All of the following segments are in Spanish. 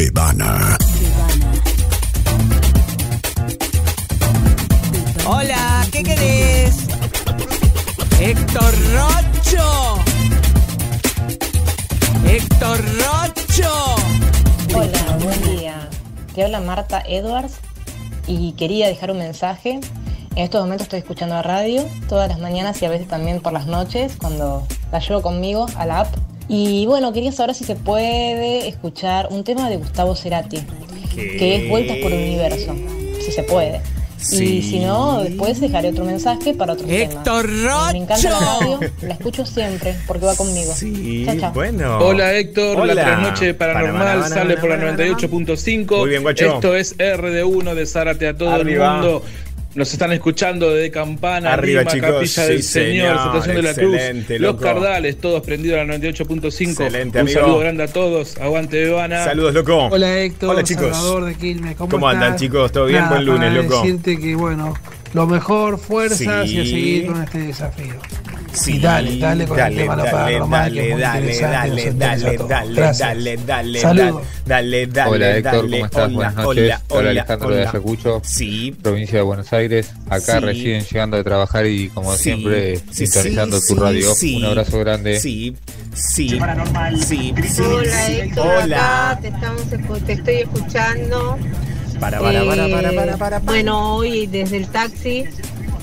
Bebana. Hola, ¿qué querés? Héctor Rocho. Héctor Rocho. Hola, buen día. Te habla Marta Edwards y quería dejar un mensaje. En estos momentos estoy escuchando la radio todas las mañanas y a veces también por las noches cuando la llevo conmigo a la app. Y bueno, quería saber si se puede escuchar un tema de Gustavo Cerati, que es Vueltas por el Universo, si se puede. Sí. Y si no, después dejaré otro mensaje para otro tema. ¡Héctor Rocho! Me encanta la radio, la escucho siempre porque va conmigo. Sí, chao, chao. Bueno. Hola, Héctor. Hola. La Tres Noches Paranormal sale por la 98.5. Muy bien, guacho. Esto es RD1 de Zárate a todo el mundo. Nos están escuchando desde Campana, arriba, Lima, chicos, Capilla del Señor, Estación de la Cruz, Los Cardales, todos prendidos a la 98.5. Un saludo grande a todos, aguante Bebana. Saludos, loco. Hola, Héctor. Hola, chicos. Salvador de Quilmes. ¿Cómo andan, chicos? ¿Todo bien? Buen lunes, loco. Para decirte que, bueno, lo mejor, fuerzas y a seguir con este desafío. Sí, y dale con el tema paranormal. Dale. Hola, Héctor, ¿cómo estás? Buenas noches. Hola, Alejandro de Ayacucho, provincia de Buenos Aires. Acá recién llegando de trabajar y, como siempre, sintonizando tu radio. Un abrazo grande. Paranormal. Hola, Héctor. Hola. Te estoy escuchando. Bueno, hoy desde el taxi.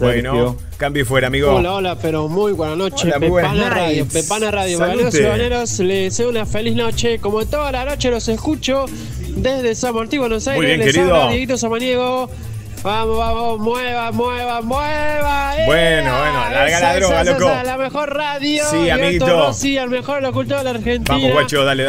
Sergio. Bueno, cambio y fuera, amigo. Hola, pero muy buena noche. Hola, Pepana Radio. Buenos ciudadanos, les deseo una feliz noche. Como toda la noche los escucho desde San Martín, Buenos Aires. Muy bien, les habla Diego Samaniego. Vamos, mueva. Bueno, larga la droga, loco. La mejor radio. Sí, amiguito. Sí, el mejor locutor de la Argentina. Vamos, guacho, dale.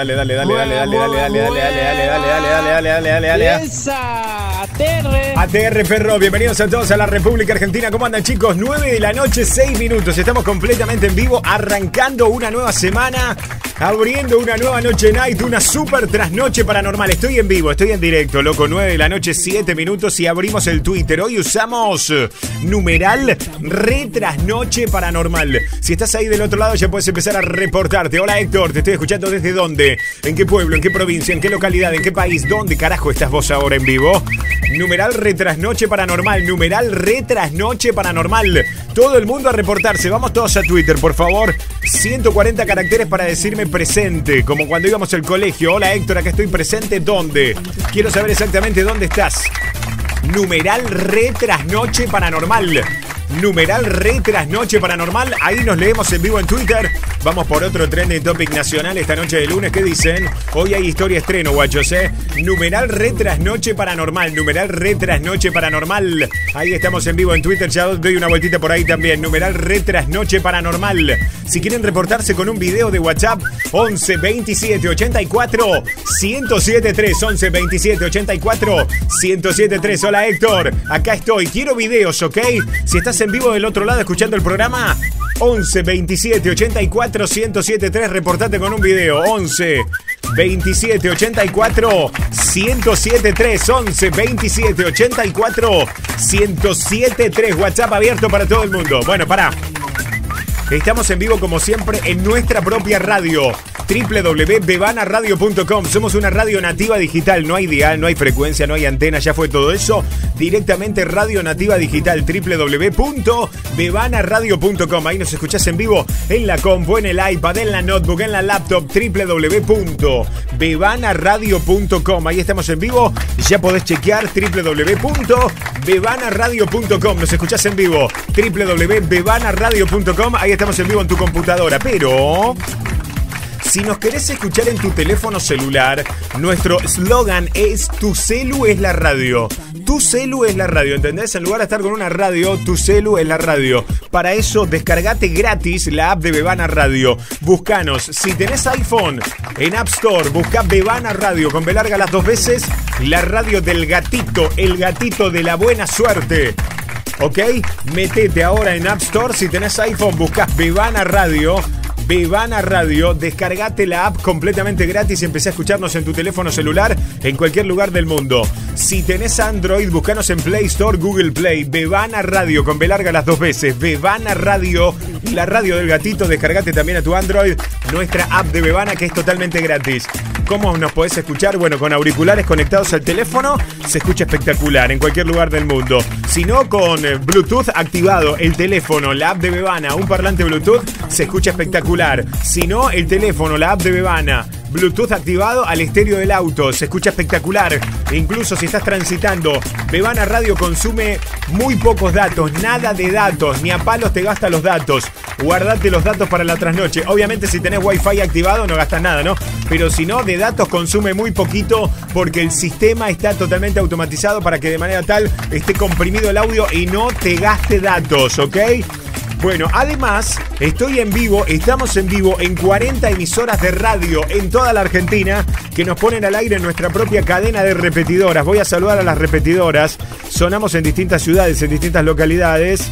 Esa, ATR, perro. Bienvenidos a todos a la República Argentina. ¿Cómo andan, chicos? 9 de la noche, 6 minutos. Estamos completamente en vivo, arrancando una nueva semana, abriendo una nueva noche night, una super trasnoche paranormal. Estoy en vivo, estoy en directo, loco. 9 de la noche, 7 minutos y abrimos el Twitter. Hoy usamos numeral Trasnoche Paranormal. Si estás ahí del otro lado ya puedes empezar a reportarte. Hola, Héctor, te estoy escuchando desde dónde, en qué pueblo, en qué provincia, en qué localidad, en qué país, dónde carajo estás vos ahora en vivo. Numeral Trasnoche Paranormal, numeral Trasnoche Paranormal. Todo el mundo a reportarse, vamos todos a Twitter, por favor. 140 caracteres para decirme presente, como cuando íbamos al colegio. Hola, Héctor, acá estoy presente, ¿dónde? Quiero saber exactamente dónde estás. Numeral Trasnoche Paranormal. Numeral Trasnoche Paranormal. Ahí nos leemos en vivo en Twitter. Vamos por otro trending topic nacional esta noche de lunes. ¿Qué dicen? Hoy hay historia estreno, guachos, ¿eh? Numeral Trasnoche Paranormal. Numeral Trasnoche Paranormal. Ahí estamos en vivo en Twitter. Ya doy una vueltita por ahí también. Numeral Trasnoche Paranormal. Si quieren reportarse con un video de WhatsApp, 11 27 84 1073. 11 27 84 1073. Hola, Héctor. Acá estoy. Quiero videos, ¿ok? Si estás en vivo del otro lado escuchando el programa, 11 27 84 1073, reportate con un video. 11 27 84 1073, 11 27 84 1073, WhatsApp abierto para todo el mundo. Bueno, pará. Estamos en vivo como siempre en nuestra propia radio, www.bebanaradio.com. Somos una radio nativa digital, no hay dial, no hay frecuencia, no hay antena, ya fue todo eso. Directamente radio nativa digital, www.bebanaradio.com. Ahí nos escuchás en vivo en la compu, en el iPad, en la notebook, en la laptop, www.bebanaradio.com. Ahí estamos en vivo, ya podés chequear www.bebanaradio.com. Nos escuchás en vivo, www.bebanaradio.com. Ahí estamos en vivo en tu computadora, pero si nos querés escuchar en tu teléfono celular, nuestro slogan es tu celu es la radio. Tu celu es la radio, ¿entendés? En lugar de estar con una radio, tu celu es la radio. Para eso, descargate gratis la app de Bebana Radio. Buscanos. Si tenés iPhone, en App Store, busca Bebana Radio. Con B larga las dos veces, la radio del gatito, el gatito de la buena suerte. ¿ok? Métete ahora en App Store. Si tenés iPhone, buscás Bebana Radio. Bebana Radio, descargate la app completamente gratis y empecé a escucharnos en tu teléfono celular en cualquier lugar del mundo. Si tenés Android, buscanos en Play Store, Google Play. Bebana Radio, con B larga las dos veces. Bebana Radio, la radio del gatito. Descargate también a tu Android nuestra app de Bebana, que es totalmente gratis. ¿Cómo nos podés escuchar? Bueno, con auriculares conectados al teléfono se escucha espectacular en cualquier lugar del mundo. Si no, con Bluetooth activado, el teléfono, la app de Bebana, un parlante Bluetooth, se escucha espectacular. Si no, el teléfono, la app de Bebana, Bluetooth activado al estéreo del auto, se escucha espectacular. E incluso si estás transitando, Bebana Radio consume muy pocos datos, nada de datos, ni a palos te gasta los datos. Guardate los datos para la trasnoche. Obviamente si tenés Wi-Fi activado no gastas nada, ¿no? Pero si no, de datos consume muy poquito porque el sistema está totalmente automatizado para que de manera tal esté comprimido el audio y no te gaste datos, ¿ok? Bueno, además, estamos en vivo en 40 emisoras de radio en toda la Argentina que nos ponen al aire en nuestra propia cadena de repetidoras. Voy a saludar a las repetidoras. Sonamos en distintas ciudades, en distintas localidades.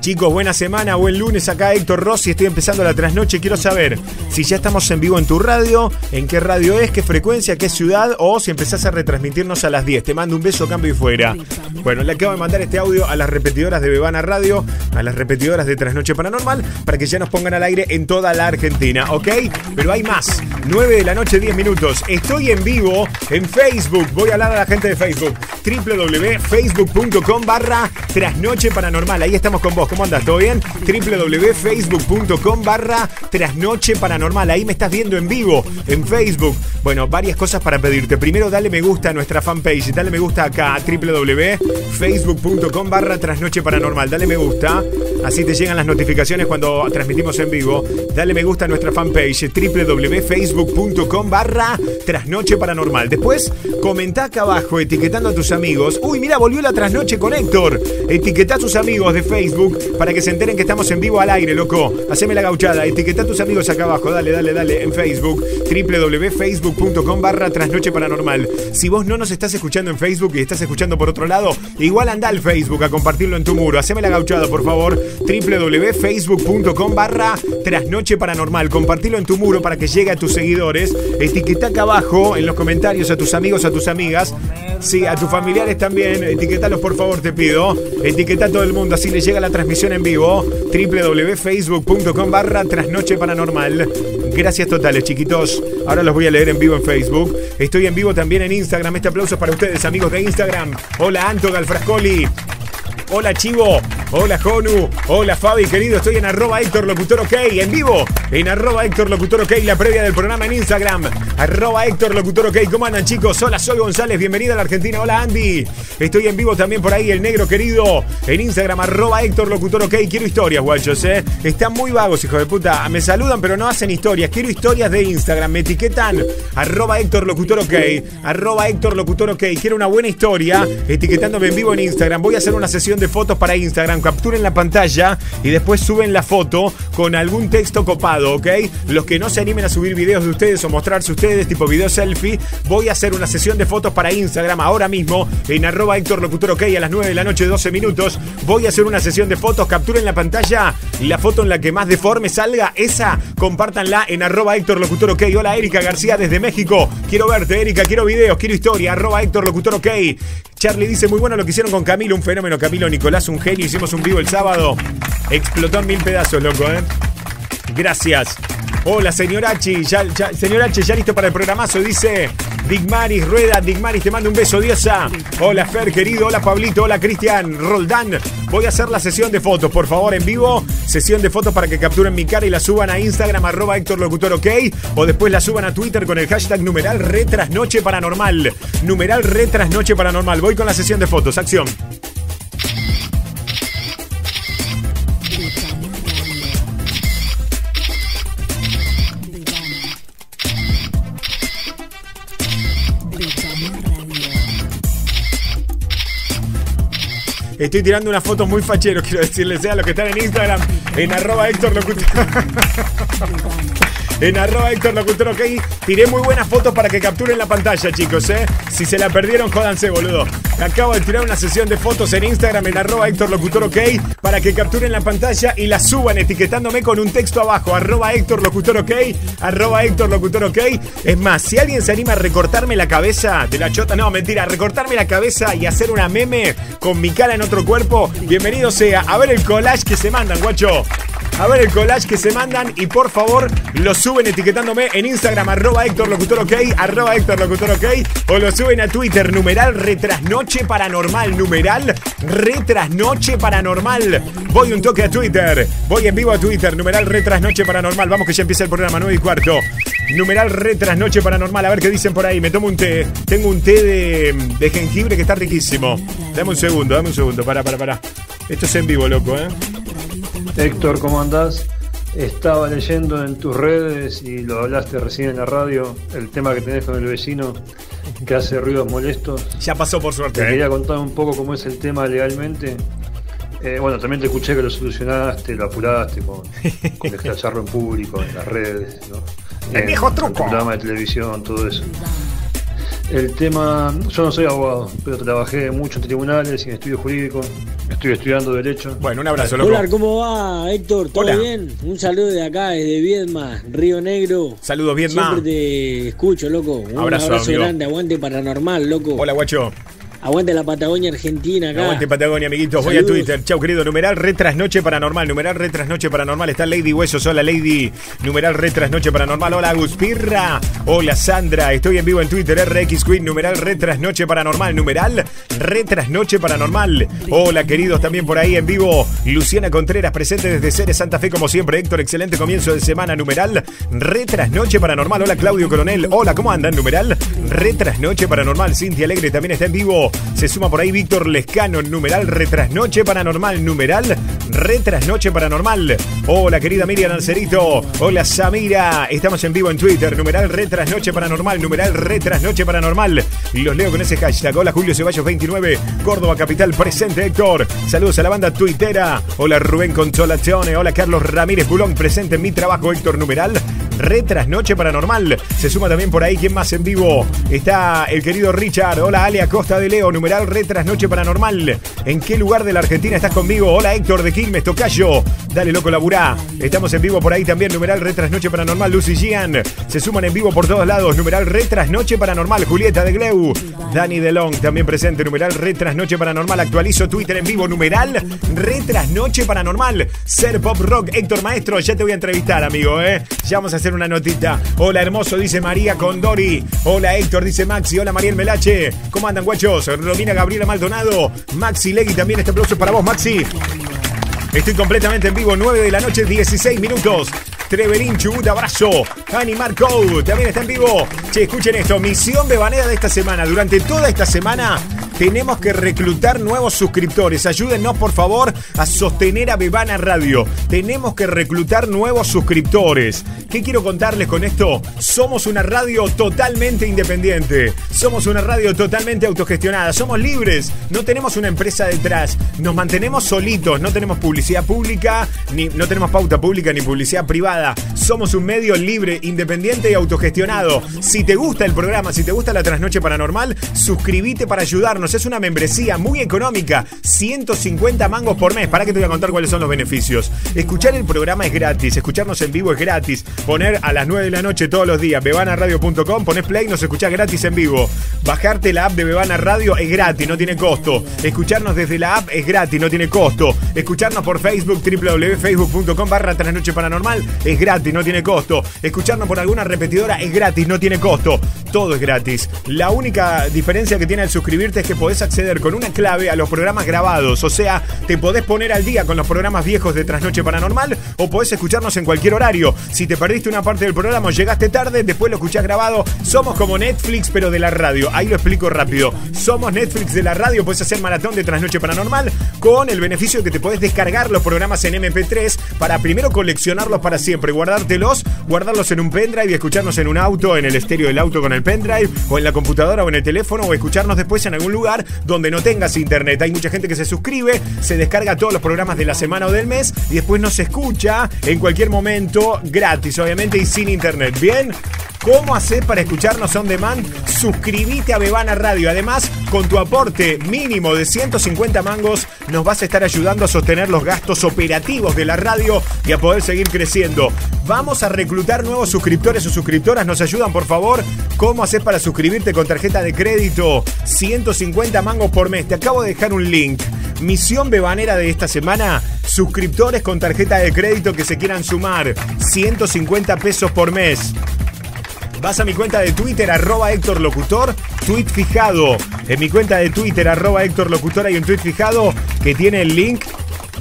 Chicos, buena semana, buen lunes. Acá Héctor Rossi, estoy empezando la trasnoche. Quiero saber si ya estamos en vivo en tu radio, en qué radio es, qué frecuencia, qué ciudad, o si empezás a retransmitirnos a las 10. Te mando un beso, cambio y fuera. Bueno, le acabo de mandar este audio a las repetidoras de Bebana Radio, a las repetidoras de Trasnoche Paranormal, para que ya nos pongan al aire en toda la Argentina, ¿ok? Pero hay más. 9 de la noche, 10 minutos. Estoy en vivo en Facebook. Voy a hablar a la gente de Facebook. www.facebook.com/Trasnoche Paranormal. Ahí estamos con vos. ¿Cómo andas? ¿Todo bien? www.facebook.com/Trasnoche Paranormal. Ahí me estás viendo en vivo, en Facebook. Bueno, varias cosas para pedirte. Primero, dale me gusta a nuestra fanpage. Dale me gusta acá, www.facebook.com/Trasnoche Paranormal. Dale me gusta. Así te llegan las notificaciones cuando transmitimos en vivo. Dale me gusta a nuestra fanpage, www.facebook.com/Trasnoche Paranormal. Después, comenta acá abajo, etiquetando a tus amigos. Uy, mira, volvió la trasnoche con Héctor. Etiquetá a tus amigos de Facebook para que se enteren que estamos en vivo al aire, loco. Haceme la gauchada, etiquetá a tus amigos acá abajo. Dale, en Facebook, www.facebook.com/Trasnoche Paranormal. Si vos no nos estás escuchando en Facebook y estás escuchando por otro lado, igual andá al Facebook a compartirlo en tu muro. Haceme la gauchada, por favor, www.facebook.com/Trasnoche Paranormal. Compartilo en tu muro para que llegue a tus seguidores. Etiquetá acá abajo en los comentarios a tus amigos, a tus amigas. Sí, a tus familiares también. Etiquetalos, por favor, te pido. Etiqueta a todo el mundo, así le llega la transmisión en vivo. www.facebook.com/Trasnoche Paranormal. Gracias totales, chiquitos. Ahora los voy a leer en vivo en Facebook. Estoy en vivo también en Instagram. Este aplauso para ustedes, amigos de Instagram. Hola, Anto Galfrascoli. Hola, Chivo. Hola, Jonu. Hola, Fabi, querido. Estoy en @HéctorLocutorOK. En vivo. En @HéctorLocutorOK. La previa del programa en Instagram. @HéctorLocutorOK. ¿Cómo andan, chicos? Hola, soy González. Bienvenida a la Argentina. Hola, Andy. Estoy en vivo también por ahí. El negro, querido. En Instagram, @HéctorLocutorOK. Quiero historias, guachos, ¿eh? Están muy vagos, hijos de puta. Me saludan, pero no hacen historias. Quiero historias de Instagram. Me etiquetan. @HéctorLocutorOK. @HéctorLocutorOK. Quiero una buena historia. Etiquetándome en vivo en Instagram. Voy a hacer una sesión de fotos para Instagram, capturen la pantalla y después suben la foto con algún texto copado, ¿ok? Los que no se animen a subir videos de ustedes o mostrarse ustedes, tipo video selfie, voy a hacer una sesión de fotos para Instagram ahora mismo en @HéctorLocutorOK a las 9 de la noche, 12 minutos. Voy a hacer una sesión de fotos, capturen la pantalla y la foto en la que más deforme salga, esa, compártanla en @HéctorLocutorOK. Hola Erika García desde México, quiero verte Erika, quiero videos, quiero historia, @HéctorLocutorOK. Charlie dice, muy bueno lo que hicieron con Camilo, un fenómeno Camilo, Nicolás, un genio, hicimos un vivo el sábado. Explotó en 1000 pedazos, loco, ¿eh? Gracias. Hola, señor Hachi, señor Hachi, ya listo para el programazo, dice Digmaris Rueda. Digmaris, te mando un beso, diosa. Hola, Fer, querido. Hola, Pablito. Hola, Cristian Roldán. Voy a hacer la sesión de fotos, por favor, en vivo. Sesión de fotos para que capturen mi cara y la suban a Instagram, @HéctorLocutorOK. O después la suban a Twitter con el hashtag #ReTrasnocheParanormal. #ReTrasnocheParanormal. Voy con la sesión de fotos. Acción. Estoy tirando unas fotos muy facheros, quiero decirles a los que están en Instagram, en @HéctorLocutor. En @HéctorLocutorOK. Tiré muy buenas fotos para que capturen la pantalla, chicos, ¿eh? Si se la perdieron, jódanse, boludo. Acabo de tirar una sesión de fotos en Instagram en @HéctorLocutorOK para que capturen la pantalla y la suban etiquetándome con un texto abajo, @HéctorLocutorOK, @HéctorLocutorOK. Es más, si alguien se anima a recortarme la cabeza de la chota, no, mentira, recortarme la cabeza y hacer una meme con mi cara en otro cuerpo, bienvenido sea. A ver el collage que se mandan, guacho. A ver el collage que se mandan y por favor lo suben etiquetándome en Instagram @HéctorLocutorOK, @HéctorLocutorOK, o lo suben a Twitter, #Retrasnoche Paranormal. Voy un toque a Twitter, voy en vivo a Twitter, #Retrasnoche Paranormal. Vamos que ya empieza el programa, 9:15. #Retrasnoche Paranormal. A ver qué dicen por ahí. Me tomo un té. Tengo un té de jengibre que está riquísimo. Dame un segundo. Pará. Esto es en vivo, loco, ¿eh? Héctor, ¿cómo andás? Estaba leyendo en tus redes y lo hablaste recién en la radio, el tema que tenés con el vecino que hace ruidos molestos. Ya pasó, por suerte. Te quería contar un poco cómo es el tema legalmente. Bueno, también te escuché que lo solucionaste, lo apuraste con esclacharlo en público, en las redes, ¿no? El viejo truco. El programa de televisión, todo eso. El tema, yo no soy abogado, pero trabajé mucho en tribunales y en estudios jurídicos. Estoy estudiando Derecho. Bueno, un abrazo, loco. Hola, ¿cómo va, Héctor? ¿Todo bien? Un saludo de acá, desde Viedma, Río Negro. Saludos, Viedma. Siempre te escucho, loco. Un abrazo grande. Aguante Paranormal, loco. Hola, guacho. Aguante la Patagonia Argentina acá. Aguante Patagonia, amiguitos. Saludos. Voy a Twitter. Chau, querido. #Retrasnoche Paranormal. #Retrasnoche Paranormal. Está Lady Huesos. Hola, Lady. #Retrasnoche Paranormal. Hola, Agus Pirra. Hola, Sandra. Estoy en vivo en Twitter. RXQueen. #Retrasnoche Paranormal. #Retrasnoche Paranormal. Hola, queridos. También por ahí en vivo. Luciana Contreras, presente desde Ceres, Santa Fe, como siempre. Héctor, excelente comienzo de semana. #Retrasnoche Paranormal. Hola, Claudio Coronel. Hola, ¿cómo andan? #Retrasnoche Paranormal. Cintia Alegre también está en vivo. Se suma por ahí Víctor Lescano, #Retrasnoche Paranormal, #Retrasnoche Paranormal. Hola, querida Miriam Arcerito. Hola, Samira. Estamos en vivo en Twitter, #Retrasnoche Paranormal, #Retrasnoche Paranormal. Los leo con ese hashtag. Hola, Julio Ceballos 29, Córdoba Capital, presente, Héctor. Saludos a la banda tuitera. Hola, Rubén Consolazione. Hola, Carlos Ramírez Bulón, presente en mi trabajo, Héctor, #Retrasnoche Paranormal. Se suma también por ahí, ¿quién más en vivo? Está el querido Richard. Hola, Ale Acosta de Leo, #Retrasnoche Paranormal. ¿En qué lugar de la Argentina estás conmigo? Hola, Héctor de Quilmes, tocayo. Dale, loco, laburá. Estamos en vivo por ahí también, #Retrasnoche Paranormal. Lucy Gian. Se suman en vivo por todos lados, #Retrasnoche Paranormal. Julieta de Gleu. Dani de Long, también presente, #Retrasnoche Paranormal. Actualizo Twitter en vivo, #Retrasnoche Paranormal. Ser Pop Rock. Héctor Maestro, ya te voy a entrevistar, amigo, ¿eh? Ya vamos a hacer una notita. Hola, hermoso, dice María Condori. Hola, Héctor, dice Maxi. Hola, Mariel Melache. ¿Cómo andan, guachos? Romina Gabriela Maldonado. Maxi Legui también. Este aplauso es para vos, Maxi. Estoy completamente en vivo. 9:00 p.m, 16 minutos. Treverín Chubut, abrazo. Hani Marco también está en vivo. Che, escuchen esto. Misión Bebanera de esta semana. Durante toda esta semana tenemos que reclutar nuevos suscriptores. Ayúdennos, por favor, a sostener a Bebana Radio. Tenemos que reclutar nuevos suscriptores. ¿Qué quiero contarles con esto? Somos una radio totalmente independiente. Somos una radio totalmente autogestionada. Somos libres. No tenemos una empresa detrás. Nos mantenemos solitos. No tenemos publicidad pública, no tenemos pauta pública ni publicidad privada. Somos un medio libre, independiente y autogestionado. Si te gusta el programa, si te gusta la Trasnoche Paranormal, suscribite para ayudarnos. Es una membresía muy económica, 150 mangos por mes. Para que te voy a contar cuáles son los beneficios. Escuchar el programa es gratis, escucharnos en vivo es gratis. Poner a las 9:00 p.m. todos los días, bebanaradio.com, ponés play, nos escuchás gratis en vivo. Bajarte la app de Bebana Radio es gratis, no tiene costo. Escucharnos desde la app es gratis, no tiene costo. Escucharnos por Facebook, www.facebook.com/Trasnoche Paranormal, es gratis, no tiene costo. Escucharnos por alguna repetidora es gratis, no tiene costo. Todo es gratis. La única diferencia que tiene al suscribirte es que podés acceder con una clave a los programas grabados. O sea, te podés poner al día con los programas viejos de Trasnoche Paranormal, o podés escucharnos en cualquier horario. Si te perdiste una parte del programa o llegaste tarde, después lo escuchás grabado. Somos como Netflix, pero de la radio. Ahí lo explico rápido. Somos Netflix de la radio. Podés hacer maratón de Trasnoche Paranormal con el beneficio de que te podés descargar los programas en MP3 para primero coleccionarlos para siempre, guardártelos, guardarlos en un pendrive y escucharnos en un auto, en el estéreo del auto con el pendrive, o en la computadora o en el teléfono, o escucharnos después en algún lugar donde no tengas internet. Hay mucha gente que se suscribe, se descarga todos los programas de la semana o del mes y después nos escucha en cualquier momento gratis, obviamente, y sin internet. ¿Bien? ¿Cómo hacer para escucharnos on demand? Suscríbete a Bebana Radio. Además, con tu aporte mínimo de 150 mangos, nos vas a estar ayudando a sostener los gastos operativos de la radio y a poder seguir creciendo. Vamos a reclutar nuevos suscriptores o suscriptoras. ¿Nos ayudan, por favor? ¿Cómo hacer para suscribirte con tarjeta de crédito? 150 mangos por mes. Te acabo de dejar un link. Misión bebanera de esta semana: suscriptores con tarjeta de crédito que se quieran sumar, 150 pesos por mes. Vas a mi cuenta de Twitter, @HéctorLocutor, tweet fijado. En mi cuenta de Twitter, @HéctorLocutor, hay un tweet fijado que tiene el link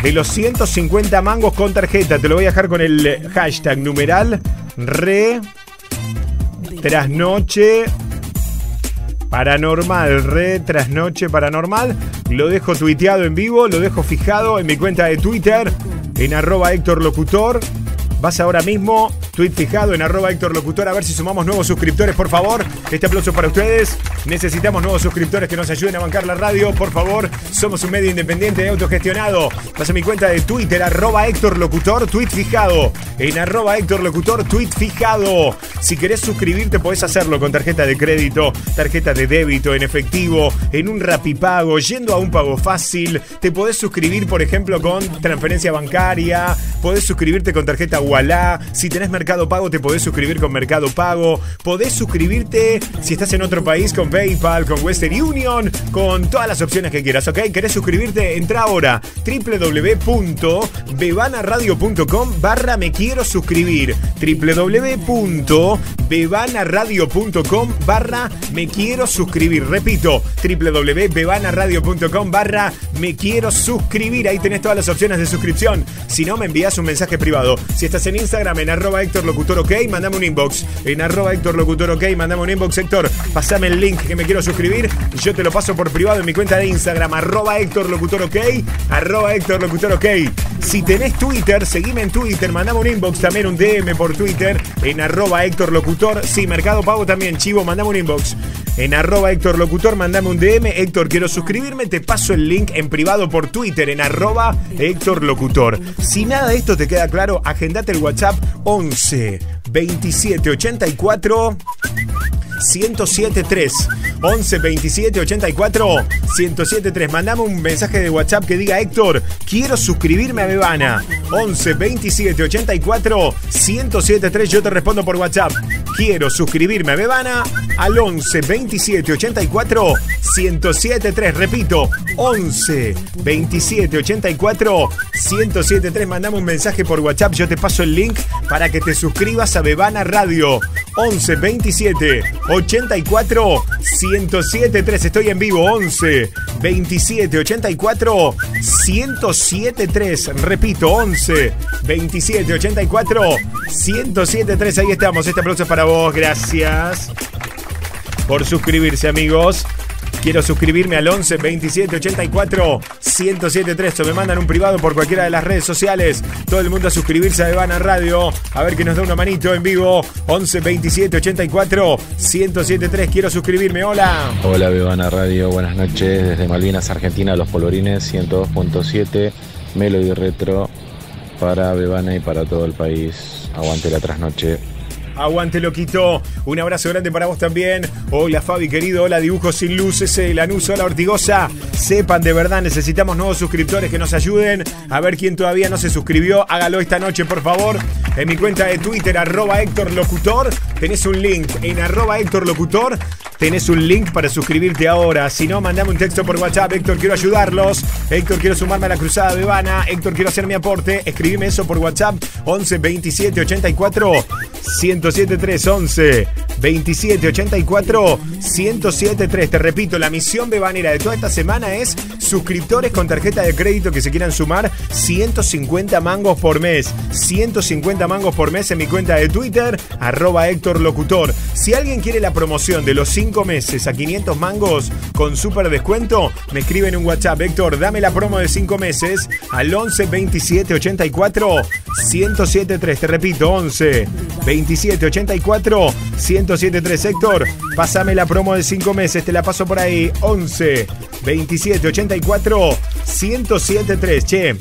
de los 150 mangos con tarjeta. Te lo voy a dejar con el hashtag numeral Trasnoche Paranormal, Trasnoche Paranormal. Lo dejo tuiteado en vivo, lo dejo fijado en mi cuenta de Twitter, en @HéctorLocutor. Vas ahora mismo, tweet fijado en @HéctorLocutor, a ver si sumamos nuevos suscriptores, por favor. Este aplauso para ustedes. Necesitamos nuevos suscriptores que nos ayuden a bancar la radio, por favor. Somos un medio independiente y autogestionado. Vas a mi cuenta de Twitter, @HéctorLocutor, tweet fijado. En @HéctorLocutor, tweet fijado. Si querés suscribirte, podés hacerlo con tarjeta de crédito, tarjeta de débito, en efectivo, en un rapipago, yendo a un pago fácil. Te podés suscribir, por ejemplo, con transferencia bancaria. Podés suscribirte con tarjeta web. Si tenés Mercado Pago, te podés suscribir con Mercado Pago. Podés suscribirte, si estás en otro país, con PayPal, con Western Union, con todas las opciones que quieras, ¿ok? ¿Querés suscribirte? Entra ahora, www.bebanaradio.com /me quiero suscribir. www.bebanaradio.com /me quiero suscribir. Repito, www.bebanaradio.com /me quiero suscribir. Ahí tenés todas las opciones de suscripción. Si no, me envías un mensaje privado. Si estás en Instagram, en @HéctorLocutor, ok, mandame un inbox. En @HéctorLocutor, ok, mandame un inbox. Héctor, pasame el link que me quiero suscribir. Yo te lo paso por privado en mi cuenta de Instagram, @HéctorLocutor, ok, @HéctorLocutor, ok. Si tenés Twitter, seguime en Twitter, mandame un inbox también, un DM por Twitter, en @HéctorLocutor. Sí, Mercado Pago también, chivo, mandame un inbox. En @HéctorLocutor, mandame un DM. Héctor, quiero suscribirme, te paso el link en privado por Twitter, en @HéctorLocutor. Si nada de esto te queda claro, agendate el WhatsApp 11 27 84 1073, 11 27 84 1073. Mandame un mensaje de WhatsApp que diga: Héctor, quiero suscribirme a Bebana. 11 27 84 1073. Yo te respondo por WhatsApp: quiero suscribirme a Bebana, al 11 27 84 1073. Repito, 11 27 84 1073. Mandame un mensaje por WhatsApp, yo te paso el link para que te suscribas a Bebana Radio. 11 27 84 1073. Estoy en vivo. 11 27 84 1073. Repito, 11 27 84 1073. Ahí estamos. Este aplauso es para vos. Gracias por suscribirse, amigos. Quiero suscribirme al 11 27 84 1073. O me mandan un privado por cualquiera de las redes sociales. Todo el mundo a suscribirse a Bebana Radio. A ver que nos da una manito en vivo. 11 27 84 1073. Quiero suscribirme. Hola. Hola, Bebana Radio. Buenas noches. Desde Malvinas, Argentina, Los Polvorines, 102.7. Melody Retro para Bebana y para todo el país. Aguante la trasnoche. Aguante, loquito. Un abrazo grande para vos también. Hola, Fabi, querido. Hola, Dibujos Sin Luces, Lanús. Hola, Ortigosa. Sepan, de verdad, necesitamos nuevos suscriptores que nos ayuden. A ver quién todavía no se suscribió. Hágalo esta noche, por favor. En mi cuenta de Twitter, @HéctorLocutor, tenés un link. En @HéctorLocutor tenés un link para suscribirte ahora. Si no, mandame un texto por WhatsApp. Héctor, quiero ayudarlos. Héctor, quiero sumarme a la cruzada Bebana. Héctor, quiero hacer mi aporte. Escribime eso por WhatsApp. 11 27 84 1073. 11 27 84 1073. Te repito, la misión bebanera de toda esta semana es suscriptores con tarjeta de crédito que se quieran sumar, 150 mangos por mes. 150 mangos por mes en mi cuenta de Twitter, @HéctorLocutor. Si alguien quiere la promoción de los 5 meses a 500 mangos con súper descuento, me escriben un WhatsApp. Héctor, dame la promo de 5 meses al 11 27 84 1073. Te repito, 11 27 84 1073. Héctor, pásame la promo de 5 meses, te la paso por ahí. 11 27 84 1073. Che,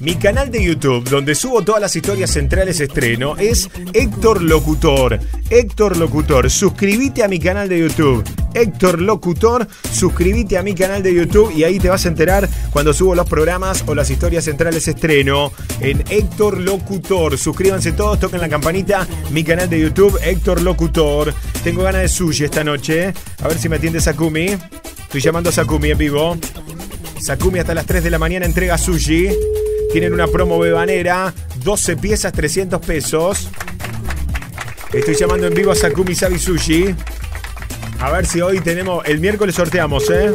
Mi canal de YouTube, donde subo todas las historias centrales estreno, es Héctor Locutor. Héctor Locutor, suscríbete a mi canal de YouTube. Héctor Locutor, suscríbete a mi canal de YouTube y ahí te vas a enterar cuando subo los programas o las historias centrales estreno en Héctor Locutor. Suscríbanse todos, toquen la campanita, mi canal de YouTube, Héctor Locutor. Tengo ganas de sushi esta noche. A ver si me atiende Sakumi. Estoy llamando a Sakumi en vivo. Sakumi hasta las 3 de la mañana entrega sushi. Tienen una promo bebanera, 12 piezas, 300 pesos. Estoy llamando en vivo a Sakumi Sabi Sushi. A ver si hoy tenemos... El miércoles sorteamos, ¿eh?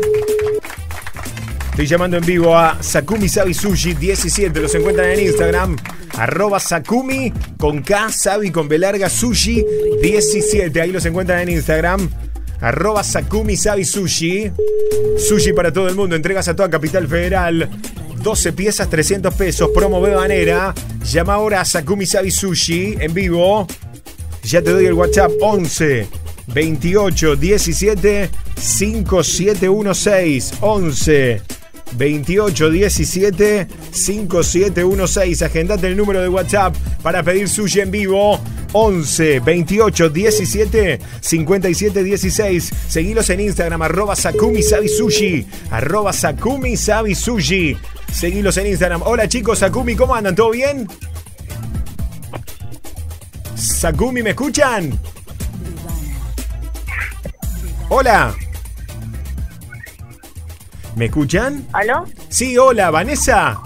Estoy llamando en vivo a Sakumi Sabi Sushi 17. Los encuentran en Instagram. @ Sakumi con K, Sabi con B larga, Sushi 17. Ahí los encuentran en Instagram. @ Sakumi Sabi Sushi. Sushi para todo el mundo. Entregas a toda Capital Federal. 12 piezas, 300 pesos, promo bebanera. Llama ahora a Sakumi Sabi Sushi en vivo. Ya te doy el WhatsApp, 11 28 17 5716, 11 28 17 5716. Agendate el número de WhatsApp para pedir sushi en vivo, 11 28 17 57 16. Seguilos en Instagram, @ Sakumi Sabi Sushi, @ Sakumi Sabi Sushi. Seguilos en Instagram. Hola chicos, Sakumi, ¿cómo andan? ¿Todo bien? Sakumi, ¿me escuchan? Hola. ¿Me escuchan? ¿Aló? Sí, hola, Vanessa.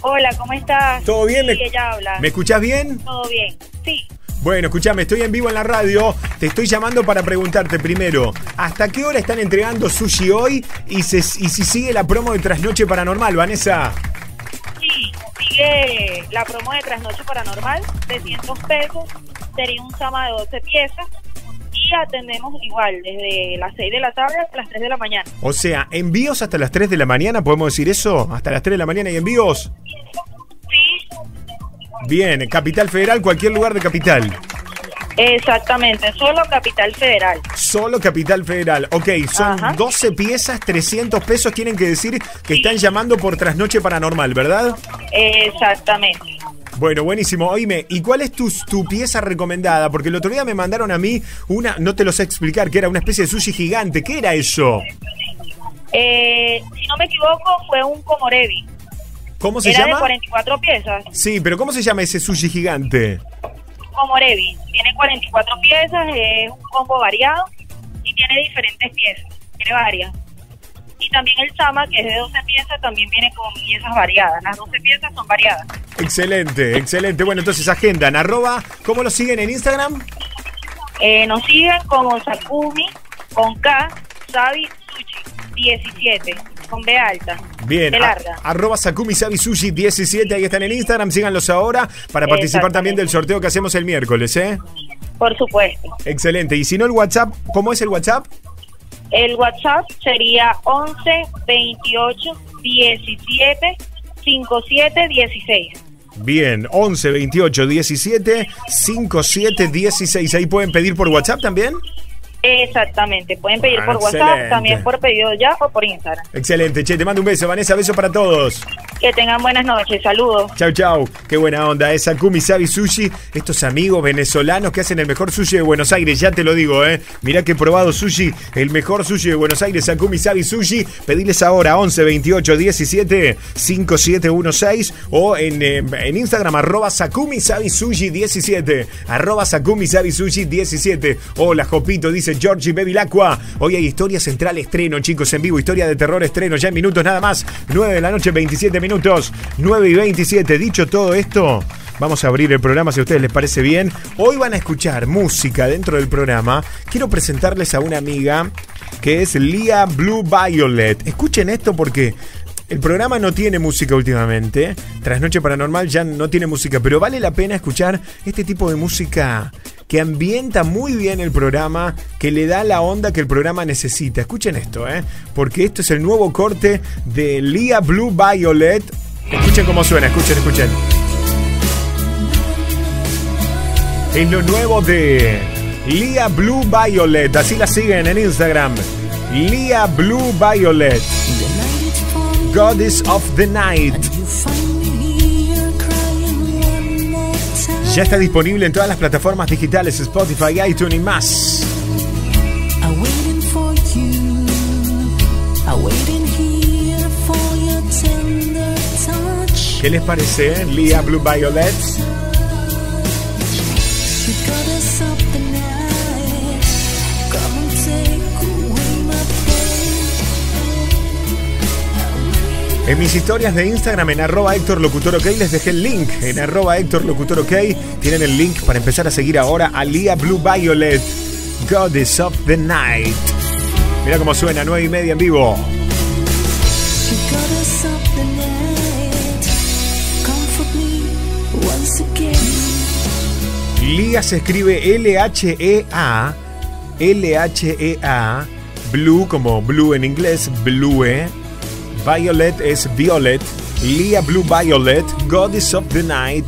Hola, ¿cómo estás? ¿Todo bien? Sí, ella habla. ¿Me escuchás bien? Todo bien, sí. Bueno, escuchame, estoy en vivo en la radio. Te estoy llamando para preguntarte primero, ¿hasta qué hora están entregando sushi hoy? Y si sigue la promo de Trasnoche Paranormal, Vanessa. Sí, sigue la promo de Trasnoche Paranormal, 300 pesos, sería un sama de 12 piezas. Y atendemos igual, desde las 6 de la tarde hasta las 3 de la mañana. O sea, ¿envíos hasta las 3 de la mañana? ¿Podemos decir eso? ¿Hasta las 3 de la mañana y envíos? Bien, Capital Federal, cualquier lugar de Capital. Exactamente, solo Capital Federal. Solo Capital Federal, ok, son 12 piezas, 300 pesos, tienen que decir que están llamando por Trasnoche Paranormal, ¿verdad? Exactamente. Bueno, buenísimo. Oíme, ¿y cuál es tu pieza recomendada? Porque el otro día me mandaron a mí una, no te lo sé explicar, que era una especie de sushi gigante. ¿Qué era eso? Si no me equivoco, fue un komorebi. ¿Cómo se llama? De 44 piezas. Sí, pero ¿cómo se llama ese sushi gigante? Komorebi. Tiene 44 piezas, es un combo variado y tiene diferentes piezas. Tiene varias. Y también el sama, que es de 12 piezas, también viene con piezas variadas. Las 12 piezas son variadas. Excelente, excelente. Bueno, entonces agendan. @ ¿Cómo lo siguen en Instagram? Nos siguen como Sakumi con K, Sabi Sushi 17. Con B alta. Bien, @ Sakumi Sabi Sushi 17, ahí están en Instagram, síganlos ahora para participar también del sorteo que hacemos el miércoles, ¿eh? Por supuesto. Excelente, y si no el WhatsApp, ¿cómo es el WhatsApp? El WhatsApp sería 11 28 17 57 16. Bien, 11 28 17 57 16, ahí pueden pedir por WhatsApp también. Exactamente, pueden pedir por WhatsApp, también por pedido ya o por Instagram. Excelente, che, te mando un beso, Vanessa, beso para todos. Que tengan buenas noches, saludos. Chau, chau, qué buena onda, es Sakumi Sabi Sushi, estos amigos venezolanos que hacen el mejor sushi de Buenos Aires, ya te lo digo, mirá que he probado sushi, el mejor sushi de Buenos Aires, Sakumi Sabi Sushi. Pediles ahora 11 28 17 5716 o en Instagram @ Sakumi Sabi Sushi 17, @ Sakumi Sabi Sushi 17. Hola, Jopito, dice Georgie Baby Lacua. Hoy hay historia central estreno, chicos, en vivo. Historia de terror estreno, ya en minutos nada más. 9 de la noche, 27 minutos. 9 y 27. Dicho todo esto, vamos a abrir el programa si a ustedes les parece bien. Hoy van a escuchar música dentro del programa. Quiero presentarles a una amiga que es Lhea Blue Violet. Escuchen esto porque el programa no tiene música últimamente. Trasnoche Paranormal ya no tiene música, pero vale la pena escuchar este tipo de música que ambienta muy bien el programa, que le da la onda que el programa necesita. Escuchen esto, porque esto es el nuevo corte de Lhea Blue Violet. Escuchen cómo suena, escuchen, escuchen. Es lo nuevo de Lhea Blue Violet, así la siguen en Instagram. Lhea Blue Violet. Goddess of the Night. Ya está disponible en todas las plataformas digitales, Spotify, iTunes y más. ¿Qué les parece, Lhea Blue Violet? En mis historias de Instagram, en @HectorLocutorOK, les dejé el link. En @HectorLocutorOK tienen el link para empezar a seguir ahora a Lhea Blue Violet, Goddess of the Night. Mira cómo suena, 9:30 en vivo. Lhea se escribe L-H-E-A, L-H-E-A, Blue como Blue en inglés, Blue, Violet es Violet, Lhea Blue Violet, Goddess of the Night.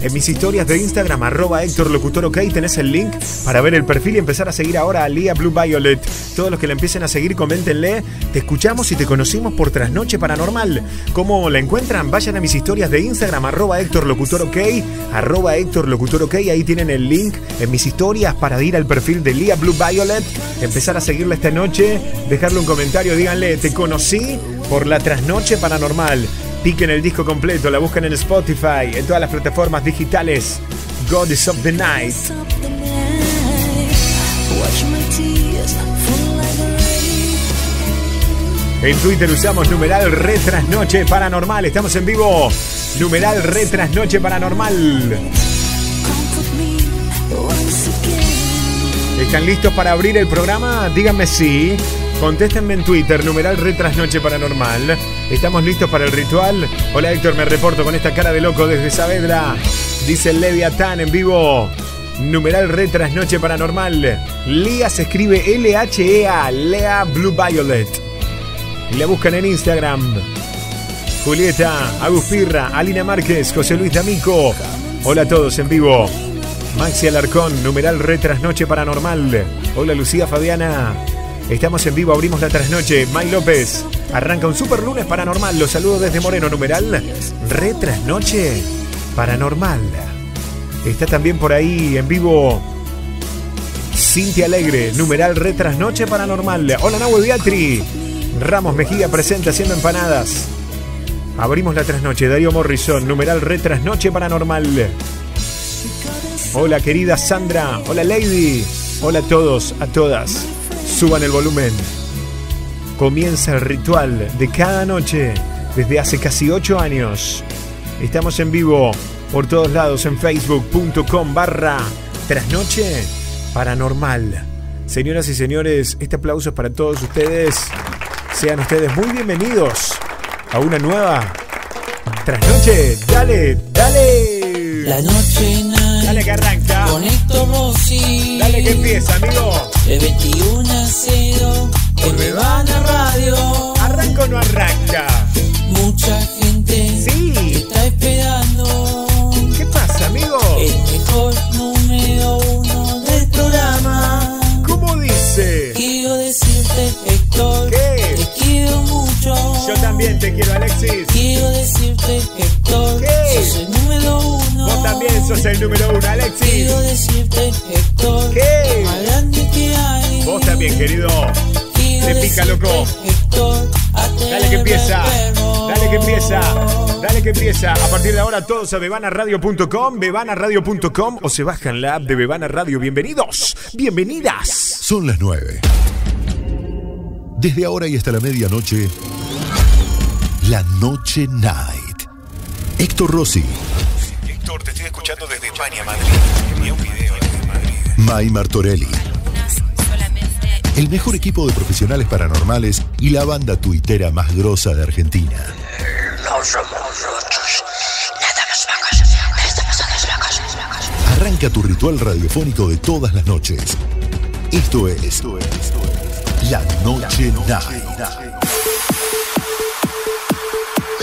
En mis historias de Instagram, @HectorLocutorOK, tenés el link para ver el perfil y empezar a seguir ahora a Lhea Blue Violet. Todos los que la empiecen a seguir, coméntenle: te escuchamos y te conocimos por Trasnoche Paranormal. ¿Cómo la encuentran? Vayan a mis historias de Instagram, @HectorLocutorOK, @HectorLocutorOK. Ahí tienen el link en mis historias para ir al perfil de Lhea Blue Violet, empezar a seguirla esta noche, dejarle un comentario, díganle: te conocí por la Trasnoche Paranormal. Piquen el disco completo, la buscan en Spotify, en todas las plataformas digitales. Goddess of the Night. En Twitter usamos #ReTrasnocheParanormal. Estamos en vivo. #ReTrasnocheParanormal. ¿Están listos para abrir el programa? Díganme sí. Contéstenme en Twitter, #ReTrasnocheParanormal. ¿Estamos listos para el ritual? Hola Héctor, me reporto con esta cara de loco desde Saavedra. Dice Leviatán en vivo. #ReTrasnocheParanormal. Lhea se escribe L-H-E-A, Lhea Blue Violet. La buscan en Instagram. Julieta, Agus Pirra, Alina Márquez, José Luis D'Amico. Hola a todos en vivo. Maxi Alarcón, #ReTrasnocheParanormal. Hola Lucía Fabiana. Estamos en vivo, abrimos la trasnoche. May López, arranca un super lunes paranormal. Los saludo desde Moreno, #ReTrasnocheParanormal. Está también por ahí en vivo Cintia Alegre, #ReTrasnocheParanormal. Hola Nahue Beatri. Ramos Mejía presenta haciendo empanadas. Abrimos la trasnoche. Darío Morrison, #ReTrasnocheParanormal. Hola querida Sandra, hola Lady, hola a todos, a todas. Suban el volumen. Comienza el ritual de cada noche desde hace casi 8 años. Estamos en vivo por todos lados en facebook.com/trasnoche paranormal. Señoras y señores, este aplauso es para todos ustedes. Sean ustedes muy bienvenidos a una nueva trasnoche. Dale, dale. La noche no. Dale que arranca. Conecto Rossi. Dale que empieza, amigo. De 21:00 en Bebana Radio. ¿Arranca o no arranca? Mucha gente sí está esperando. ¿Qué pasa, amigo? El mejor número 1 del programa. ¿Cómo dice? Quiero decirte, Héctor. ¿Qué? Te quiero mucho. Yo también te quiero, Alexis. Quiero decirte, Héctor. ¿Qué? Sos el número 1. Vos también sos el número 1, Alexis. Quiero decirte, Héctor. ¿Qué? Más grande que hay. Vos también, querido. Te pica, loco. Héctor, dale que empieza. Dale que empieza. Dale que empieza. A partir de ahora todos a bebanaradio.com, bebanaradio.com, o se bajan la app de Bebana Radio. Bienvenidos, bienvenidas. Son las 9. Desde ahora y hasta la medianoche, la Noche Night. Héctor Rossi. Héctor, te estoy escuchando desde España, Madrid. Envía un video desde Madrid. Mai Martorelli. El mejor equipo de profesionales paranormales y la banda tuitera más grosa de Argentina. No somos otros. Nada más locos. Estamos todos locos. Arranca tu ritual radiofónico de todas las noches. Esto es, La Noche Night.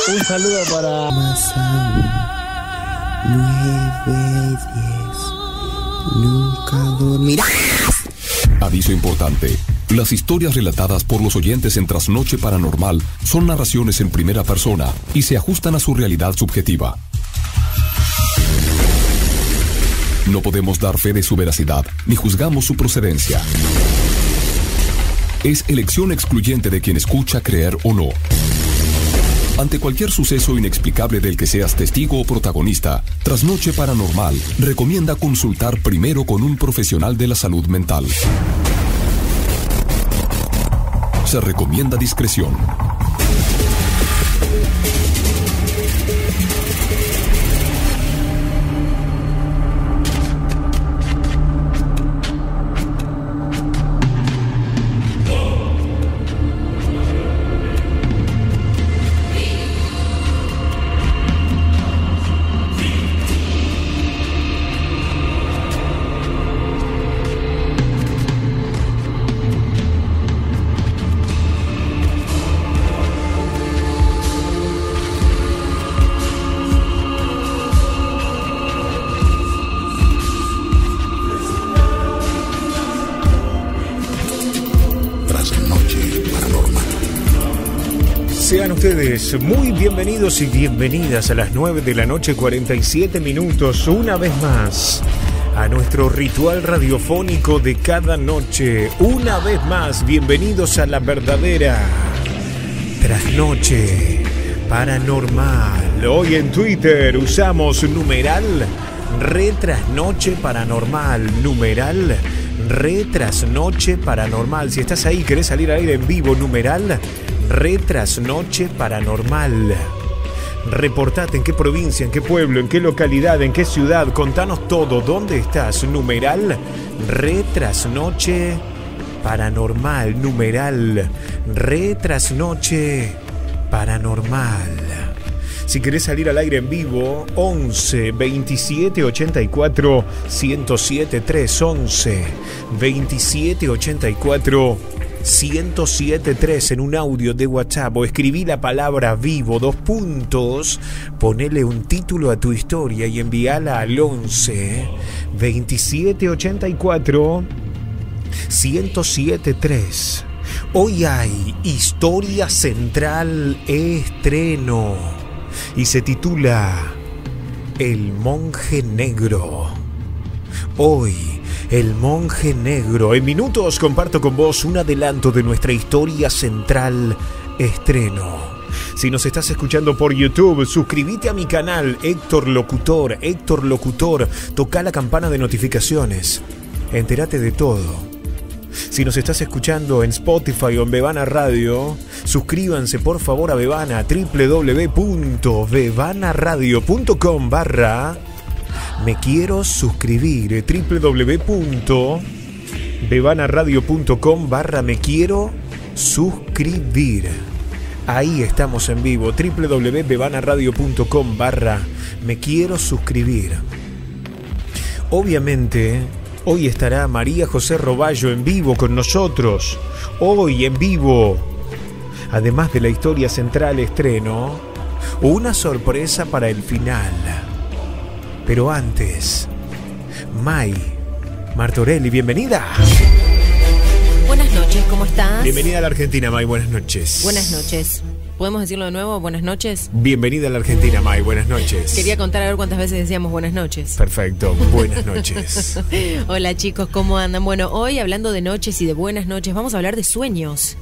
Un saludo para Masami. 9:10. Nunca dormirás. Aviso importante. Las historias relatadas por los oyentes en Trasnoche Paranormal son narraciones en primera persona y se ajustan a su realidad subjetiva. No podemos dar fe de su veracidad, ni juzgamos su procedencia. Es elección excluyente de quien escucha, creer o no. Ante cualquier suceso inexplicable del que seas testigo o protagonista, Trasnoche Paranormal recomienda consultar primero con un profesional de la salud mental. Se recomienda discreción. Ustedes muy bienvenidos y bienvenidas a las 9 de la noche 47 minutos una vez más a nuestro ritual radiofónico de cada noche. Una vez más, bienvenidos a la verdadera Trasnoche Paranormal. Hoy en Twitter usamos numeral Retrasnoche Paranormal, numeral Retrasnoche Paranormal. Si estás ahí, querés salir al aire en vivo, numeral Retrasnoche Paranormal. Reportate en qué provincia, en qué pueblo, en qué localidad, en qué ciudad. Contanos todo, ¿dónde estás? Numeral Retrasnoche Paranormal, numeral Retrasnoche Paranormal. Si querés salir al aire en vivo, 11 27 84 107 3 11 27 84 107.3 en un audio de WhatsApp o escribí la palabra vivo, dos puntos, ponele un título a tu historia y envíala al 11 27 84 107.3. Hoy hay historia central estreno y se titula El Monje Negro. Hoy El Monje Negro. En minutos comparto con vos un adelanto de nuestra historia central estreno. Si nos estás escuchando por YouTube, suscríbete a mi canal Héctor Locutor. Toca la campana de notificaciones. Entérate de todo. Si nos estás escuchando en Spotify o en Bebana Radio, suscríbanse por favor a Bebana, www.bebanaradio.com/me quiero suscribir, www.bebanaradio.com/me quiero suscribir. Ahí estamos en vivo, www.bebanaradio.com/me quiero suscribir. Obviamente, hoy estará María José Roballo en vivo con nosotros. Hoy en vivo, además de la historia central estreno, una sorpresa para el final. Pero antes, Mai Martorelli, bienvenida. Buenas noches, ¿cómo estás? Bienvenida a la Argentina, Mai, buenas noches. Buenas noches. ¿Podemos decirlo de nuevo? Buenas noches. Bienvenida a la Argentina, Mai, buenas noches. Quería contar a ver cuántas veces decíamos buenas noches. Perfecto, buenas noches. Hola chicos, ¿cómo andan? Bueno, hoy hablando de noches y de buenas noches, vamos a hablar de sueños.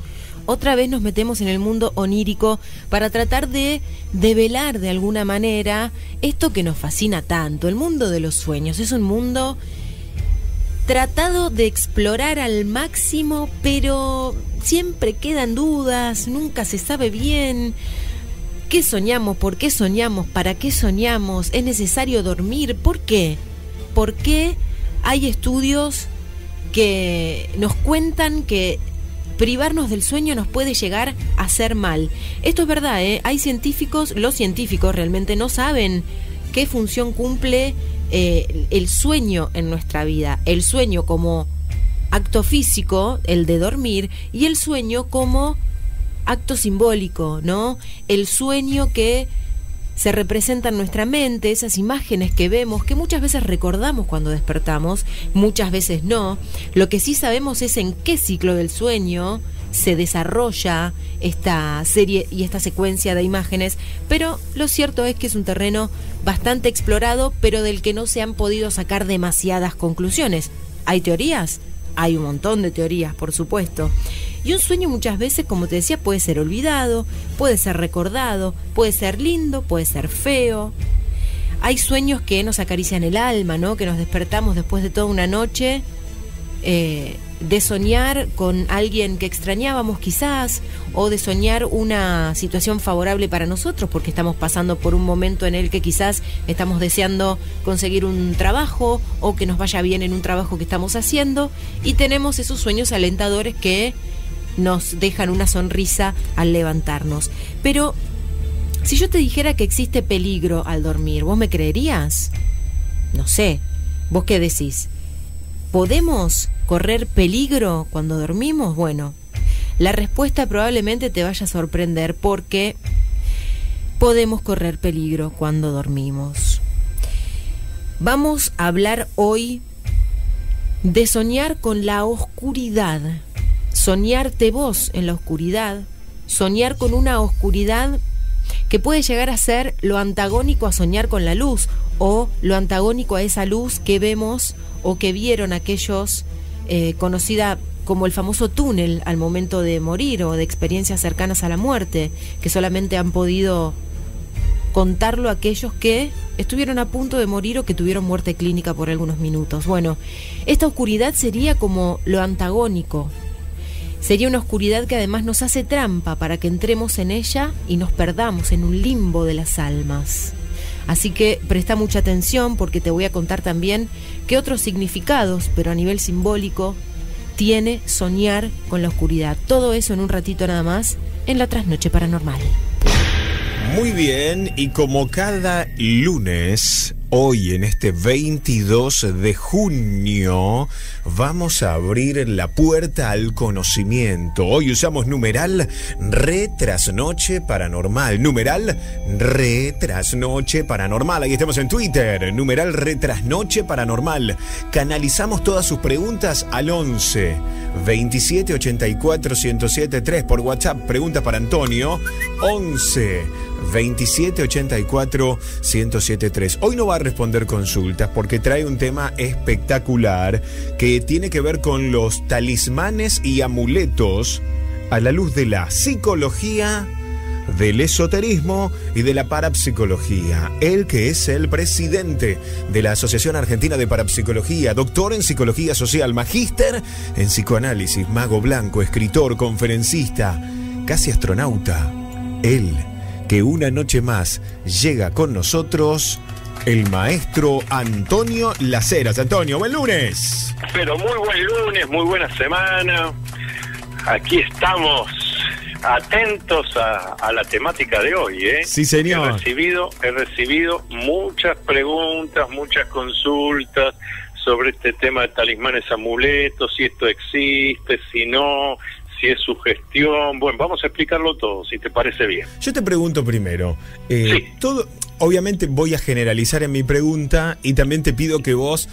Otra vez nos metemos en el mundo onírico para tratar de develar de alguna manera esto que nos fascina tanto. El mundo de los sueños es un mundo tratado de explorar al máximo, pero siempre quedan dudas, nunca se sabe bien qué soñamos, por qué soñamos, para qué soñamos, es necesario dormir, ¿por qué? ¿Por qué hay estudios que nos cuentan que privarnos del sueño nos puede llegar a hacer mal? Esto es verdad, ¿eh? Hay científicos, los científicos realmente no saben qué función cumple el sueño en nuestra vida. El sueño como acto físico, el de dormir, y el sueño como acto simbólico, ¿no? El sueño que se representa en nuestra mente, esas imágenes que vemos, que muchas veces recordamos cuando despertamos, muchas veces no. Lo que sí sabemos es en qué ciclo del sueño se desarrolla esta serie y esta secuencia de imágenes, pero lo cierto es que es un terreno bastante explorado, pero del que no se han podido sacar demasiadas conclusiones. ¿Hay teorías? Hay un montón de teorías, por supuesto. Y un sueño muchas veces, como te decía, puede ser olvidado, puede ser recordado, puede ser lindo, puede ser feo. Hay sueños que nos acarician el alma, ¿no? Que nos despertamos después de toda una noche de soñar con alguien que extrañábamos quizás, o de soñar una situación favorable para nosotros porque estamos pasando por un momento en el que quizás estamos deseando conseguir un trabajo o que nos vaya bien en un trabajo que estamos haciendo, y tenemos esos sueños alentadores que nos dejan una sonrisa al levantarnos. Pero si yo te dijera que existe peligro al dormir, ¿vos me creerías? No sé, ¿vos qué decís? ¿Podemos correr peligro cuando dormimos? Bueno, la respuesta probablemente te vaya a sorprender, porque podemos correr peligro cuando dormimos. Vamos a hablar hoy de soñar con la oscuridad. Soñarte vos en la oscuridad, soñar con una oscuridad que puede llegar a ser lo antagónico a soñar con la luz, o lo antagónico a esa luz que vemos o que vieron aquellos, conocida como el famoso túnel al momento de morir, o de experiencias cercanas a la muerte, que solamente han podido contarlo aquellos que estuvieron a punto de morir o que tuvieron muerte clínica por algunos minutos. Bueno, esta oscuridad sería como lo antagónico. Sería una oscuridad que además nos hace trampa para que entremos en ella y nos perdamos en un limbo de las almas. Así que presta mucha atención, porque te voy a contar también qué otros significados, pero a nivel simbólico, tiene soñar con la oscuridad. Todo eso en un ratito nada más en la Trasnoche Paranormal. Muy bien, y como cada lunes, hoy en este 22 de junio vamos a abrir la puerta al conocimiento. Hoy usamos numeral Trasnoche Paranormal. Numeral Trasnoche Paranormal. Ahí estamos en Twitter. Numeral Trasnoche Paranormal. Canalizamos todas sus preguntas al 11 27 84 1073 por WhatsApp. Pregunta para Antonio. 11 27 84 1073. Hoy no va a responder consultas porque trae un tema espectacular que tiene que ver con los talismanes y amuletos a la luz de la psicología, del esoterismo y de la parapsicología. Él, que es el presidente de la Asociación Argentina de Parapsicología, doctor en psicología social, magíster en psicoanálisis, mago blanco, escritor, conferencista, casi astronauta. Él, que una noche más llega con nosotros, el maestro Antonio Laceras. Antonio, buen lunes. Pero muy buen lunes, muy buena semana. Aquí estamos atentos a la temática de hoy, ¿eh? Sí, señor. He recibido muchas preguntas, muchas consultas sobre este tema de talismanes, amuletos, si esto existe, si no, si es sugestión. Bueno, vamos a explicarlo todo, si te parece bien. Yo te pregunto primero, sí. Todo, obviamente voy a generalizar en mi pregunta, y también te pido que vos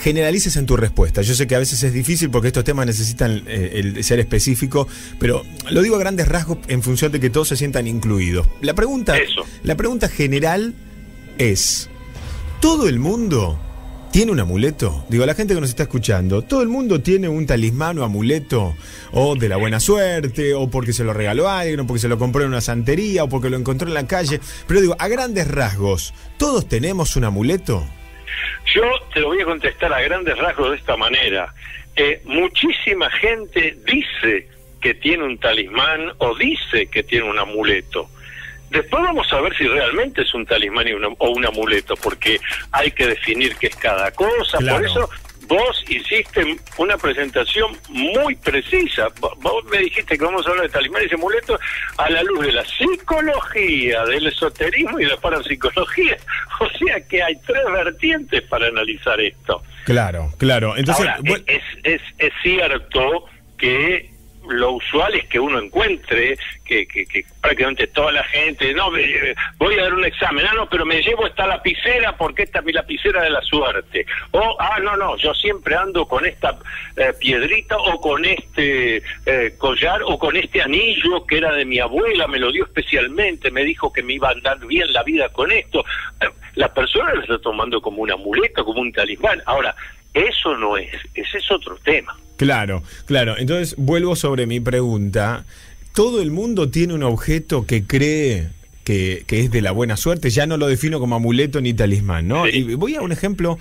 generalices en tu respuesta. Yo sé que a veces es difícil porque estos temas necesitan el ser específico, pero lo digo a grandes rasgos en función de que todos se sientan incluidos. La pregunta general es, ¿todo el mundo tiene un amuleto? Digo, la gente que nos está escuchando, ¿todo el mundo tiene un talismán o amuleto? O de la buena suerte, o porque se lo regaló alguien, o porque se lo compró en una santería, o porque lo encontró en la calle. Pero digo, a grandes rasgos, ¿todos tenemos un amuleto? Yo te lo voy a contestar a grandes rasgos de esta manera. Muchísima gente dice que tiene un talismán o dice que tiene un amuleto. Después vamos a ver si realmente es un talismán o un amuleto, porque hay que definir qué es cada cosa. Claro. Por eso vos hiciste una presentación muy precisa. Vos me dijiste que vamos a hablar de talismanes y amuletos a la luz de la psicología, del esoterismo y de la parapsicología. O sea que hay tres vertientes para analizar esto. Claro, claro. Entonces, ahora, es cierto que lo usual es que uno encuentre que prácticamente toda la gente, no, voy a dar un examen, ah, no, pero me llevo esta lapicera porque esta es mi lapicera de la suerte, o, ah, no, no, yo siempre ando con esta piedrita o con este collar o con este anillo que era de mi abuela, me lo dio especialmente, me dijo que me iba a andar bien la vida con esto. La persona lo está tomando como una muleta, como un talismán. Ahora, eso no es, ese es otro tema. Claro, claro. Entonces, vuelvo sobre mi pregunta. ¿Todo el mundo tiene un objeto que cree que es de la buena suerte? Ya no lo defino como amuleto ni talismán, ¿no? Sí. Y voy a un ejemplo,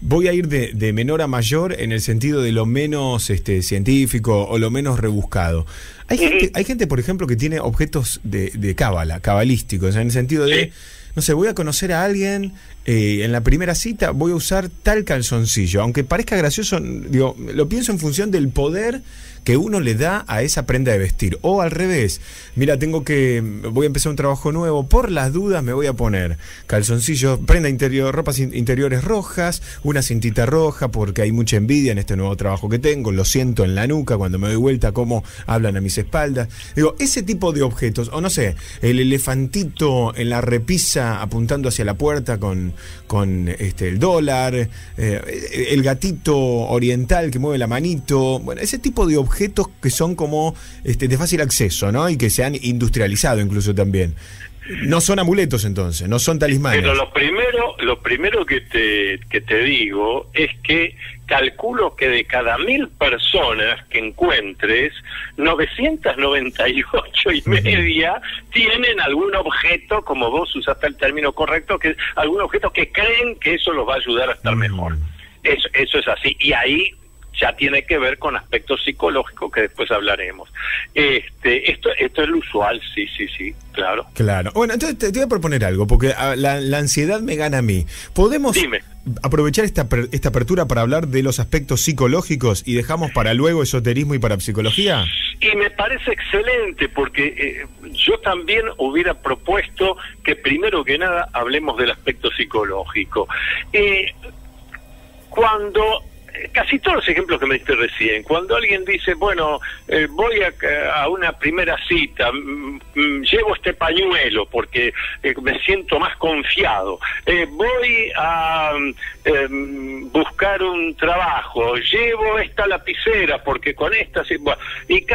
voy a ir de menor a mayor en el sentido de lo menos científico o lo menos rebuscado. Hay, sí, gente, hay gente, por ejemplo, que tiene objetos de cábala, cabalísticos, o sea, en el sentido de... Sí. No sé, voy a conocer a alguien, en la primera cita voy a usar tal calzoncillo. Aunque parezca gracioso, digo, lo pienso en función del poder que uno le da a esa prenda de vestir. O al revés, mira, voy a empezar un trabajo nuevo, por las dudas me voy a poner calzoncillos, prenda interior, ropas interiores rojas, una cintita roja porque hay mucha envidia en este nuevo trabajo que tengo, lo siento en la nuca cuando me doy vuelta cómo hablan a mis espaldas. Digo, ese tipo de objetos, o no sé, el elefantito en la repisa apuntando hacia la puerta con el dólar, el gatito oriental que mueve la manito, bueno, ese tipo de objetos que son como de fácil acceso, ¿no? Y que se han industrializado incluso también. No son amuletos entonces, no son talismanes. Pero lo primero que te digo es que calculo que de cada 1.000 personas que encuentres, 998 y media tienen algún objeto, como vos usaste el término correcto, que algún objeto que creen que eso los va a ayudar a estar mejor. Eso es así. Y ahí ya tiene que ver con aspectos psicológicos que después hablaremos. Esto es lo usual, sí, claro. Claro. Bueno, entonces te voy a proponer algo, porque la ansiedad me gana a mí. ¿Podemos aprovechar esta apertura para hablar de los aspectos psicológicos y dejamos para luego esoterismo y parapsicología? Y me parece excelente, porque yo también hubiera propuesto que primero que nada hablemos del aspecto psicológico. Cuando... Casi todos los ejemplos que me diste recién, cuando alguien dice, bueno, voy a una primera cita, llevo este pañuelo porque me siento más confiado, voy a buscar un trabajo, llevo esta lapicera porque con esta, y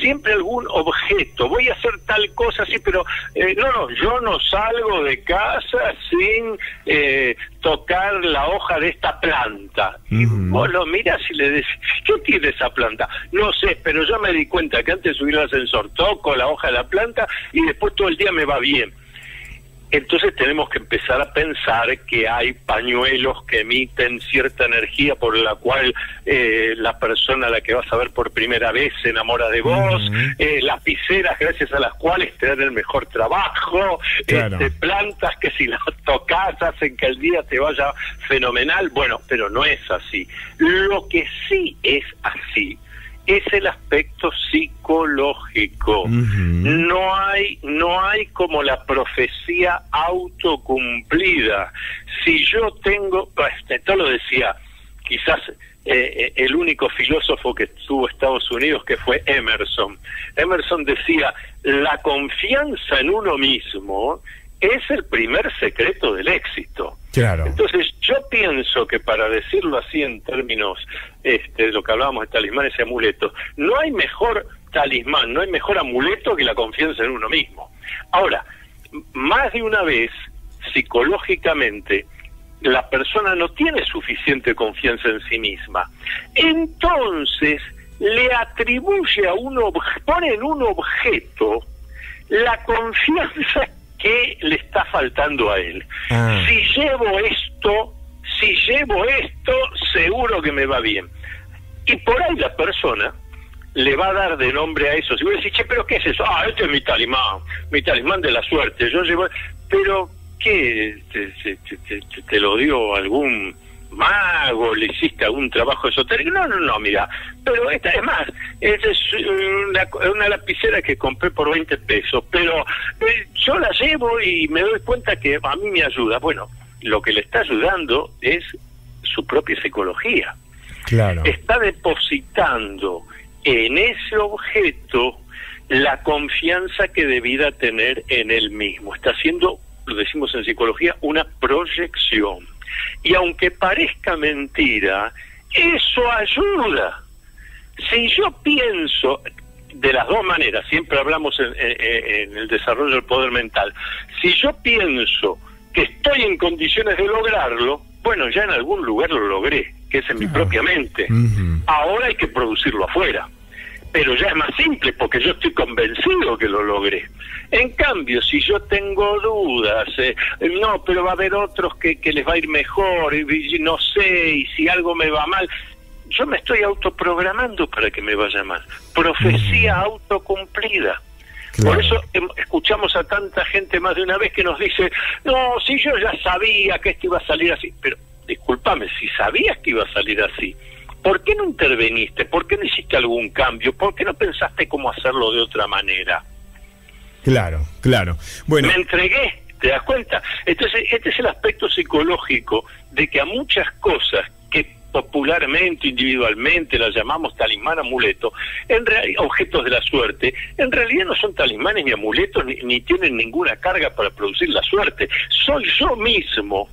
siempre algún objeto, voy a hacer tal cosa, sí, pero yo no salgo de casa sin tocar la hoja de esta planta. Vos lo mirás y le decís, ¿qué tiene esa planta? No sé, pero yo me di cuenta que antes de subir al ascensor toco la hoja de la planta y después todo el día me va bien. Entonces tenemos que empezar a pensar que hay pañuelos que emiten cierta energía por la cual la persona a la que vas a ver por primera vez se enamora de vos, lapiceras gracias a las cuales te dan el mejor trabajo, claro, plantas que si las tocas hacen que el día te vaya fenomenal. Bueno, pero no es así. Lo que sí es así es el aspecto psicológico. No hay como la profecía autocumplida. Si yo tengo, esto lo decía quizás el único filósofo que estuvo en Estados Unidos, que fue Emerson. Emerson decía, la confianza en uno mismo es el primer secreto del éxito. Claro. Entonces yo pienso que, para decirlo así en términos de lo que hablábamos de talismanes y amuletos, no hay mejor talismán, no hay mejor amuleto que la confianza en uno mismo. Ahora, más de una vez, psicológicamente, la persona no tiene suficiente confianza en sí misma. Entonces le atribuye a un objeto, pone en un objeto la confianza ¿qué le está faltando a él? Si llevo esto, seguro que me va bien. Y por ahí la persona le va a dar de nombre a eso. Si voy a decir, che, ¿pero qué es eso? Ah, este es mi talismán de la suerte. Yo llevo... ¿Pero qué? ¿Te lo dio algún mago? ¿Le hiciste algún trabajo esotérico? No, mira. Pero esta es más. Esta es una lapicera que compré por 20 pesos. Pero... yo la llevo y me doy cuenta que a mí me ayuda. Bueno, lo que le está ayudando es su propia psicología. Claro. Está depositando en ese objeto la confianza que debiera tener en él mismo. Está haciendo, lo decimos en psicología, una proyección. Y aunque parezca mentira, eso ayuda. Si yo pienso de las dos maneras, siempre hablamos en el desarrollo del poder mental, si yo pienso que estoy en condiciones de lograrlo, bueno, ya en algún lugar lo logré, que es en mi propia mente. Ahora hay que producirlo afuera. Pero ya es más simple, porque yo estoy convencido que lo logré. En cambio, si yo tengo dudas, no, pero va a haber otros que les va a ir mejor, y no sé, y si algo me va mal, yo me estoy autoprogramando para que me vaya mal. Profecía autocumplida. Claro. Por eso escuchamos a tanta gente más de una vez que nos dice, no, si yo ya sabía que esto iba a salir así. Pero, discúlpame, si sabías que iba a salir así, ¿por qué no interveniste? ¿Por qué no hiciste algún cambio? ¿Por qué no pensaste cómo hacerlo de otra manera? Claro, claro. Bueno, me entregué, ¿te das cuenta? Entonces, este es el aspecto psicológico de que a muchas cosas que popularmente, individualmente, las llamamos talismán, amuleto, en objetos de la suerte, en realidad no son talismanes ni amuletos, ni tienen ninguna carga para producir la suerte. Soy yo mismo,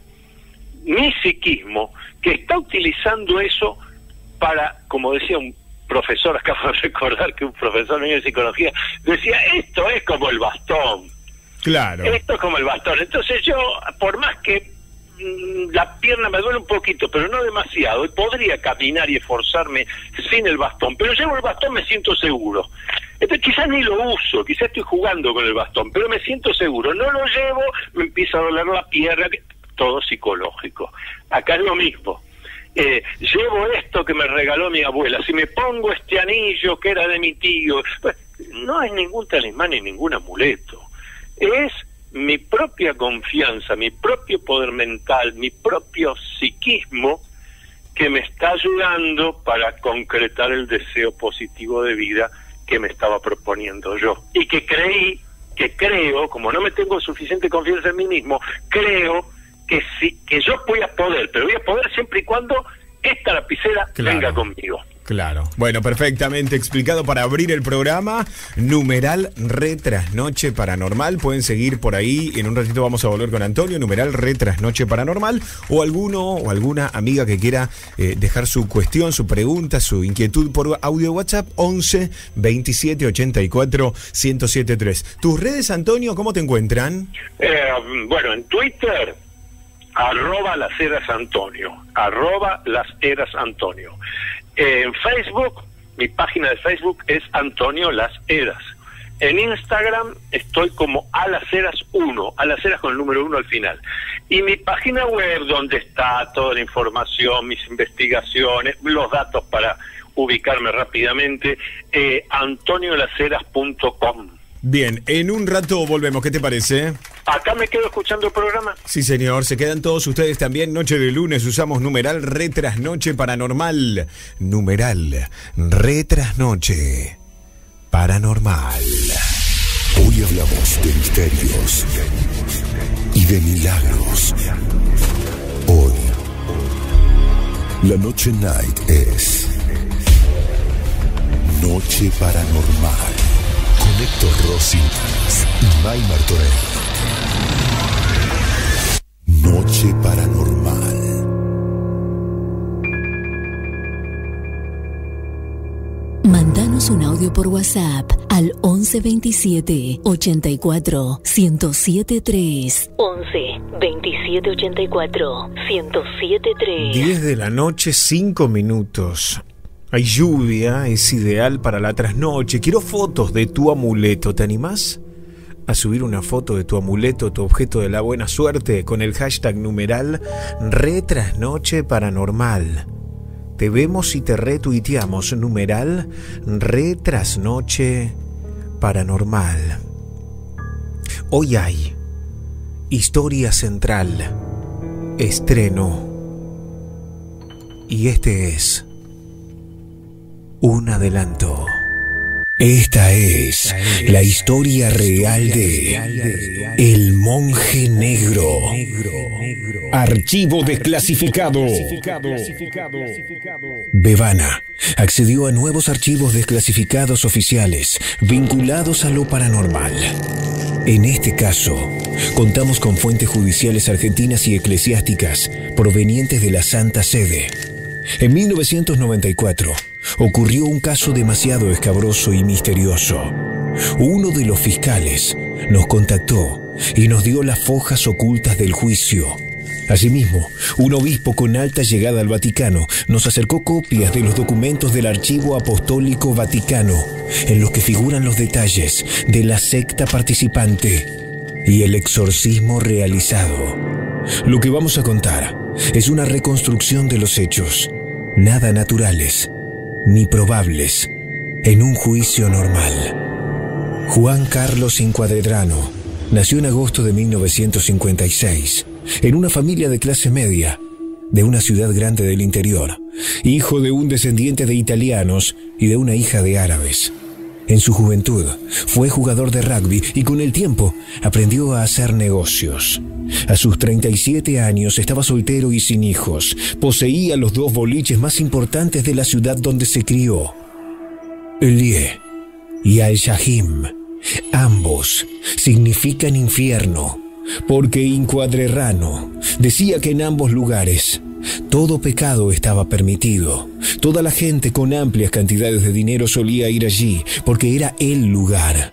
mi psiquismo, que está utilizando eso para, como decía un profesor, acabo de recordar que un profesor mío de psicología decía, esto es como el bastón. Claro. Esto es como el bastón. Entonces yo, por más que la pierna me duele un poquito, pero no demasiado, y podría caminar y esforzarme sin el bastón, pero llevo el bastón, me siento seguro. Entonces quizás ni lo uso, quizás estoy jugando con el bastón, pero me siento seguro. No lo llevo, me empieza a doler la pierna, todo psicológico. Acá es lo mismo. Llevo esto que me regaló mi abuela, si me pongo este anillo que era de mi tío, pues, no es ningún talismán ni ningún amuleto, es mi propia confianza, mi propio poder mental, mi propio psiquismo que me está ayudando para concretar el deseo positivo de vida que me estaba proponiendo yo, y que creí, que creo, como no me tengo suficiente confianza en mí mismo, creo que sí, que yo voy a poder, pero voy a poder siempre y cuando esta lapicera venga conmigo. Claro. Bueno, perfectamente explicado para abrir el programa. Numeral Trasnoche Paranormal. Pueden seguir por ahí. En un ratito vamos a volver con Antonio. Numeral Trasnoche Paranormal. O alguno o alguna amiga que quiera dejar su cuestión, su pregunta, su inquietud por audio WhatsApp. 11 27 84 1073. Tus redes, Antonio, ¿cómo te encuentran? Bueno, en Twitter, @LasHeras Antonio. En Facebook, mi página de Facebook es Antonio Las Heras. En Instagram estoy como @LasHeras1, @LasHeras con el número 1 al final. Y mi página web, donde está toda la información, mis investigaciones, los datos para ubicarme rápidamente, AntonioLasHeras.com. Bien, en un rato volvemos, ¿qué te parece? Acá me quedo escuchando el programa. Sí, señor, se quedan todos ustedes también. Noche de lunes usamos numeral Trasnoche Paranormal. Numeral Trasnoche Paranormal. Hoy hablamos de misterios y de milagros. Hoy la Noche Night es Noche Paranormal. Héctor Rossi y May Martorell. Noche Paranormal. Mándanos un audio por WhatsApp al 1127 84 1073. 11 27 84 1073. 10 de la noche, 5 minutos. Hay lluvia, es ideal para la trasnoche. Quiero fotos de tu amuleto. ¿Te animás a subir una foto de tu amuleto, tu objeto de la buena suerte, con el hashtag numeral Trasnoche Paranormal? Te vemos y te retuiteamos. Numeral Trasnoche Paranormal. Hoy hay historia central, estreno, y este es un adelanto. Esta es la historia real de El Monje Negro. Archivo desclasificado. Bebana accedió a nuevos archivos desclasificados oficiales vinculados a lo paranormal. En este caso, contamos con fuentes judiciales argentinas y eclesiásticas provenientes de la Santa Sede. En 1994, ocurrió un caso demasiado escabroso y misterioso. Uno de los fiscales nos contactó y nos dio las fojas ocultas del juicio. Asimismo, un obispo con alta llegada al Vaticano nos acercó copias de los documentos del Archivo Apostólico Vaticano, en los que figuran los detalles de la secta participante y el exorcismo realizado. Lo que vamos a contar es una reconstrucción de los hechos, nada naturales ni probables en un juicio normal. Juan Carlos Incuadrano nació en agosto de 1956 en una familia de clase media de una ciudad grande del interior, hijo de un descendiente de italianos y de una hija de árabes. En su juventud fue jugador de rugby y con el tiempo aprendió a hacer negocios. A sus 37 años estaba soltero y sin hijos. Poseía los dos boliches más importantes de la ciudad donde se crió, Elie y Al-Shahim. Ambos significan infierno, porque Incuadrano decía que en ambos lugares todo pecado estaba permitido. Toda la gente con amplias cantidades de dinero solía ir allí, porque era el lugar.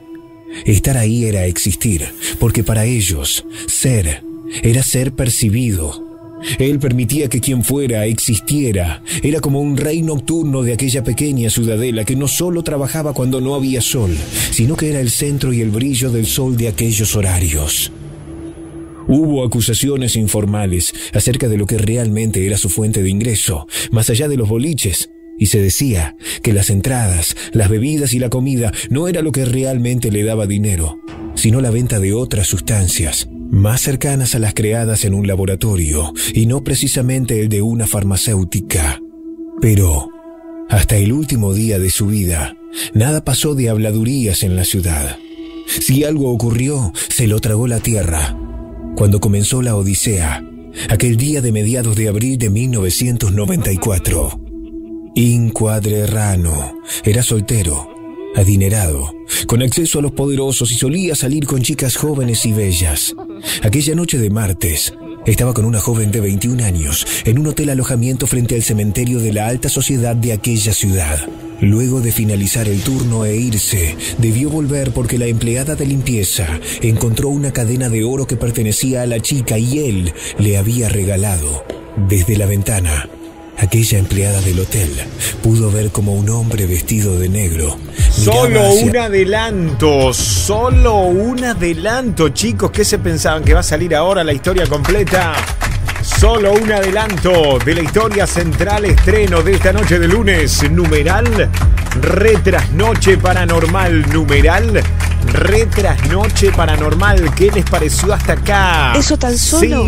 Estar ahí era existir, porque para ellos, ser era ser percibido. Él permitía que quien fuera existiera. Era como un rey nocturno de aquella pequeña ciudadela que no solo trabajaba cuando no había sol, sino que era el centro y el brillo del sol de aquellos horarios. Hubo acusaciones informales acerca de lo que realmente era su fuente de ingreso, más allá de los boliches, y se decía que las entradas, las bebidas y la comida no era lo que realmente le daba dinero, sino la venta de otras sustancias, más cercanas a las creadas en un laboratorio, y no precisamente el de una farmacéutica. Pero, hasta el último día de su vida, nada pasó de habladurías en la ciudad. Si algo ocurrió, se lo tragó la tierra. Cuando comenzó la odisea, aquel día de mediados de abril de 1994, Incuadrano era soltero, adinerado, con acceso a los poderosos y solía salir con chicas jóvenes y bellas. Aquella noche de martes, estaba con una joven de 21 años en un hotel alojamiento frente al cementerio de la alta sociedad de aquella ciudad. Luego de finalizar el turno e irse, debió volver porque la empleada de limpieza encontró una cadena de oro que pertenecía a la chica y él le había regalado. Desde la ventana, aquella empleada del hotel pudo ver como un hombre vestido de negro. Solo un adelanto, chicos, ¿qué se pensaban? ¿Que va a salir ahora la historia completa? Solo un adelanto de la historia central, estreno de esta noche de lunes. Numeral Retrasnoche Paranormal. Numeral Retrasnoche Paranormal. ¿Qué les pareció hasta acá? Eso tan solo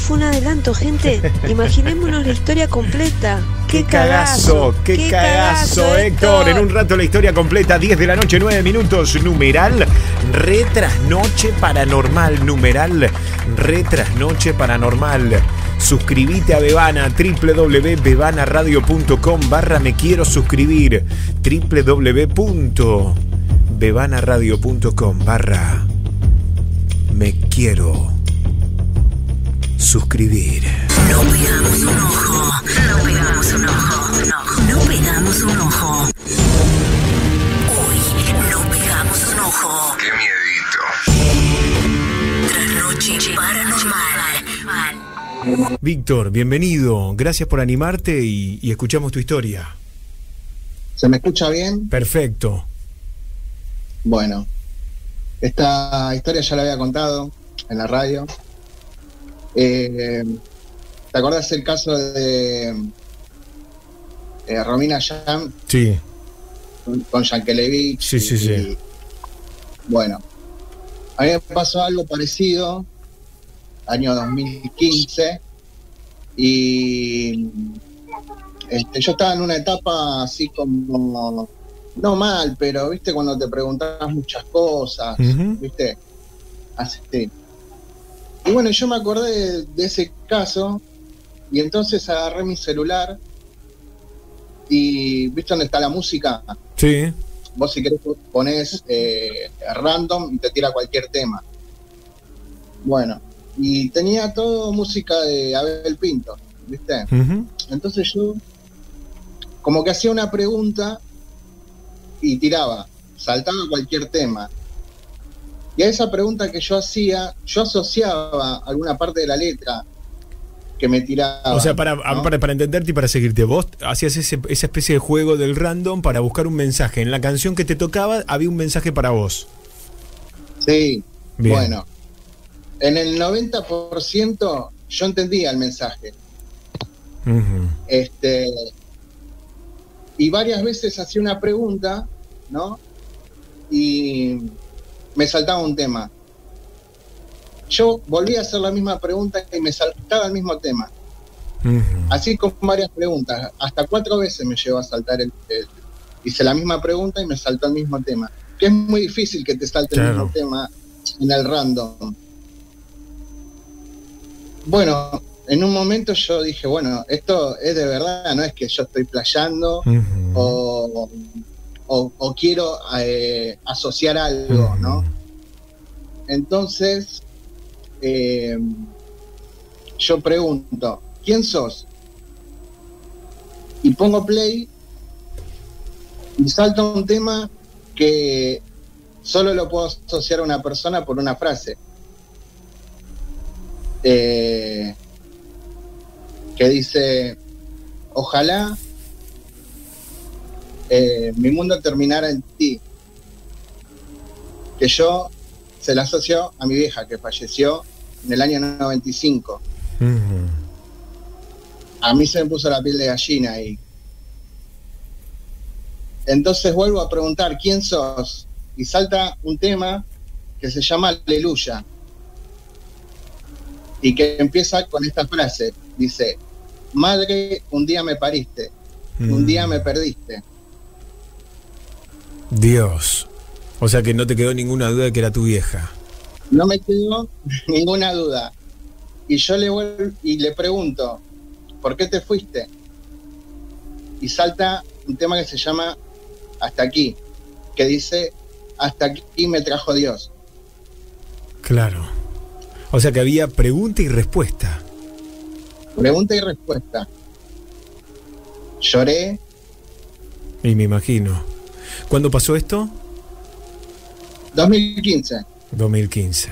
fue un adelanto, gente. Imaginémonos la historia completa. ¡Qué cagazo, Héctor! En un rato la historia completa, 10 de la noche, 9 minutos. Numeral Retrasnoche Paranormal. Numeral Retrasnoche Paranormal. Suscribite a Bebana, www.bebanaradio.com/mequierosuscribir, www.bebanaradio.com/mequierosuscribir. No pegamos un ojo, no pegamos un ojo, no, no pegamos un ojo. Hoy no pegamos un ojo. Qué miedito. Trasnoche Paranormal. Víctor, bienvenido. Gracias por animarte y escuchamos tu historia. ¿Se me escucha bien? Perfecto. Bueno, esta historia ya la había contado en la radio. ¿Te acordás el caso de Romina Yan? Sí. Con Yankelevich. Sí. Y, bueno, a mí me pasó algo parecido, año 2015, y yo estaba en una etapa así como no mal, pero viste cuando te preguntabas muchas cosas, viste, así. Y bueno, yo me acordé de ese caso y entonces agarré mi celular y viste dónde está la música. Sí. Vos si querés ponés random y te tira cualquier tema. Bueno, y tenía todo música de Abel Pinto, ¿viste? Entonces yo como que hacía una pregunta y tiraba, saltaba cualquier tema. Y a esa pregunta que yo hacía, yo asociaba alguna parte de la letra que me tiraba. O sea, para entenderte y para seguirte, vos hacías esa especie de juego del random para buscar un mensaje. En la canción que te tocaba había un mensaje para vos. Sí. Bien. Bueno, en el 90% yo entendía el mensaje. Y varias veces hacía una pregunta, ¿no? Y me saltaba un tema. Yo volví a hacer la misma pregunta y me saltaba el mismo tema. Así con varias preguntas. Hasta 4 veces me llevó a saltar el... Hice la misma pregunta y me saltó el mismo tema. Que es muy difícil que te salte el mismo tema en el random. Bueno, en un momento yo dije, bueno, esto es de verdad, no es que yo estoy playando o quiero asociar algo, ¿no? Entonces, yo pregunto, ¿quién sos? Y pongo play y salta un tema que solo lo puedo asociar a una persona por una frase. Que dice, ojalá mi mundo terminara en ti. Que yo se la asoció a mi vieja que falleció en el año 95. A mí se me puso la piel de gallina ahí. Entonces vuelvo a preguntar, ¿quién sos? Y salta un tema que se llama Aleluya y que empieza con esta frase. Dice, madre, un día me pariste, un día me perdiste. Dios. O sea que no te quedó ninguna duda de que era tu vieja. No me quedó ninguna duda. Y yo le vuelvo y le pregunto, ¿por qué te fuiste? Y salta un tema que se llama Hasta Aquí, que dice, hasta aquí me trajo Dios. Claro. O sea que había pregunta y respuesta. Pregunta y respuesta. Lloré. Y me imagino. ¿Cuándo pasó esto? 2015. 2015.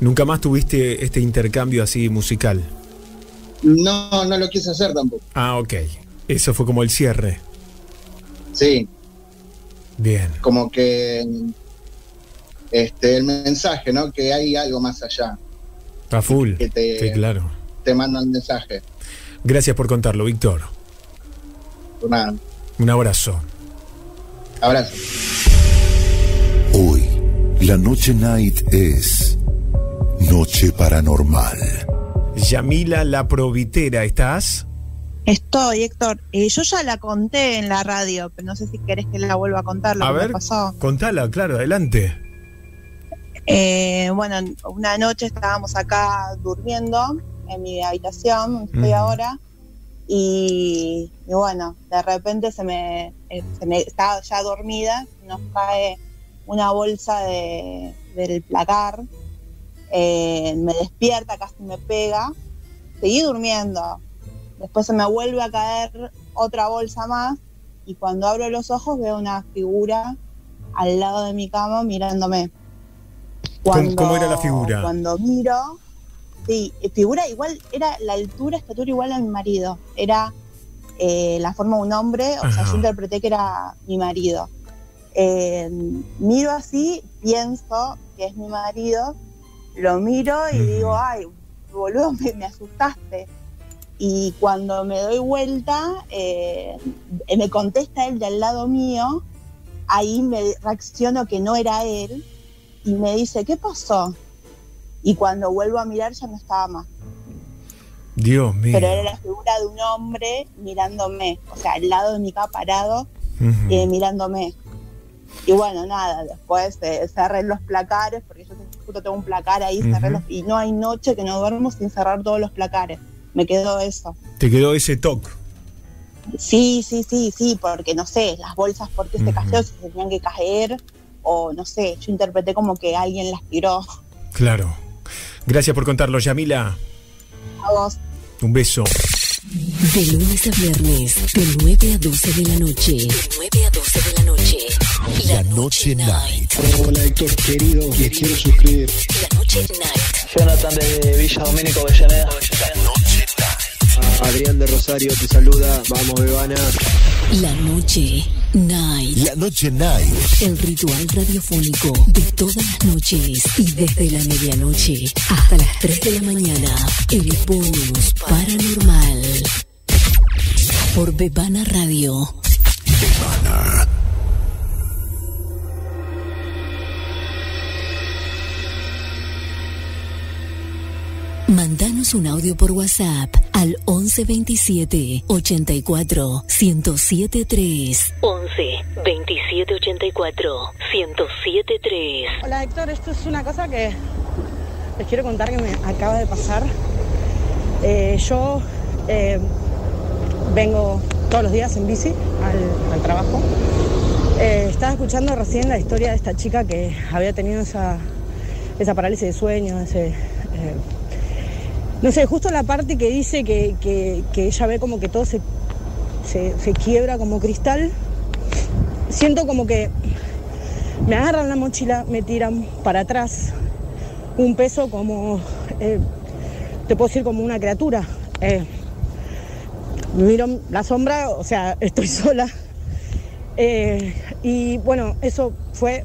¿Nunca más tuviste este intercambio así musical? No, no lo quise hacer tampoco. Ah, ok. Eso fue como el cierre. Sí. Bien. Como que el mensaje, ¿no? Que hay algo más allá. A full. Que te, sí, claro. Te mandan mensaje. Gracias por contarlo, Víctor. Nada. Un abrazo. Abrazo. Hoy, la Noche Night es Noche Paranormal. Yamila la Provitera, ¿estás? Estoy, Héctor. Yo ya la conté en la radio, pero no sé si querés que la vuelva a contar. A ver, contala, claro, adelante. Bueno, una noche estábamos acá durmiendo en mi habitación, estoy ahora, y bueno, de repente se me estaba ya dormida, nos cae una bolsa del placar, me despierta, casi me pega, seguí durmiendo, después se me vuelve a caer otra bolsa más, y cuando abro los ojos veo una figura al lado de mi cama mirándome. ¿Cómo era la figura? Cuando miro, sí, figura igual, era la altura, estatura igual a mi marido. Era la forma de un hombre, o sea, yo interpreté que era mi marido. Miro así, pienso que es mi marido, lo miro y digo, ay, boludo, me asustaste. Y cuando me doy vuelta, me contesta él de al lado mío, ahí me reacciono que no era él, y me dice, ¿qué pasó? Y cuando vuelvo a mirar ya no estaba más. Dios mío. Pero era la figura de un hombre mirándome, o sea, al lado de mi cama parado, mirándome. Y bueno, nada, después cerré los placares, porque yo justo tengo un placar ahí, cerré los, y no hay noche que no duermo sin cerrar todos los placares. Me quedó eso. ¿Te quedó ese toque? Sí, porque no sé, las bolsas porque se cayó, si se tenían que caer, o no sé, yo interpreté como que alguien las tiró. Claro. Gracias por contarlo, Yamila. A vos. Un beso. De lunes a viernes, de 9 a 12 de la noche. La Noche Night. Hola Héctor, querido, me quiero suscribir. La Noche Night. Jonathan de Villa Domínico, Avellaneda. La Noche Night. Adrián de Rosario te saluda. Vamos, Bebana. La Noche Night. La Noche Night. El ritual radiofónico de todas las noches y desde la medianoche hasta las 3 de la mañana. El bonus paranormal. Por Bebana Radio. Bebana. Mandanos un audio por WhatsApp al 1127 84 1073. 11 27 84 1073. Hola Héctor, esto es una cosa que les quiero contar que me acaba de pasar. Yo vengo todos los días en bici al trabajo. Estaba escuchando recién la historia de esta chica que había tenido esa parálisis de sueño, no sé, justo la parte que dice que ella ve como que todo se quiebra como cristal. Siento como que me agarran la mochila, me tiran para atrás. Un peso como, te puedo decir, como una criatura. Miro la sombra, o sea, estoy sola. Y bueno, eso fue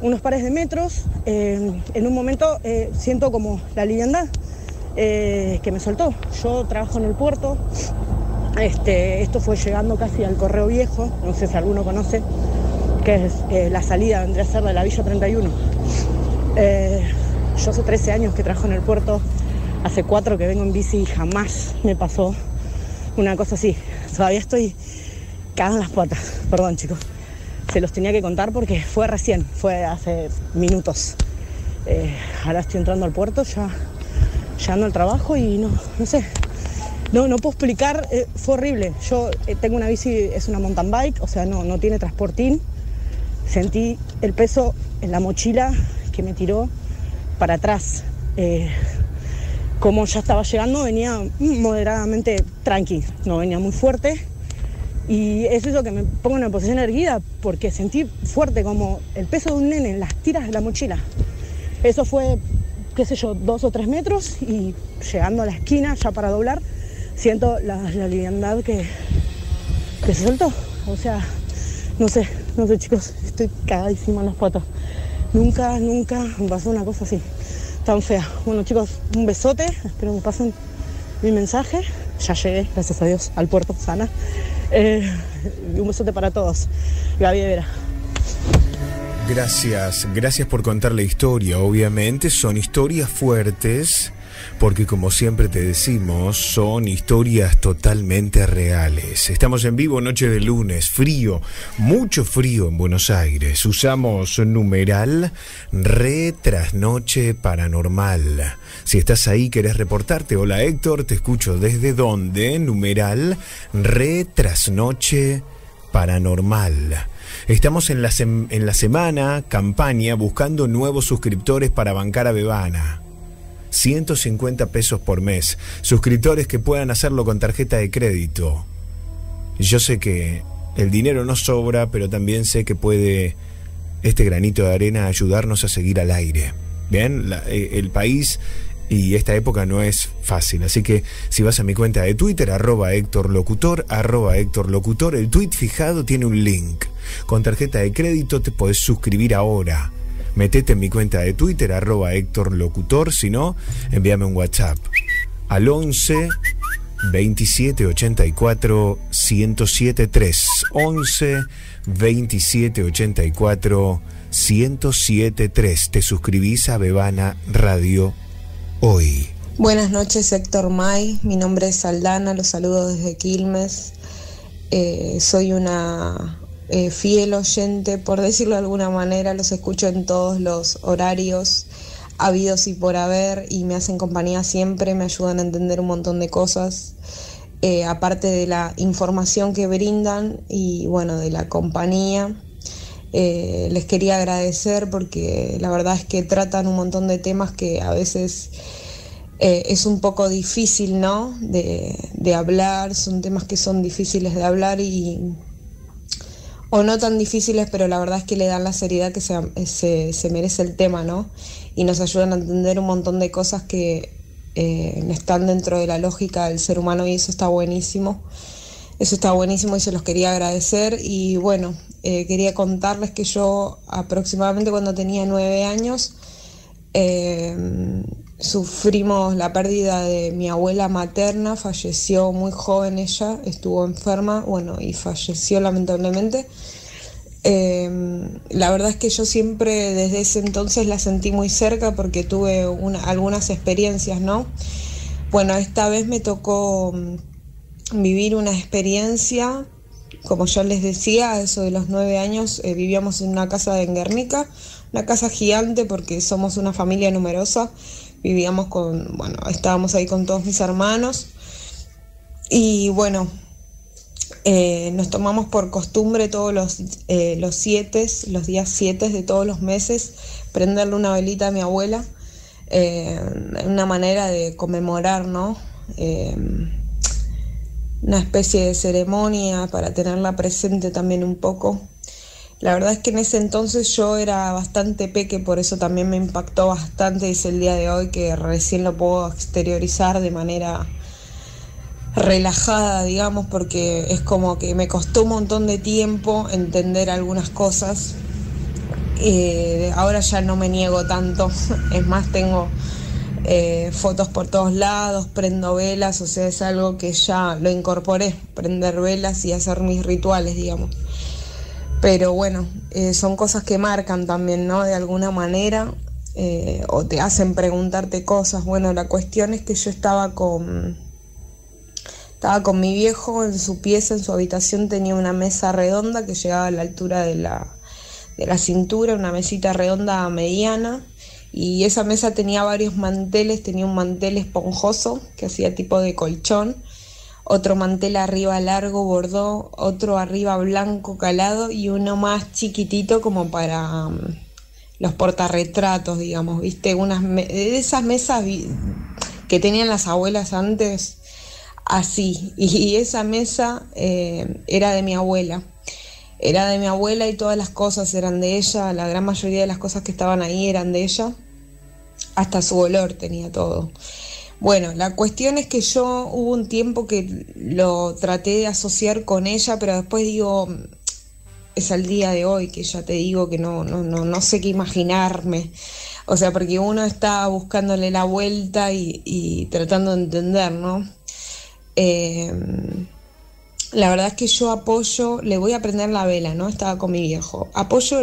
unos pares de metros. En un momento siento como la liviandad. Que me soltó. Yo trabajo en el puerto. Esto fue llegando casi al Correo Viejo, no sé si alguno conoce, que es la salida, vendría a ser de la Villa 31. Yo hace 13 años que trabajo en el puerto, hace 4 que vengo en bici y jamás me pasó una cosa así. Todavía estoy cagada en las patas, perdón chicos. Se los tenía que contar porque fue recién, fue hace minutos. Ahora estoy entrando al puerto, ya llegando al trabajo y no puedo explicar, fue horrible. Yo tengo una bici, es una mountain bike, o sea, no tiene transportín. Sentí el peso en la mochila que me tiró para atrás. Como ya estaba llegando, venía moderadamente tranqui, no venía muy fuerte. Y eso hizo que me ponga en una posición erguida porque sentí fuerte como el peso de un nene en las tiras de la mochila. Eso fue, qué sé yo, 2 o 3 metros y llegando a la esquina ya para doblar, siento la liviandad que se soltó. O sea, no sé chicos, estoy cagadísima en las patas. Nunca me pasó una cosa así, tan fea. Bueno chicos, un besote, espero que me pasen mi mensaje. Ya llegué, gracias a Dios, al puerto sana. Un besote para todos. Gaby de Vera. Gracias por contar la historia. Obviamente son historias fuertes, porque como siempre te decimos, son historias totalmente reales. Estamos en vivo noche de lunes, frío, mucho frío en Buenos Aires. Usamos numeral Trasnoche Paranormal. Si estás ahí, querés reportarte. Hola Héctor, te escucho desde dónde. Numeral Trasnoche Paranormal. Estamos en la semana campaña buscando nuevos suscriptores para bancar a Bebana. 150 pesos por mes. Suscriptores que puedan hacerlo con tarjeta de crédito. Yo sé que el dinero no sobra, pero también sé que puede este granito de arena ayudarnos a seguir al aire. ¿Bien? El país y esta época no es fácil, así que si vas a mi cuenta de Twitter, @HéctorLocutor, el tweet fijado tiene un link. Con tarjeta de crédito te podés suscribir ahora. Metete en mi cuenta de Twitter, @HéctorLocutor, si no, envíame un WhatsApp al 11 27 84 1073. 11 27 84 1073. Te suscribís a Bebana Radio hoy. Buenas noches Héctor May, mi nombre es Aldana, los saludo desde Quilmes. Soy una fiel oyente, por decirlo de alguna manera. Los escucho en todos los horarios habidos y por haber, y me hacen compañía siempre, me ayudan a entender un montón de cosas, aparte de la información que brindan y bueno, de la compañía. Les quería agradecer porque la verdad es que tratan un montón de temas que a veces es un poco difícil, ¿no?, de hablar. Son temas que son difíciles de hablar y... o no tan difíciles, pero la verdad es que le dan la seriedad que se merece el tema, ¿no? Y nos ayudan a entender un montón de cosas que están dentro de la lógica del ser humano, y eso está buenísimo. Eso está buenísimo y se los quería agradecer. Y bueno, quería contarles que yo aproximadamente cuando tenía 9 años sufrimos la pérdida de mi abuela materna. Falleció muy joven ella, estuvo enferma, bueno, y falleció lamentablemente. La verdad es que yo siempre desde ese entonces la sentí muy cerca porque tuve algunas experiencias, ¿no? Bueno, esta vez me tocó vivir una experiencia, como yo les decía, a eso de los 9 años vivíamos en una casa en Guernica, una casa gigante porque somos una familia numerosa. Vivíamos con, bueno, estábamos ahí con todos mis hermanos y bueno, nos tomamos por costumbre todos los días 7 de todos los meses, prenderle una velita a mi abuela, una manera de conmemorar, ¿no? Una especie de ceremonia para tenerla presente también un poco. La verdad es que en ese entonces yo era bastante peque, por eso también me impactó bastante. Es el día de hoy que recién lo puedo exteriorizar de manera relajada, digamos, porque es como que me costó un montón de tiempo entender algunas cosas. Ahora ya no me niego tanto, es más, tengo fotos por todos lados, prendo velas, o sea, es algo que ya lo incorporé, prender velas y hacer mis rituales, digamos. Pero bueno, son cosas que marcan también, ¿no? De alguna manera, o te hacen preguntarte cosas. Bueno, la cuestión es que yo estaba con mi viejo en su pieza, en su habitación. Tenía una mesa redonda que llegaba a la altura de la cintura, una mesita redonda mediana. Y esa mesa tenía varios manteles, tenía un mantel esponjoso que hacía tipo de colchón, otro mantel arriba largo, bordó, otro arriba blanco calado y uno más chiquitito como para los portarretratos, digamos, ¿viste? De esas mesas que tenían las abuelas antes, así. Y esa mesa era de mi abuela. Era de mi abuela y todas las cosas eran de ella, la gran mayoría de las cosas que estaban ahí eran de ella. Hasta su olor tenía todo. Bueno, la cuestión es que yo hubo un tiempo que lo traté de asociar con ella, pero después digo, es al día de hoy que ya te digo que no sé qué imaginarme. O sea, porque uno está buscándole la vuelta y tratando de entender, ¿no? La verdad es que yo apoyo, le voy a prender la vela, ¿no? Estaba con mi viejo. Apoyo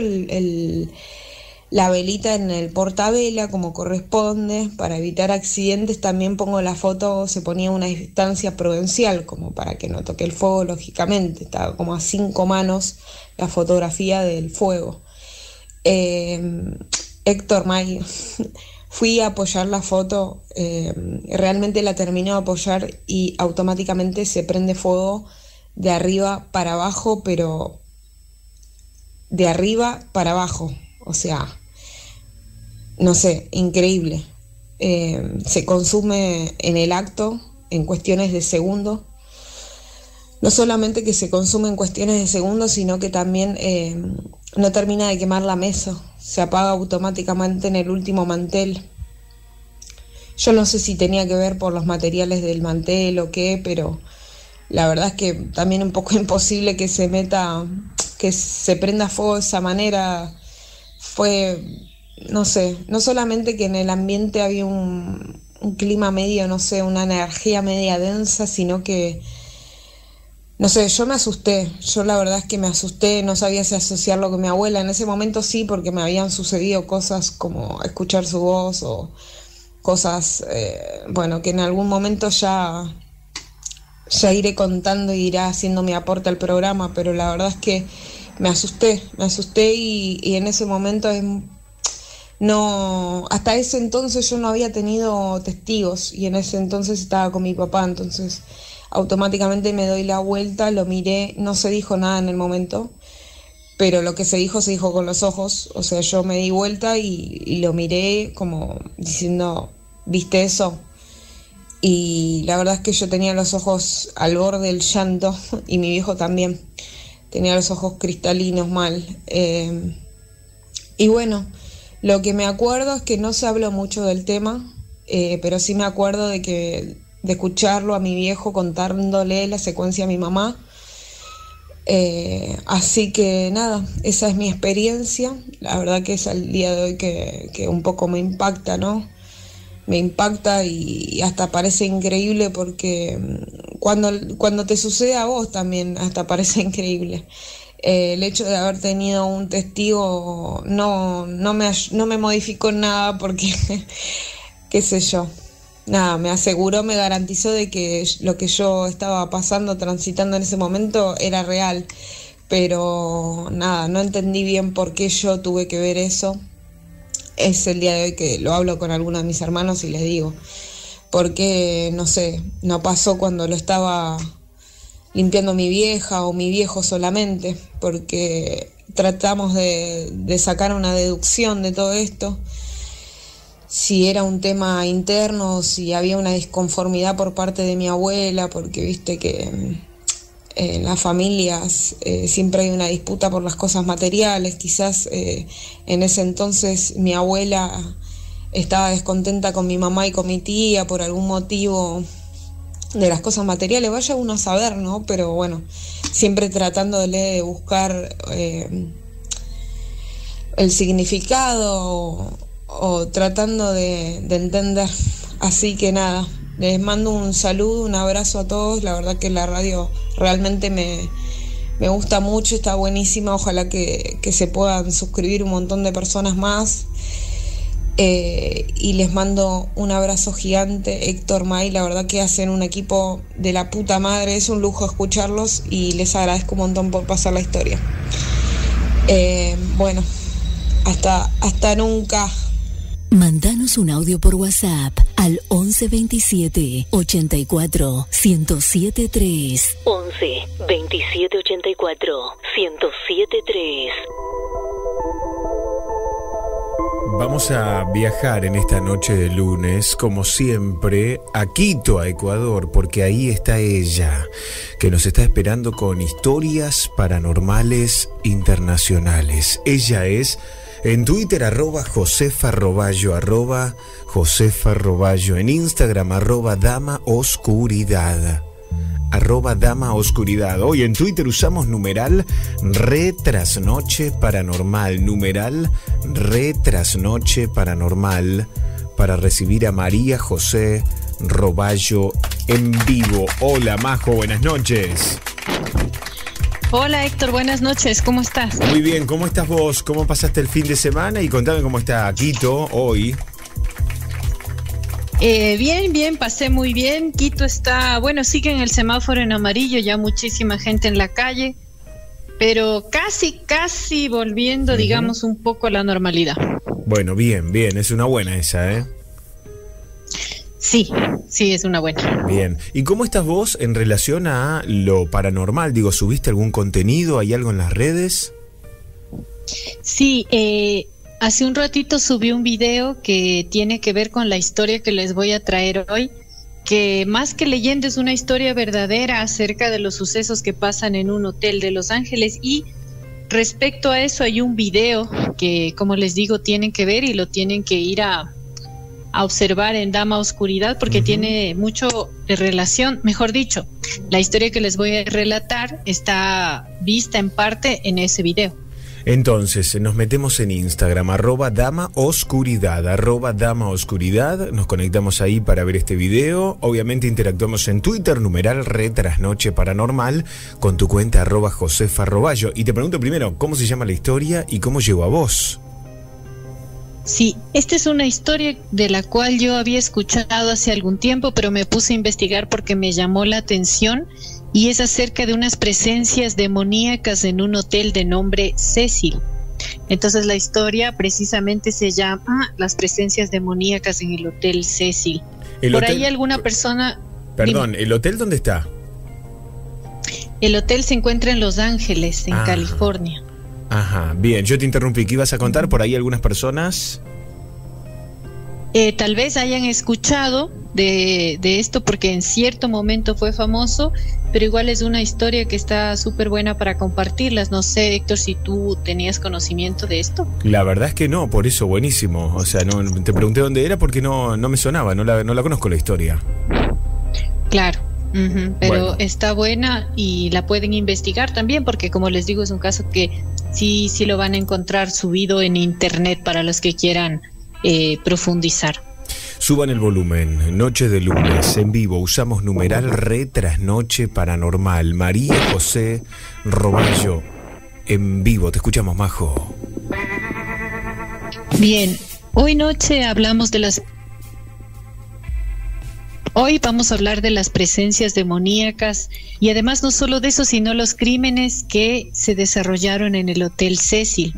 la velita en el portavela como corresponde, para evitar accidentes. También pongo la foto, se ponía una distancia prudencial como para que no toque el fuego, lógicamente. Estaba como a 5 manos la fotografía del fuego. Héctor May, fui a apoyar la foto, realmente la termino de apoyar y automáticamente se prende fuego de arriba para abajo, pero de arriba para abajo. O sea, no sé, increíble. Se consume en el acto, en cuestiones de segundos. No solamente que se consume en cuestiones de segundos, sino que también no termina de quemar la mesa. Se apaga automáticamente en el último mantel. Yo no sé si tenía que ver por los materiales del mantel o qué, pero la verdad es que también un poco imposible que se meta, que se prenda fuego de esa manera. Fue, no sé, no solamente que en el ambiente había un clima medio, no sé, una energía media densa, sino que, no sé, yo me asusté. Yo la verdad es que me asusté, no sabía si asociarlo con mi abuela. En ese momento sí, porque me habían sucedido cosas como escuchar su voz o cosas, bueno, que en algún momento ya iré contando y irá haciendo mi aporte al programa, pero la verdad es que me asusté y en ese momento no, hasta ese entonces yo no había tenido testigos y en ese entonces estaba con mi papá, entonces automáticamente me doy la vuelta, lo miré, no se dijo nada en el momento, pero lo que se dijo con los ojos, o sea, yo me di vuelta y lo miré como diciendo, ¿viste eso? Y la verdad es que yo tenía los ojos al borde del llanto y mi viejo también. Tenía los ojos cristalinos mal. Y bueno, lo que me acuerdo es que no se habló mucho del tema, pero sí me acuerdo de escucharlo a mi viejo contándole la secuencia a mi mamá. Así que nada, esa es mi experiencia. La verdad que es al día de hoy que un poco me impacta, ¿no? Me impacta y hasta parece increíble porque cuando te sucede a vos también hasta parece increíble. El hecho de haber tenido un testigo no me modificó nada porque, qué sé yo, nada, me aseguró, me garantizó de que lo que yo estaba pasando, transitando en ese momento era real. Pero nada, no entendí bien por qué yo tuve que ver eso. Es el día de hoy que lo hablo con alguno de mis hermanos y les digo, porque, no sé, no pasó cuando lo estaba limpiando mi vieja o mi viejo solamente, porque tratamos de sacar una deducción de todo esto, si era un tema interno, si había una disconformidad por parte de mi abuela, porque viste que en las familias siempre hay una disputa por las cosas materiales. Quizás en ese entonces mi abuela estaba descontenta con mi mamá y con mi tía por algún motivo de las cosas materiales, vaya uno a saber, ¿no? Pero bueno, siempre tratándole de buscar el significado o tratando de entender. Así que nada, les mando un saludo, un abrazo a todos. La verdad que la radio realmente me gusta mucho, está buenísima. Ojalá que se puedan suscribir un montón de personas más. Y les mando un abrazo gigante, Héctor, May. La verdad que hacen un equipo de la puta madre. Es un lujo escucharlos y les agradezco un montón por pasar la historia. Bueno, hasta nunca. Mándanos un audio por WhatsApp al 1127-84-1073. 1127-84-1073. Vamos a viajar en esta noche de lunes, como siempre, a Quito, a Ecuador, porque ahí está ella, que nos está esperando con historias paranormales internacionales. Ella es... En Twitter, @Josefa Roballo, en Instagram, @Dama Oscuridad. Hoy en Twitter usamos numeral Trasnoche Paranormal, Trasnoche Paranormal, para recibir a María José Roballo en vivo. Hola, Majo, buenas noches. Hola Héctor, buenas noches, ¿cómo estás? Muy bien, ¿cómo estás vos? ¿Cómo pasaste el fin de semana? Y contame cómo está Quito hoy. Bien, pasé muy bien. Quito está, bueno, sigue en el semáforo en amarillo, ya muchísima gente en la calle, pero casi volviendo, digamos, un poco a la normalidad. Bueno, bien, es una buena esa, ¿eh? Sí, es una buena. Bien. ¿Y cómo estás vos en relación a lo paranormal? Digo, ¿subiste algún contenido? ¿Hay algo en las redes? Sí, hace un ratito subí un video que tiene que ver con la historia que les voy a traer hoy, que más que leyenda es una historia verdadera acerca de los sucesos que pasan en un hotel de Los Ángeles, y respecto a eso hay un video que, como les digo, tienen que ver y lo tienen que ir a observar en Dama Oscuridad, porque tiene mucho de relación, mejor dicho, la historia que les voy a relatar está vista en parte en ese video. Entonces, nos metemos en Instagram, @Dama Oscuridad, nos conectamos ahí para ver este video, obviamente interactuamos en Twitter, numeral Trasnoche Paranormal, con tu cuenta @Josefa Roballo, y te pregunto primero, ¿cómo se llama la historia y cómo llegó a vos? Sí, esta es una historia de la cual yo había escuchado hace algún tiempo, pero me puse a investigar porque me llamó la atención y es acerca de unas presencias demoníacas en un hotel de nombre Cecil. Entonces la historia precisamente se llama Las presencias demoníacas en el Hotel Cecil. Por ahí alguna persona... Perdón, dime, ¿el hotel dónde está? El hotel se encuentra en Los Ángeles, en California. Ajá, bien, yo te interrumpí. ¿Qué ibas a contar? Por ahí algunas personas... tal vez hayan escuchado de esto porque en cierto momento fue famoso, pero igual es una historia que está súper buena para compartirlas. No sé, Héctor, si tú tenías conocimiento de esto. La verdad es que no, por eso buenísimo. O sea, no, te pregunté dónde era porque no me sonaba, no la conozco la historia. Claro, pero bueno, está buena y la pueden investigar también porque, como les digo, es un caso que sí lo van a encontrar subido en internet para los que quieran profundizar. Suban el volumen. Noche de lunes, en vivo. Usamos numeral re Trasnoche Paranormal. María José Roballo, en vivo. Te escuchamos, Majo. Bien, hoy noche hablamos de las... Hoy vamos a hablar de las presencias demoníacas y además no solo de eso, sino los crímenes que se desarrollaron en el Hotel Cecil.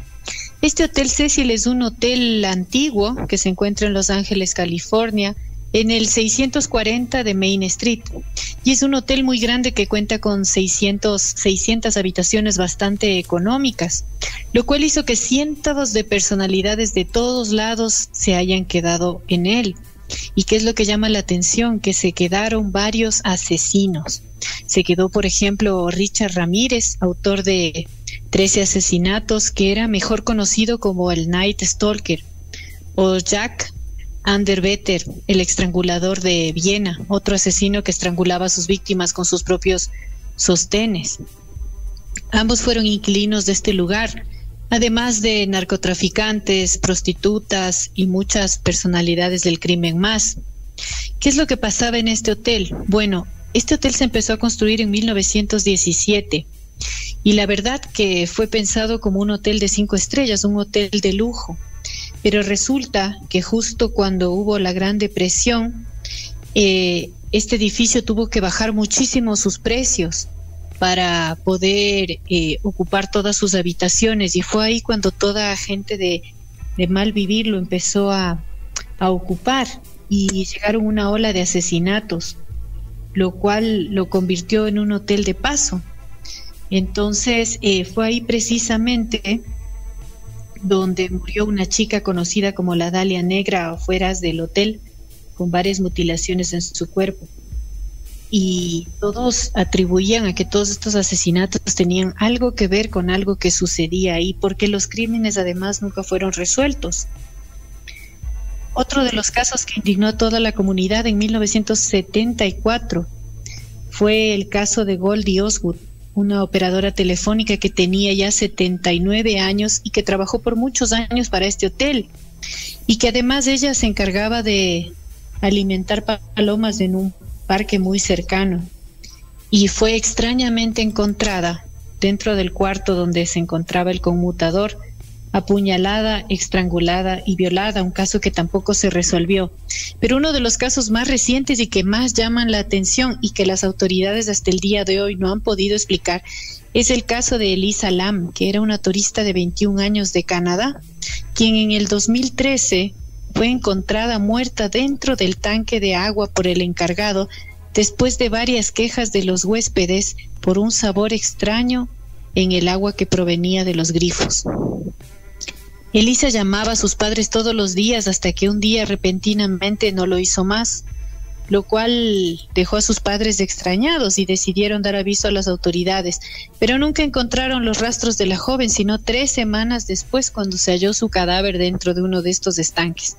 Este Hotel Cecil es un hotel antiguo que se encuentra en Los Ángeles, California, en el 640 de Main Street. Y es un hotel muy grande que cuenta con 600 habitaciones bastante económicas, lo cual hizo que cientos de personalidades de todos lados se hayan quedado en él. ¿Y qué es lo que llama la atención? Que se quedaron varios asesinos. Se quedó, por ejemplo, Richard Ramírez, autor de 13 asesinatos, que era mejor conocido como el Night Stalker, o Jack Anderbetter, el estrangulador de Viena, otro asesino que estrangulaba a sus víctimas con sus propios sostenes. Ambos fueron inquilinos de este lugar, además de narcotraficantes, prostitutas y muchas personalidades del crimen más. ¿Qué es lo que pasaba en este hotel? Bueno, este hotel se empezó a construir en 1917 y la verdad que fue pensado como un hotel de 5 estrellas, un hotel de lujo. Pero resulta que justo cuando hubo la Gran Depresión, este edificio tuvo que bajar muchísimo sus precios para poder ocupar todas sus habitaciones, y fue ahí cuando toda gente de mal vivir lo empezó a ocupar y llegaron una ola de asesinatos, lo cual lo convirtió en un hotel de paso. Entonces fue ahí precisamente donde murió una chica conocida como la Dalia Negra afuera del hotel, con varias mutilaciones en su cuerpo. Y todos atribuían a que todos estos asesinatos tenían algo que ver con algo que sucedía ahí, porque los crímenes además nunca fueron resueltos. Otro de los casos que indignó a toda la comunidad en 1974 fue el caso de Goldie Osgood, una operadora telefónica que tenía ya 79 años y que trabajó por muchos años para este hotel, y que además ella se encargaba de alimentar palomas en un parque muy cercano, y fue extrañamente encontrada dentro del cuarto donde se encontraba el conmutador, apuñalada, estrangulada y violada, un caso que tampoco se resolvió. Pero uno de los casos más recientes y que más llaman la atención y que las autoridades hasta el día de hoy no han podido explicar es el caso de Elisa Lam, que era una turista de 21 años de Canadá, quien en el 2013 fue encontrada muerta dentro del tanque de agua por el encargado después de varias quejas de los huéspedes por un sabor extraño en el agua que provenía de los grifos. Elisa llamaba a sus padres todos los días hasta que un día repentinamente no lo hizo más, lo cual dejó a sus padres extrañados y decidieron dar aviso a las autoridades, pero nunca encontraron los rastros de la joven, sino 3 semanas después cuando se halló su cadáver dentro de uno de estos estanques.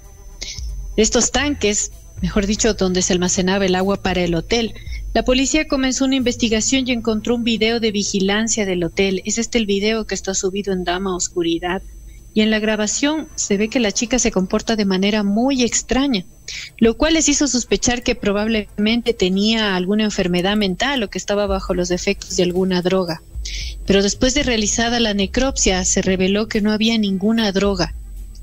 Estos tanques, mejor dicho, donde se almacenaba el agua para el hotel. La policía comenzó una investigación y encontró un video de vigilancia del hotel. Es este el video que está subido en Dama Oscuridad. Y en la grabación se ve que la chica se comporta de manera muy extraña, lo cual les hizo sospechar que probablemente tenía alguna enfermedad mental o que estaba bajo los efectos de alguna droga. Pero después de realizada la necropsia, se reveló que no había ninguna droga,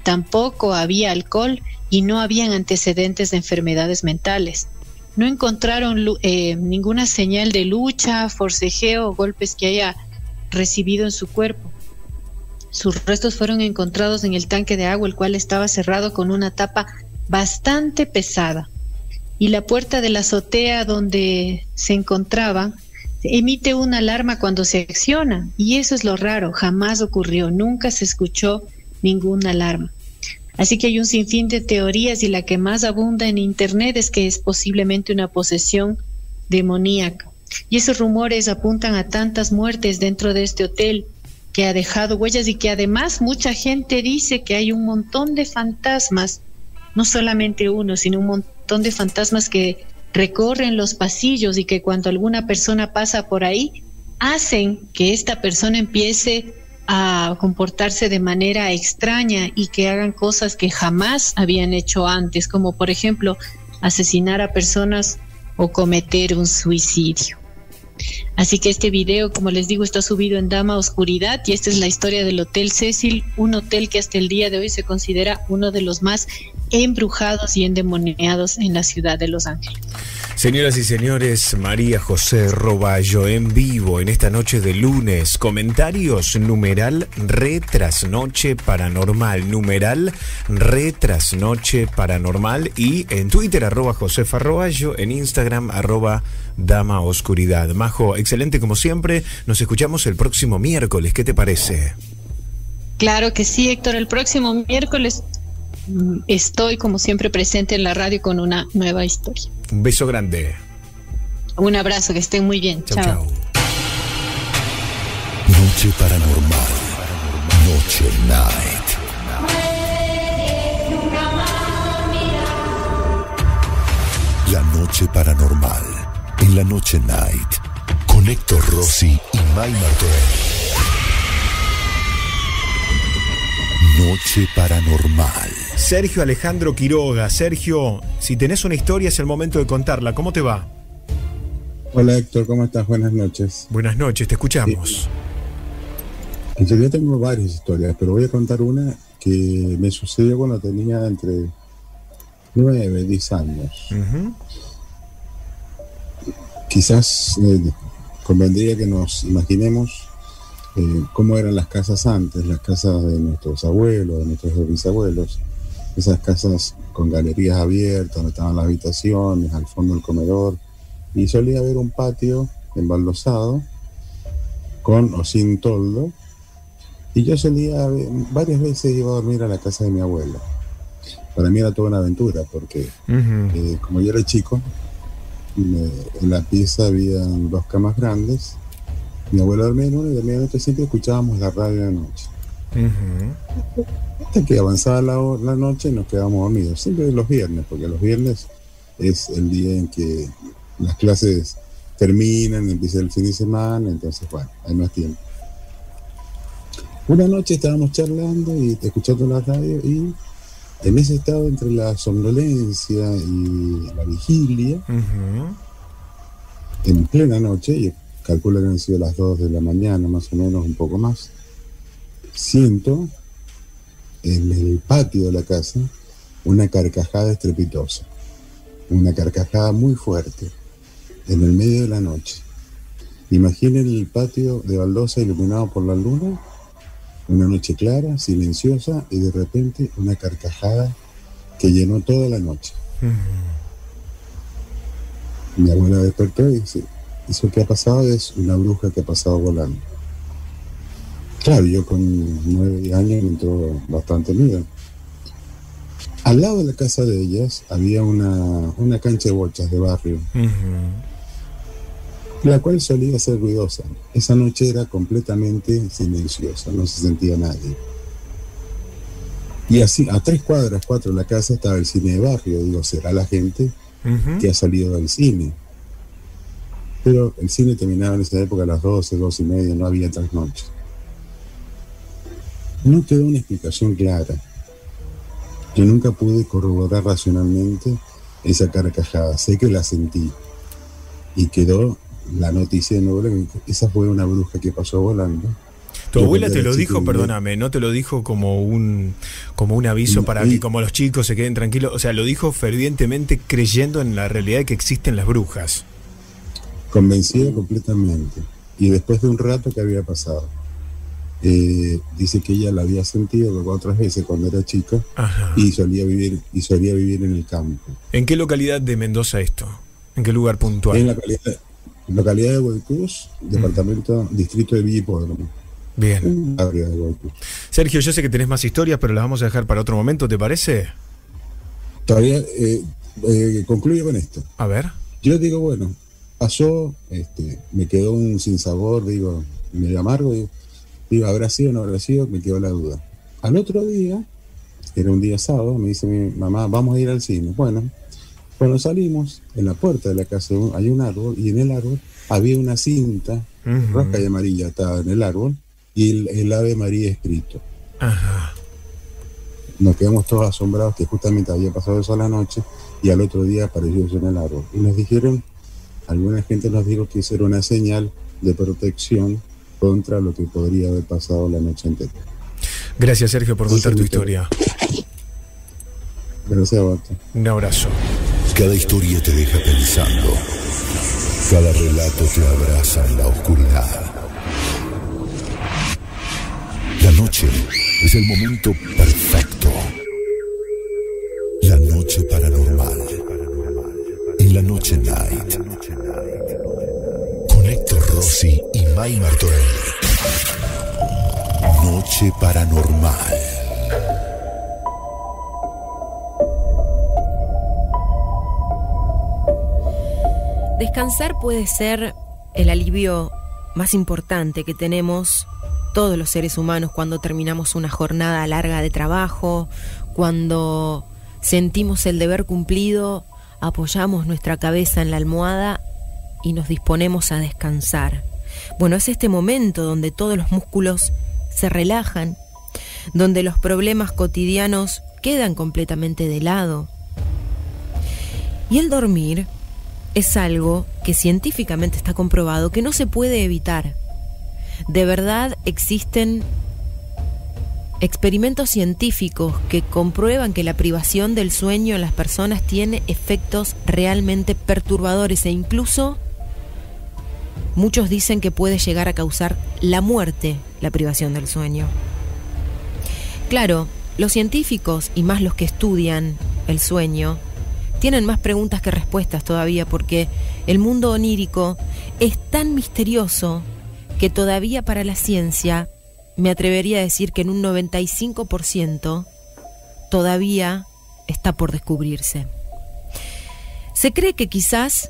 tampoco había alcohol y no habían antecedentes de enfermedades mentales. no encontraron ninguna señal de lucha, forcejeo o golpes que haya recibido en su cuerpo. Sus restos fueron encontrados en el tanque de agua, el cual estaba cerrado con una tapa bastante pesada, y la puerta de la azotea donde se encontraba emite una alarma cuando se acciona, y eso es lo raro, jamás ocurrió, nunca se escuchó ninguna alarma. Así que hay un sinfín de teorías, y la que más abunda en internet es que es posiblemente una posesión demoníaca. Y esos rumores apuntan a tantas muertes dentro de este hotel que ha dejado huellas, y que además mucha gente dice que hay un montón de fantasmas, no solamente uno, sino un montón de fantasmas que recorren los pasillos, y que cuando alguna persona pasa por ahí hacen que esta persona empiece a comportarse de manera extraña y que hagan cosas que jamás habían hecho antes, como por ejemplo asesinar a personas o cometer un suicidio. Así que este video, como les digo, está subido en Dama Oscuridad, y esta es la historia del Hotel Cecil, un hotel que hasta el día de hoy se considera uno de los más embrujados y endemoniados en la ciudad de Los Ángeles. Señoras y señores, María José Roballo en vivo en esta noche de lunes. Comentarios, numeral Trasnoche Paranormal, numeral Trasnoche Paranormal, y en Twitter @JosefaRoballo, en Instagram @Dama Oscuridad. Majo, excelente como siempre, nos escuchamos el próximo miércoles, ¿qué te parece? Claro que sí, Héctor, el próximo miércoles estoy como siempre presente en la radio con una nueva historia. Un beso grande. Un abrazo, que estén muy bien. Chao, chao. Noche paranormal. Noche night. La noche paranormal. En la noche night. Con Héctor Rossi y May Martorell. Noche paranormal. Sergio Alejandro Quiroga. Sergio, si tenés una historia es el momento de contarla. ¿Cómo te va? Hola Héctor, ¿cómo estás? Buenas noches. Buenas noches, te escuchamos. Sí. En realidad tengo varias historias, pero voy a contar una que me sucedió cuando tenía entre 9 y 10 años. Quizás convendría que nos imaginemos cómo eran las casas antes, las casas de nuestros abuelos, de nuestros bisabuelos. Esas casas con galerías abiertas, donde estaban las habitaciones, al fondo el comedor, y solía haber un patio embaldosado con o sin toldo, y yo solía, varias veces iba a dormir a la casa de mi abuela. Para mí era toda una aventura, porque como yo era chico, en la pieza había 2 camas grandes, mi abuela dormía en una y dormía en otra, siempre escuchábamos la radio de noche. Hasta que avanzaba la noche y nos quedábamos dormidos, siempre los viernes, porque los viernes es el día en que las clases terminan, empieza el fin de semana, entonces bueno, hay más tiempo. Una noche estábamos charlando y escuchando la radio, y en ese estado entre la somnolencia y la vigilia, en plena noche, y calculo que han sido las 2 de la mañana más o menos, un poco más, siento en el patio de la casa una carcajada estrepitosa, una carcajada muy fuerte en el medio de la noche. Imaginen el patio de baldosa iluminado por la luna, una noche clara, silenciosa, y de repente una carcajada que llenó toda la noche. Mi abuela despertó y dice: eso que ha pasado es una bruja que ha pasado volando. Claro, yo con 9 años me entró bastante miedo. Al lado de la casa de ellas había una cancha de bochas de barrio, la cual solía ser ruidosa. Esa noche era completamente silenciosa, no se sentía nadie. Y así, a 3 cuadras, 4 de la casa estaba el cine de barrio. Digo, será la gente que ha salido del cine. Pero el cine terminaba en esa época a las 12, 12 y media, no había trasnoche. No quedó una explicación clara. Yo nunca pude corroborar racionalmente esa carcajada. Sé que la sentí. Y quedó la noticia de nuevo, esa fue una bruja que pasó volando. Tu abuela te lo dijo, perdóname, no te lo dijo como un aviso para que como los chicos se queden tranquilos, o sea, lo dijo fervientemente creyendo en la realidad de que existen las brujas. Convencida completamente. Y después de un rato que había pasado, dice que ella la había sentido luego otras veces cuando era chica. Ajá. y solía vivir en el campo. ¿En qué localidad de Mendoza esto? ¿En qué lugar puntual? En la localidad de Huaycuz, departamento, distrito de Villa Hipódromo. Bien. Sergio, yo sé que tenés más historias, pero las vamos a dejar para otro momento, ¿te parece? Todavía concluyo con esto. A ver. Yo digo, bueno, pasó, me quedó un sinsabor, digo, medio amargo, digo, ¿habrá sido o no habrá sido? Me quedó la duda. Al otro día, era un día sábado, me dice mi mamá, vamos a ir al cine. Bueno, cuando salimos, en la puerta de la casa hay un árbol, y en el árbol había una cinta roja y amarilla atada en el árbol, y el Ave María escrito. Ajá. Nos quedamos todos asombrados que justamente había pasado eso a la noche y al otro día apareció eso en el árbol. Y nos dijeron, alguna gente nos dijo que eso era una señal de protección contra lo que podría haber pasado la noche anterior. Gracias, Sergio, por contar tu historia. Gracias, Bato. Un abrazo. Cada historia te deja pensando. Cada relato te abraza en la oscuridad. La noche es el momento perfecto. La noche paranormal. En la noche night. Con Héctor Rossi y May Martorelli. Noche paranormal. Descansar puede ser el alivio más importante que tenemos todos los seres humanos cuando terminamos una jornada larga de trabajo, cuando sentimos el deber cumplido, apoyamos nuestra cabeza en la almohada y nos disponemos a descansar. Bueno, es este momento donde todos los músculos se relajan, donde los problemas cotidianos quedan completamente de lado. Y el dormir es algo que científicamente está comprobado que no se puede evitar. De verdad existen experimentos científicos que comprueban que la privación del sueño en las personas tiene efectos realmente perturbadores e incluso muchos dicen que puede llegar a causar la muerte, la privación del sueño. Claro, los científicos y más los que estudian el sueño tienen más preguntas que respuestas todavía porque el mundo onírico es tan misterioso que todavía para la ciencia, me atrevería a decir que en un 95% todavía está por descubrirse. Se cree que quizás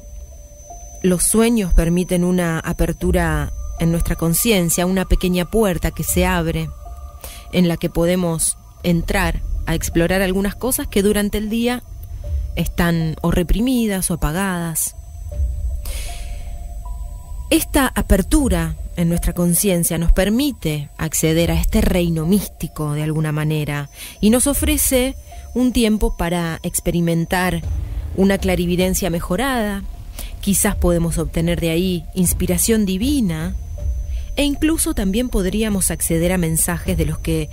los sueños permiten una apertura en nuestra conciencia, una pequeña puerta que se abre, en la que podemos entrar a explorar algunas cosas que durante el día están o reprimidas o apagadas. Esta apertura en nuestra conciencia nos permite acceder a este reino místico de alguna manera y nos ofrece un tiempo para experimentar una clarividencia mejorada, quizás podemos obtener de ahí inspiración divina e incluso también podríamos acceder a mensajes de los que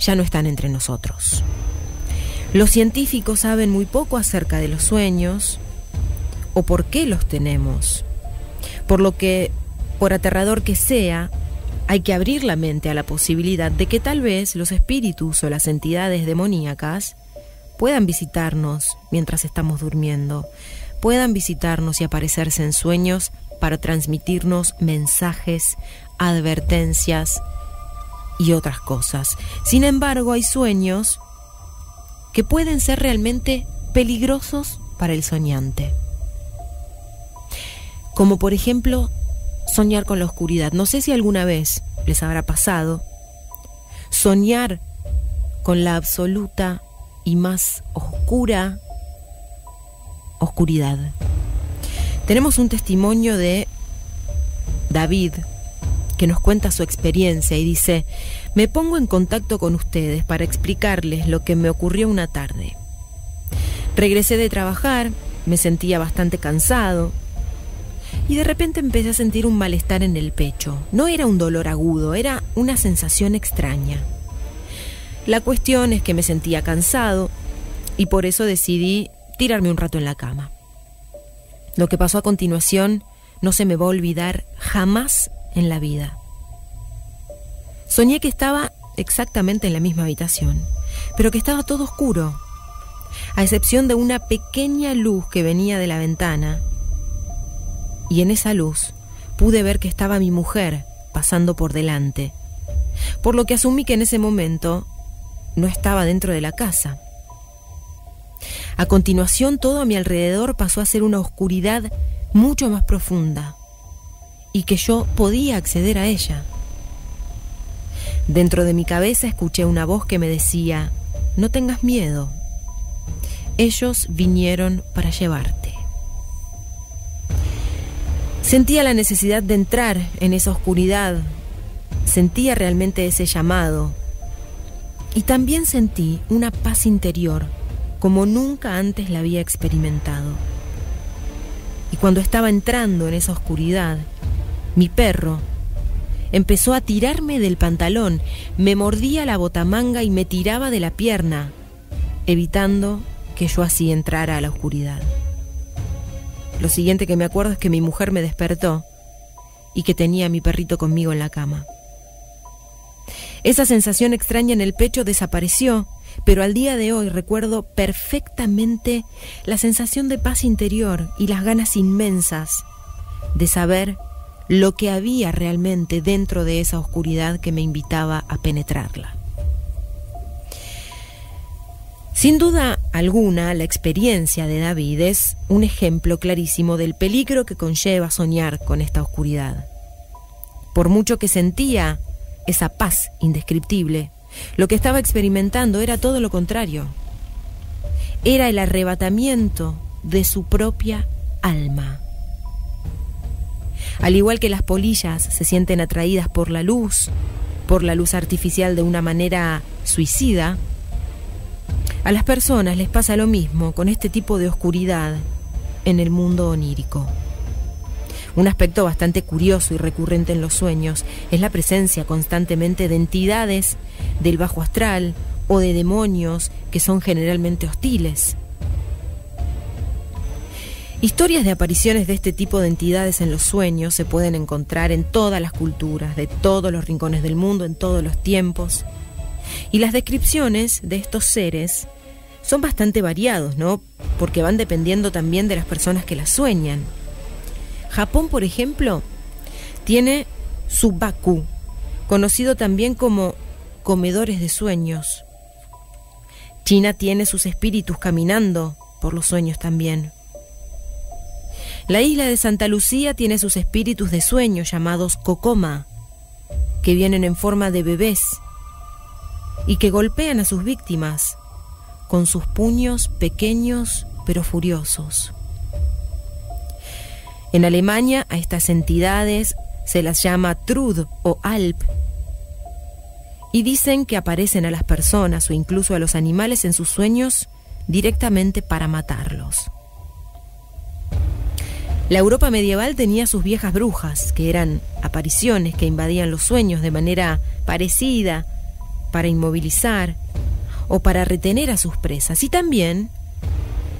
ya no están entre nosotros. Los científicos saben muy poco acerca de los sueños o por qué los tenemos, por lo que por aterrador que sea, hay que abrir la mente a la posibilidad de que tal vez los espíritus o las entidades demoníacas puedan visitarnos mientras estamos durmiendo, puedan visitarnos y aparecerse en sueños para transmitirnos mensajes, advertencias y otras cosas. Sin embargo, hay sueños que pueden ser realmente peligrosos para el soñante. Como por ejemplo, soñar con la oscuridad. No sé si alguna vez les habrá pasado soñar con la absoluta y más oscura oscuridad. Tenemos un testimonio de David que nos cuenta su experiencia y dice: me pongo en contacto con ustedes para explicarles lo que me ocurrió una tarde. Regresé de trabajar, me sentía bastante cansado y de repente empecé a sentir un malestar en el pecho. No era un dolor agudo, era una sensación extraña. La cuestión es que me sentía cansado y por eso decidí tirarme un rato en la cama. Lo que pasó a continuación no se me va a olvidar jamás en la vida. Soñé que estaba exactamente en la misma habitación, pero que estaba todo oscuro, a excepción de una pequeña luz que venía de la ventana. Y en esa luz pude ver que estaba mi mujer pasando por delante, por lo que asumí que en ese momento no estaba dentro de la casa. A continuación, todo a mi alrededor pasó a ser una oscuridad mucho más profunda y que yo podía acceder a ella. Dentro de mi cabeza escuché una voz que me decía: no tengas miedo, ellos vinieron para llevarte. Sentía la necesidad de entrar en esa oscuridad, sentía realmente ese llamado, y también sentí una paz interior como nunca antes la había experimentado. Y cuando estaba entrando en esa oscuridad, mi perro empezó a tirarme del pantalón, me mordía la botamanga y me tiraba de la pierna, evitando que yo así entrara a la oscuridad. Lo siguiente que me acuerdo es que mi mujer me despertó y que tenía a mi perrito conmigo en la cama. Esa sensación extraña en el pecho desapareció, pero al día de hoy recuerdo perfectamente la sensación de paz interior y las ganas inmensas de saber lo que había realmente dentro de esa oscuridad que me invitaba a penetrarla. Sin duda alguna, la experiencia de David es un ejemplo clarísimo del peligro que conlleva soñar con esta oscuridad. Por mucho que sentía esa paz indescriptible, lo que estaba experimentando era todo lo contrario. Era el arrebatamiento de su propia alma. Al igual que las polillas se sienten atraídas por la luz artificial de una manera suicida, a las personas les pasa lo mismo con este tipo de oscuridad en el mundo onírico. Un aspecto bastante curioso y recurrente en los sueños es la presencia constantemente de entidades del bajo astral o de demonios que son generalmente hostiles. Historias de apariciones de este tipo de entidades en los sueños se pueden encontrar en todas las culturas, de todos los rincones del mundo, en todos los tiempos. Y las descripciones de estos seres son bastante variados, ¿no? Porque van dependiendo también de las personas que las sueñan. Japón, por ejemplo, tiene Tsubaku, conocido también como comedores de sueños. China tiene sus espíritus caminando por los sueños también. La isla de Santa Lucía tiene sus espíritus de sueño llamados kokoma, que vienen en forma de bebés y que golpean a sus víctimas con sus puños pequeños pero furiosos. En Alemania a estas entidades se las llama Trud o Alp, y dicen que aparecen a las personas o incluso a los animales en sus sueños directamente para matarlos. La Europa medieval tenía sus viejas brujas, que eran apariciones que invadían los sueños de manera parecida, para inmovilizar o para retener a sus presas. Y también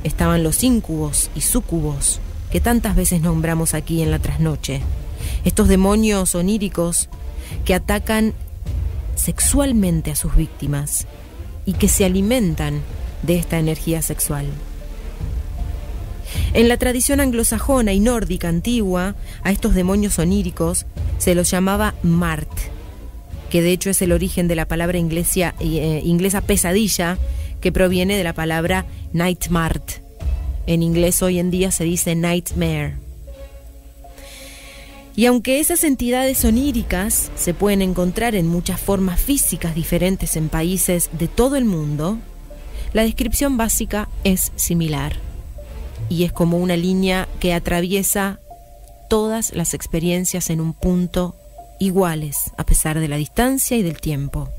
estaban los íncubos y súcubos, que tantas veces nombramos aquí en la trasnoche. Estos demonios oníricos que atacan sexualmente a sus víctimas y que se alimentan de esta energía sexual. En la tradición anglosajona y nórdica antigua, a estos demonios oníricos se los llamaba Mart, que de hecho es el origen de la palabra inglesa pesadilla, que proviene de la palabra nightmare. En inglés hoy en día se dice nightmare. Y aunque esas entidades oníricas se pueden encontrar en muchas formas físicas diferentes en países de todo el mundo, la descripción básica es similar y es como una línea que atraviesa todas las experiencias en un punto iguales, a pesar de la distancia y del tiempo.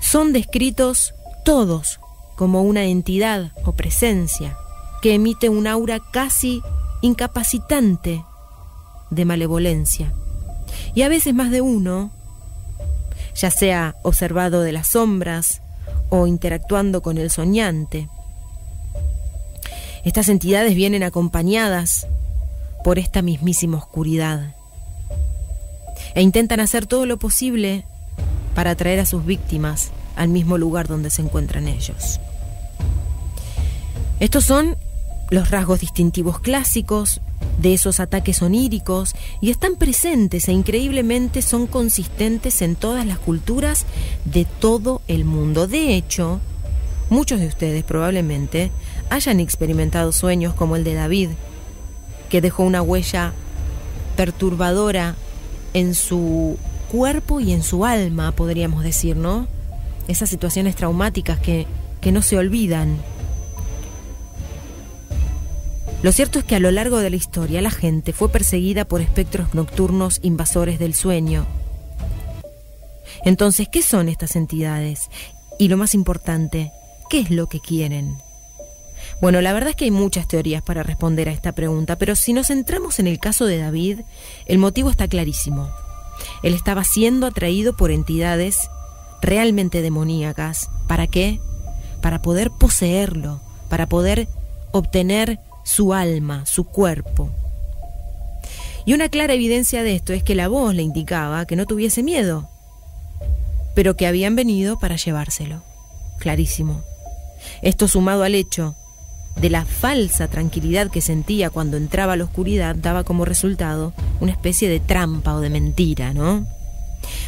Son descritos todos como una entidad o presencia que emite un aura casi incapacitante de malevolencia. Y a veces más de uno, ya sea observado de las sombras o interactuando con el soñante. Estas entidades vienen acompañadas por esta mismísima oscuridad e intentan hacer todo lo posible para atraer a sus víctimas al mismo lugar donde se encuentran ellos. Estos son los rasgos distintivos clásicos de esos ataques oníricos y están presentes e increíblemente son consistentes en todas las culturas de todo el mundo. De hecho, muchos de ustedes probablemente hayan experimentado sueños como el de David, que dejó una huella perturbadora en su cuerpo y en su alma, podríamos decir, ¿no? Esas situaciones traumáticas que no se olvidan. Lo cierto es que a lo largo de la historia la gente fue perseguida por espectros nocturnos invasores del sueño. Entonces, ¿qué son estas entidades? Y lo más importante, ¿qué es lo que quieren? Bueno, la verdad es que hay muchas teorías para responder a esta pregunta, pero si nos centramos en el caso de David, el motivo está clarísimo. Él estaba siendo atraído por entidades realmente demoníacas. ¿Para qué? Para poder poseerlo, para poder obtener su alma, su cuerpo. Y una clara evidencia de esto es que la voz le indicaba que no tuviese miedo, pero que habían venido para llevárselo. Clarísimo. Esto sumado al hecho de la falsa tranquilidad que sentía cuando entraba a la oscuridad, daba como resultado una especie de trampa o de mentira, ¿no?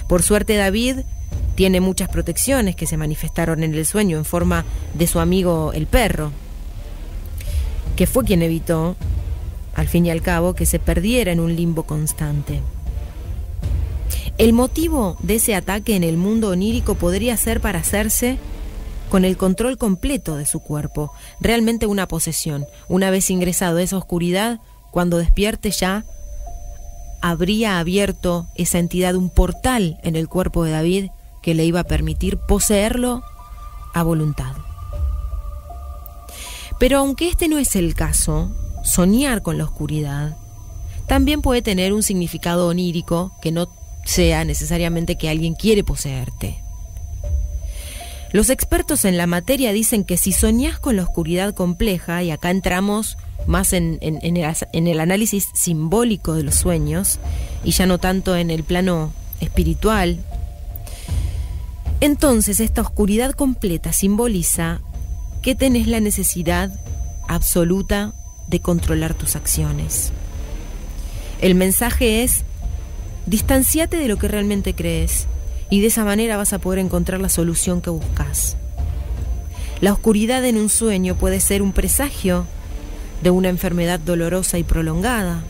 Por suerte, David tiene muchas protecciones que se manifestaron en el sueño en forma de su amigo el perro, que fue quien evitó, al fin y al cabo, que se perdiera en un limbo constante. El motivo de ese ataque en el mundo onírico podría ser para hacerse con el control completo de su cuerpo, realmente una posesión. Una vez ingresado a esa oscuridad, cuando despierte ya, habría abierto esa entidad un portal en el cuerpo de David que le iba a permitir poseerlo a voluntad. Pero aunque este no es el caso, soñar con la oscuridad también puede tener un significado onírico que no sea necesariamente que alguien quiere poseerte. Los expertos en la materia dicen que si soñás con la oscuridad compleja, y acá entramos más en el análisis simbólico de los sueños, y ya no tanto en el plano espiritual, entonces esta oscuridad completa simboliza que tenés la necesidad absoluta de controlar tus acciones. El mensaje es: distanciate de lo que realmente crees, y de esa manera vas a poder encontrar la solución que buscas. La oscuridad en un sueño puede ser un presagio de una enfermedad dolorosa y prolongada.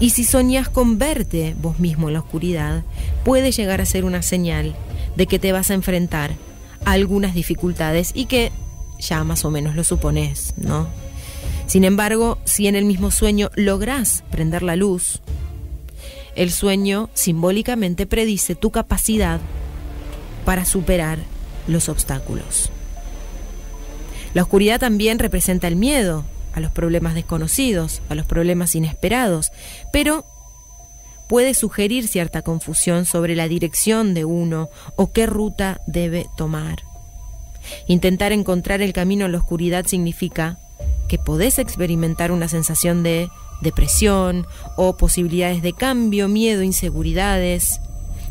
Y si soñás con verte vos mismo en la oscuridad, puede llegar a ser una señal de que te vas a enfrentar a algunas dificultades y que ya más o menos lo suponés, ¿no? Sin embargo, si en el mismo sueño lográs prender la luz, el sueño simbólicamente predice tu capacidad para superar los obstáculos. La oscuridad también representa el miedo a los problemas desconocidos, a los problemas inesperados, pero puede sugerir cierta confusión sobre la dirección de uno o qué ruta debe tomar. Intentar encontrar el camino en la oscuridad significa que podés experimentar una sensación de depresión o posibilidades de cambio, miedo, inseguridades,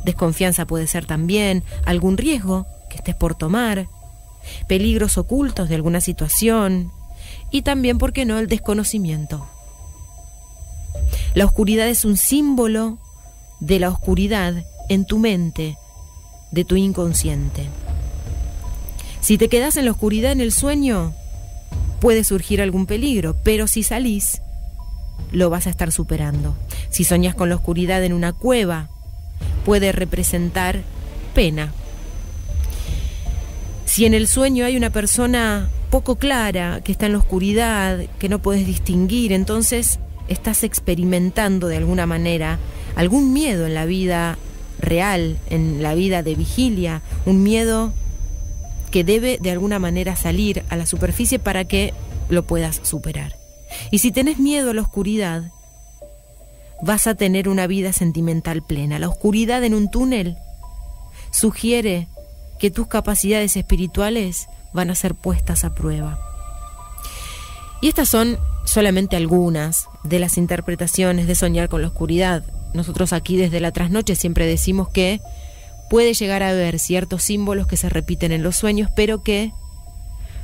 desconfianza puede ser también, algún riesgo que estés por tomar, peligros ocultos de alguna situación y también, ¿por qué no?, el desconocimiento. La oscuridad es un símbolo de la oscuridad en tu mente, de tu inconsciente. Si te quedas en la oscuridad en el sueño, puede surgir algún peligro, pero si salís, lo vas a estar superando. Si soñás con la oscuridad en una cueva, puede representar pena. Si en el sueño hay una persona poco clara, que está en la oscuridad, que no puedes distinguir, entonces estás experimentando de alguna manera algún miedo en la vida real, en la vida de vigilia, un miedo que debe de alguna manera salir a la superficie para que lo puedas superar. Y si tenés miedo a la oscuridad, vas a tener una vida sentimental plena. La oscuridad en un túnel sugiere que tus capacidades espirituales van a ser puestas a prueba. Y estas son solamente algunas de las interpretaciones de soñar con la oscuridad. Nosotros aquí desde la trasnoche siempre decimos que puede llegar a haber ciertos símbolos que se repiten en los sueños, pero que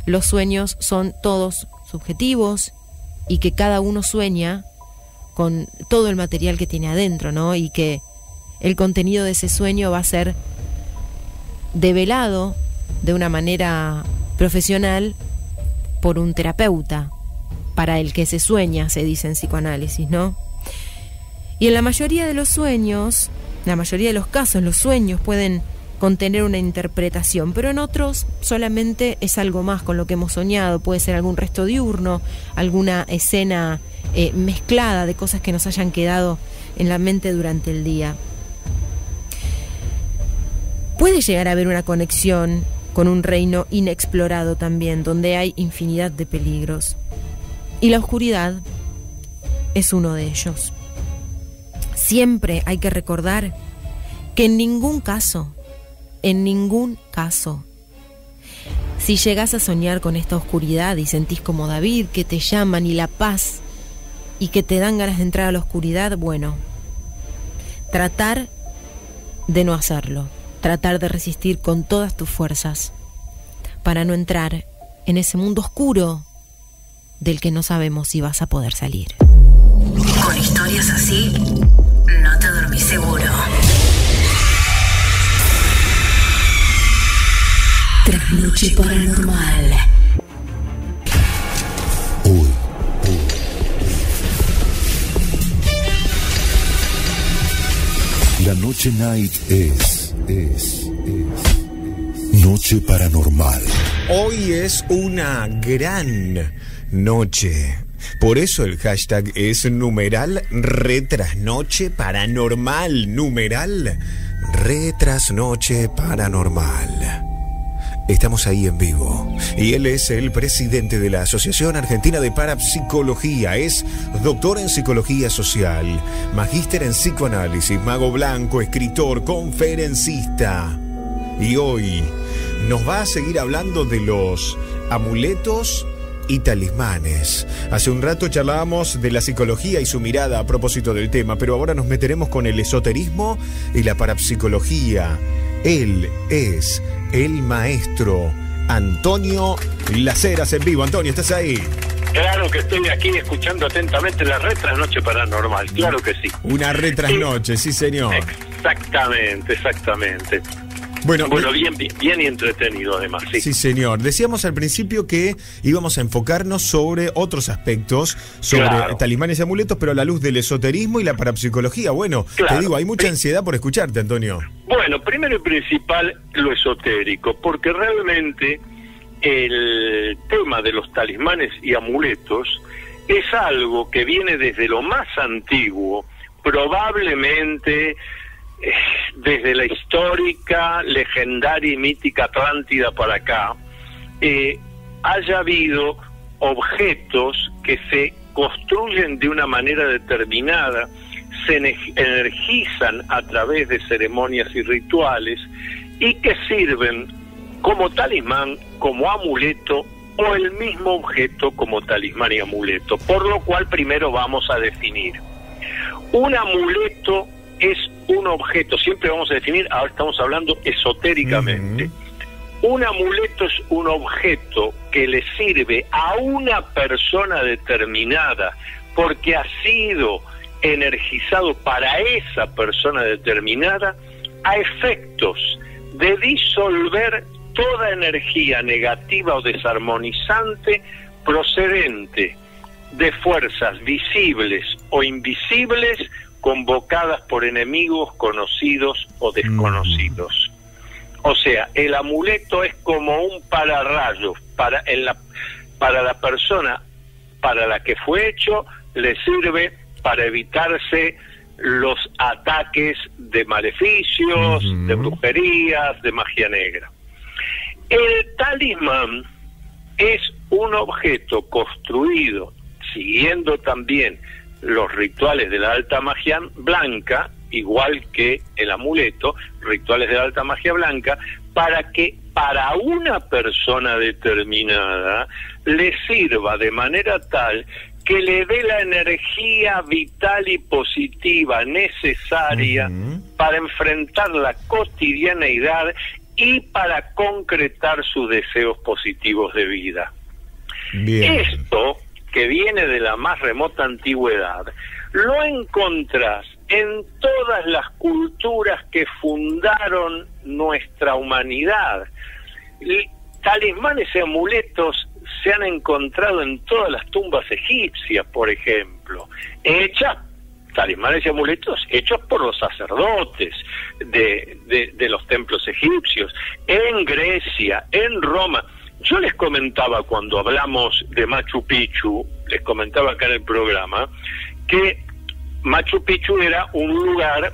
los sueños son todos subjetivos y que cada uno sueña con todo el material que tiene adentro, ¿no? Y que el contenido de ese sueño va a ser develado de una manera profesional por un terapeuta, para el que se sueña, se dice en psicoanálisis, ¿no? Y en la mayoría de los sueños, la mayoría de los casos, los sueños pueden contener una interpretación, pero en otros solamente es algo más con lo que hemos soñado. Puede ser algún resto diurno, alguna escena mezclada de cosas que nos hayan quedado en la mente durante el día. Puede llegar a haber una conexión con un reino inexplorado también, donde hay infinidad de peligros. Y la oscuridad es uno de ellos. Siempre hay que recordar que en ningún caso, si llegas a soñar con esta oscuridad y sentís como David que te llaman y la paz y que te dan ganas de entrar a la oscuridad, bueno, tratar de no hacerlo, tratar de resistir con todas tus fuerzas para no entrar en ese mundo oscuro del que no sabemos si vas a poder salir. Con historias así, no te dormís seguro. Trasnoche Paranormal. Hoy la noche night es noche paranormal. Hoy es una gran noche. Por eso el hashtag es numeral retrasnoche paranormal. Numeral retrasnoche paranormal. Estamos ahí en vivo. Y él es el presidente de la Asociación Argentina de Parapsicología. Es doctor en psicología social, magíster en psicoanálisis, mago blanco, escritor, conferencista. Y hoy nos va a seguir hablando de los amuletos y talismanes. Hace un rato charlábamos de la psicología y su mirada a propósito del tema, pero ahora nos meteremos con el esoterismo y la parapsicología. Él es el maestro Antonio Laceras en vivo. Antonio, ¿estás ahí? Claro que estoy aquí escuchando atentamente la retrasnoche paranormal, claro que sí. Una retrasnoche, sí señor. Exactamente, exactamente. Bueno, bien y entretenido además, sí. Sí, señor. Decíamos al principio que íbamos a enfocarnos sobre otros aspectos, sobre talismanes y amuletos, pero a la luz del esoterismo y la parapsicología. Bueno, te digo, hay mucha ansiedad por escucharte, Antonio. Bueno, primero y principal, lo esotérico, porque realmente el tema de los talismanes y amuletos es algo que viene desde lo más antiguo, probablemente desde la histórica, legendaria y mítica Atlántida para acá, haya habido objetos que se construyen de una manera determinada, se energizan a través de ceremonias y rituales y que sirven como talismán, como amuleto o el mismo objeto como talismán y amuleto, por lo cual primero vamos a definir. Un amuleto es un objeto, siempre vamos a definir, ahora estamos hablando esotéricamente. Un amuleto es un objeto que le sirve a una persona determinada, porque ha sido energizado para esa persona determinada a efectos de disolver toda energía negativa o desarmonizante procedente de fuerzas visibles o invisibles convocadas por enemigos conocidos o desconocidos. O sea, el amuleto es como un pararrayo para la persona para la que fue hecho, le sirve para evitarse los ataques de maleficios, de brujerías, de magia negra. El talismán es un objeto construido, siguiendo también los rituales de la alta magia blanca, igual que el amuleto, rituales de la alta magia blanca, para que para una persona determinada le sirva de manera tal que le dé la energía vital y positiva necesaria para enfrentar la cotidianeidad y para concretar sus deseos positivos de vida. Bien. Esto, que viene de la más remota antigüedad, lo encontrás en todas las culturas que fundaron nuestra humanidad. Talismanes y amuletos se han encontrado en todas las tumbas egipcias, por ejemplo, talismanes y amuletos hechos por los sacerdotes de los templos egipcios, en Grecia, en Roma. Yo les comentaba cuando hablamos de Machu Picchu, les comentaba acá en el programa, que Machu Picchu era un lugar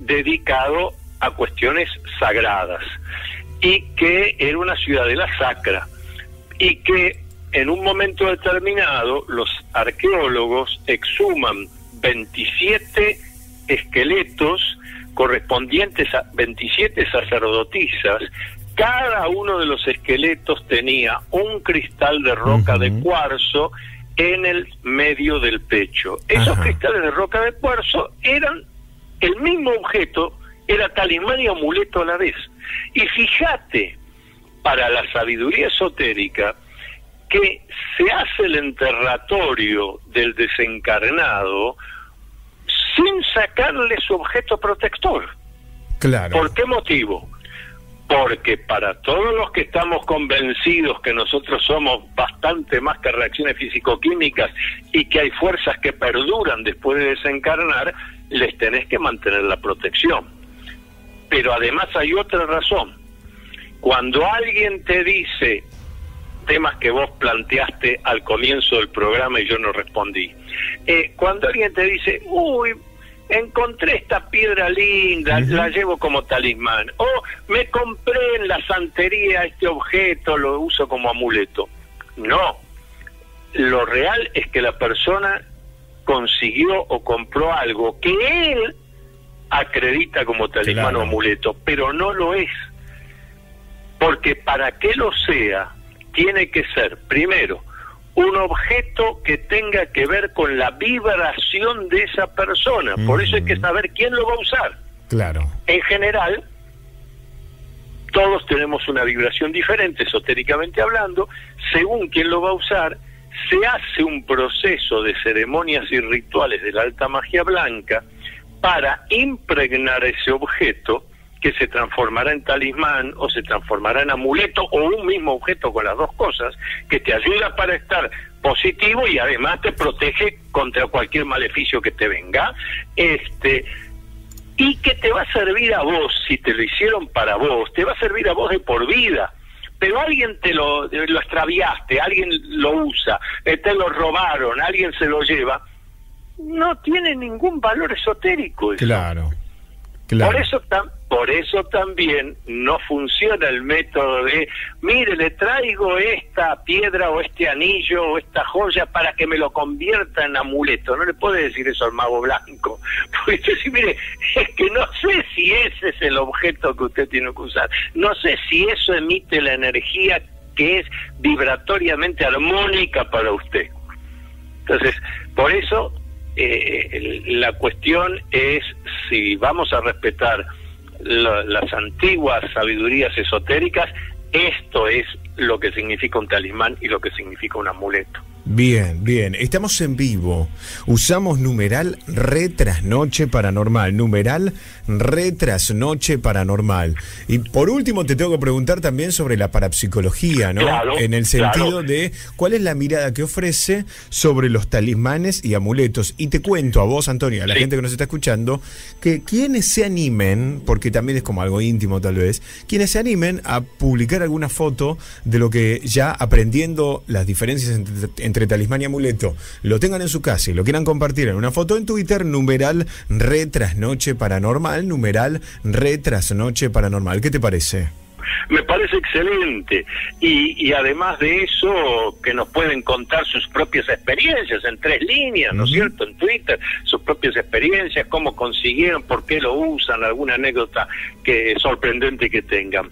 dedicado a cuestiones sagradas y que era una ciudadela sacra y que en un momento determinado los arqueólogos exhuman 27 esqueletos correspondientes a 27 sacerdotisas. Cada uno de los esqueletos tenía un cristal de roca de cuarzo en el medio del pecho. Esos cristales de roca de cuarzo eran el mismo objeto, era talismán y amuleto a la vez. Y fíjate, para la sabiduría esotérica, que se hace el enterratorio del desencarnado sin sacarle su objeto protector. Claro. ¿Por qué motivo? Porque para todos los que estamos convencidos que nosotros somos bastante más que reacciones físico-químicas y que hay fuerzas que perduran después de desencarnar, les tenés que mantener la protección. Pero además hay otra razón. Cuando alguien te dice temas que vos planteaste al comienzo del programa y yo no respondí, cuando alguien te dice, uy, encontré esta piedra linda, la llevo como talismán, o me compré en la santería este objeto, lo uso como amuleto. No, lo real es que la persona consiguió o compró algo que él acredita como talismán o amuleto, pero no lo es, porque para que lo sea tiene que ser, primero, un objeto que tenga que ver con la vibración de esa persona. Por eso hay que saber quién lo va a usar. Claro. En general, todos tenemos una vibración diferente, esotéricamente hablando. Según quién lo va a usar, se hace un proceso de ceremonias y rituales de la alta magia blanca para impregnar ese objeto que se transformará en talismán o se transformará en amuleto o un mismo objeto con las dos cosas, que te ayuda para estar positivo y además te protege contra cualquier maleficio que te venga, y que te va a servir a vos, si te lo hicieron para vos, te va a servir a vos de por vida. Pero alguien te lo extraviaste, alguien lo usa, te lo robaron, alguien se lo lleva, no tiene ningún valor esotérico eso. Claro, claro. Por eso también no funciona el método de, mire, le traigo esta piedra o este anillo o esta joya para que me lo convierta en amuleto. No le puede decir eso al mago blanco. Porque usted dice, mire, es que no sé si ese es el objeto que usted tiene que usar. No sé si eso emite la energía que es vibratoriamente armónica para usted. Entonces, por eso la cuestión es si vamos a respetar las antiguas sabidurías esotéricas, esto es lo que significa un talismán y lo que significa un amuleto. Bien, bien, estamos en vivo, usamos numeral Trasnoche Paranormal, numeral Trasnoche Paranormal. Y por último te tengo que preguntar también sobre la parapsicología, ¿no? Claro, en el sentido de cuál es la mirada que ofrece sobre los talismanes y amuletos. Y te cuento a vos, Antonio, a la gente que nos está escuchando, que quienes se animen, porque también es como algo íntimo tal vez, quienes se animen a publicar alguna foto de lo que ya aprendiendo las diferencias entre talismán y amuleto, lo tengan en su casa y lo quieran compartir en una foto en Twitter, numeral Trasnoche Paranormal, numeral Trasnoche Paranormal. ¿Qué te parece? Me parece excelente. Y además de eso, que nos pueden contar sus propias experiencias en tres líneas, ¿no es cierto? En Twitter, sus propias experiencias, cómo consiguieron, por qué lo usan, alguna anécdota que sorprendente que tengan.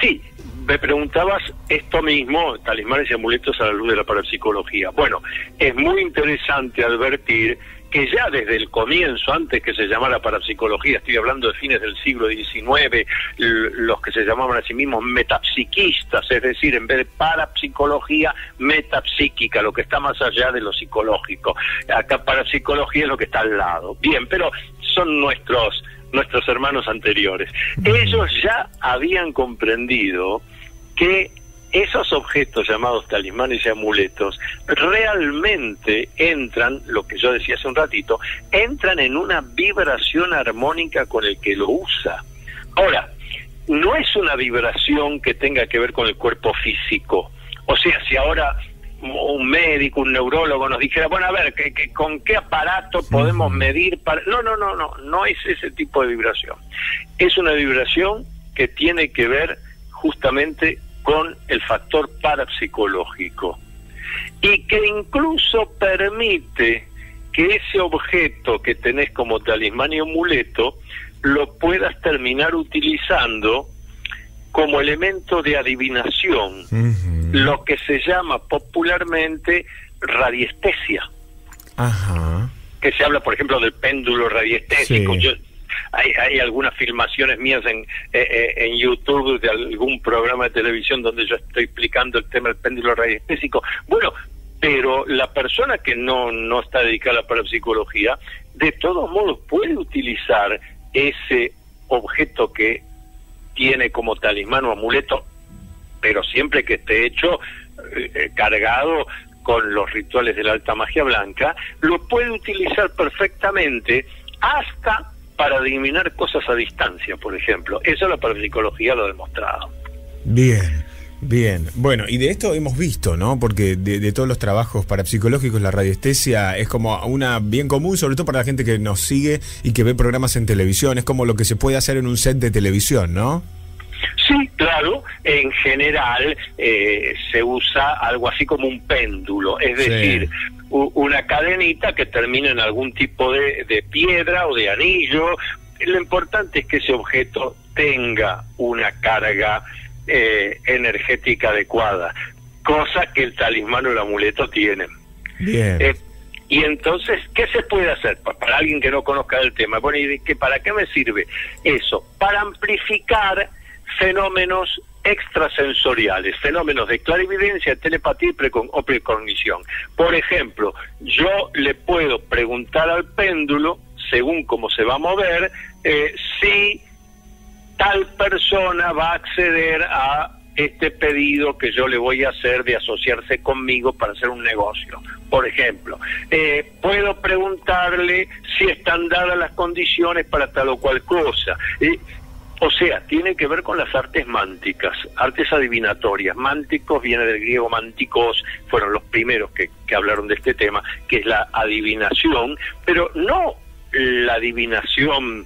Sí, me preguntabas esto mismo, talismanes y amuletos a la luz de la parapsicología. Bueno, es muy interesante advertir que ya desde el comienzo, antes que se llamara parapsicología, estoy hablando de fines del siglo XIX, los que se llamaban a sí mismos metapsiquistas, es decir, en vez de parapsicología, metapsíquica, lo que está más allá de lo psicológico. Acá parapsicología es lo que está al lado. Bien, pero son nuestros hermanos anteriores. Ellos ya habían comprendido que esos objetos llamados talismanes y amuletos realmente entran, lo que yo decía hace un ratito, entran en una vibración armónica con el que lo usa. Ahora, no es una vibración que tenga que ver con el cuerpo físico. O sea, si ahora un médico, un neurólogo nos dijera, bueno, a ver, ¿con qué aparato podemos medir? No es ese tipo de vibración. Es una vibración que tiene que ver justamente con el factor parapsicológico y que incluso permite que ese objeto que tenés como talismán y amuleto lo puedas terminar utilizando como elemento de adivinación, lo que se llama popularmente radiestesia. Ajá. Que se habla, por ejemplo, del péndulo radiestésico. Sí. Hay algunas filmaciones mías en YouTube de algún programa de televisión donde yo estoy explicando el tema del péndulo radiestésico. Bueno, pero la persona que no está dedicada a la parapsicología, de todos modos puede utilizar ese objeto que tiene como talismán o amuleto, pero siempre que esté hecho, cargado con los rituales de la alta magia blanca, lo puede utilizar perfectamente hasta para adivinar cosas a distancia, por ejemplo. Eso la parapsicología lo ha demostrado. Bien, bien. Bueno, y de esto hemos visto, ¿no? Porque de todos los trabajos parapsicológicos, la radiestesia es como una bien común, sobre todo para la gente que nos sigue y que ve programas en televisión. Es como lo que se puede hacer en un set de televisión, ¿no? Sí, claro, en general se usa algo así como un péndulo, es decir, una cadenita que termina en algún tipo de piedra o de anillo. Lo importante es que ese objeto tenga una carga energética adecuada, cosa que el talismán o el amuleto tienen. Bien. Y entonces, ¿qué se puede hacer? Para alguien que no conozca el tema, bueno, ¿y para qué me sirve eso? Para amplificar fenómenos extrasensoriales, fenómenos de clarividencia, telepatía o precognición. Por ejemplo, yo le puedo preguntar al péndulo, según cómo se va a mover, si tal persona va a acceder a este pedido que yo le voy a hacer de asociarse conmigo para hacer un negocio, por ejemplo. Puedo preguntarle si están dadas las condiciones para tal o cual cosa. O sea, tiene que ver con las artes mánticas, artes adivinatorias. Mánticos viene del griego mánticos, fueron los primeros que hablaron de este tema, que es la adivinación, pero no la adivinación,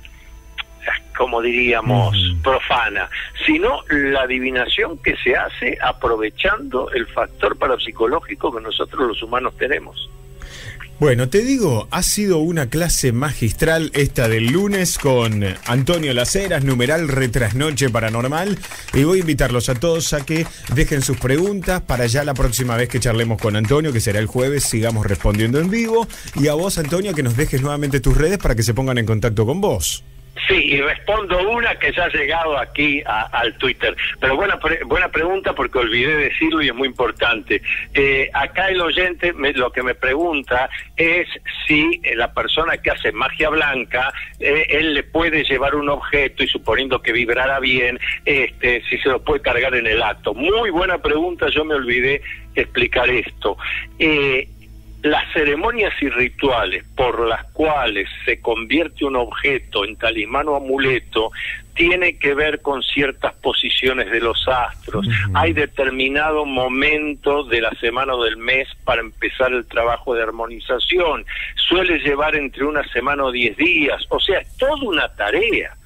como diríamos, profana, sino la adivinación que se hace aprovechando el factor parapsicológico que nosotros los humanos tenemos. Bueno, te digo, ha sido una clase magistral esta del lunes con Antonio Laceras, numeral Retrasnoche Paranormal, y voy a invitarlos a todos a que dejen sus preguntas para ya la próxima vez que charlemos con Antonio, que será el jueves, sigamos respondiendo en vivo, y a vos, Antonio, que nos dejes nuevamente tus redes para que se pongan en contacto con vos. Sí, y respondo una que ya ha llegado aquí al Twitter. Pero buena pregunta, porque olvidé decirlo y es muy importante. Acá el oyente lo que me pregunta es si la persona que hace magia blanca, él le puede llevar un objeto y suponiendo que vibrara bien, si se lo puede cargar en el acto. Muy buena pregunta, yo me olvidé explicar esto. Las ceremonias y rituales por las cuales se convierte un objeto en talismán o amuleto tiene que ver con ciertas posiciones de los astros. Hay determinado momento de la semana o del mes para empezar el trabajo de armonización. Suele llevar entre una semana o 10 días. O sea, es toda una tarea.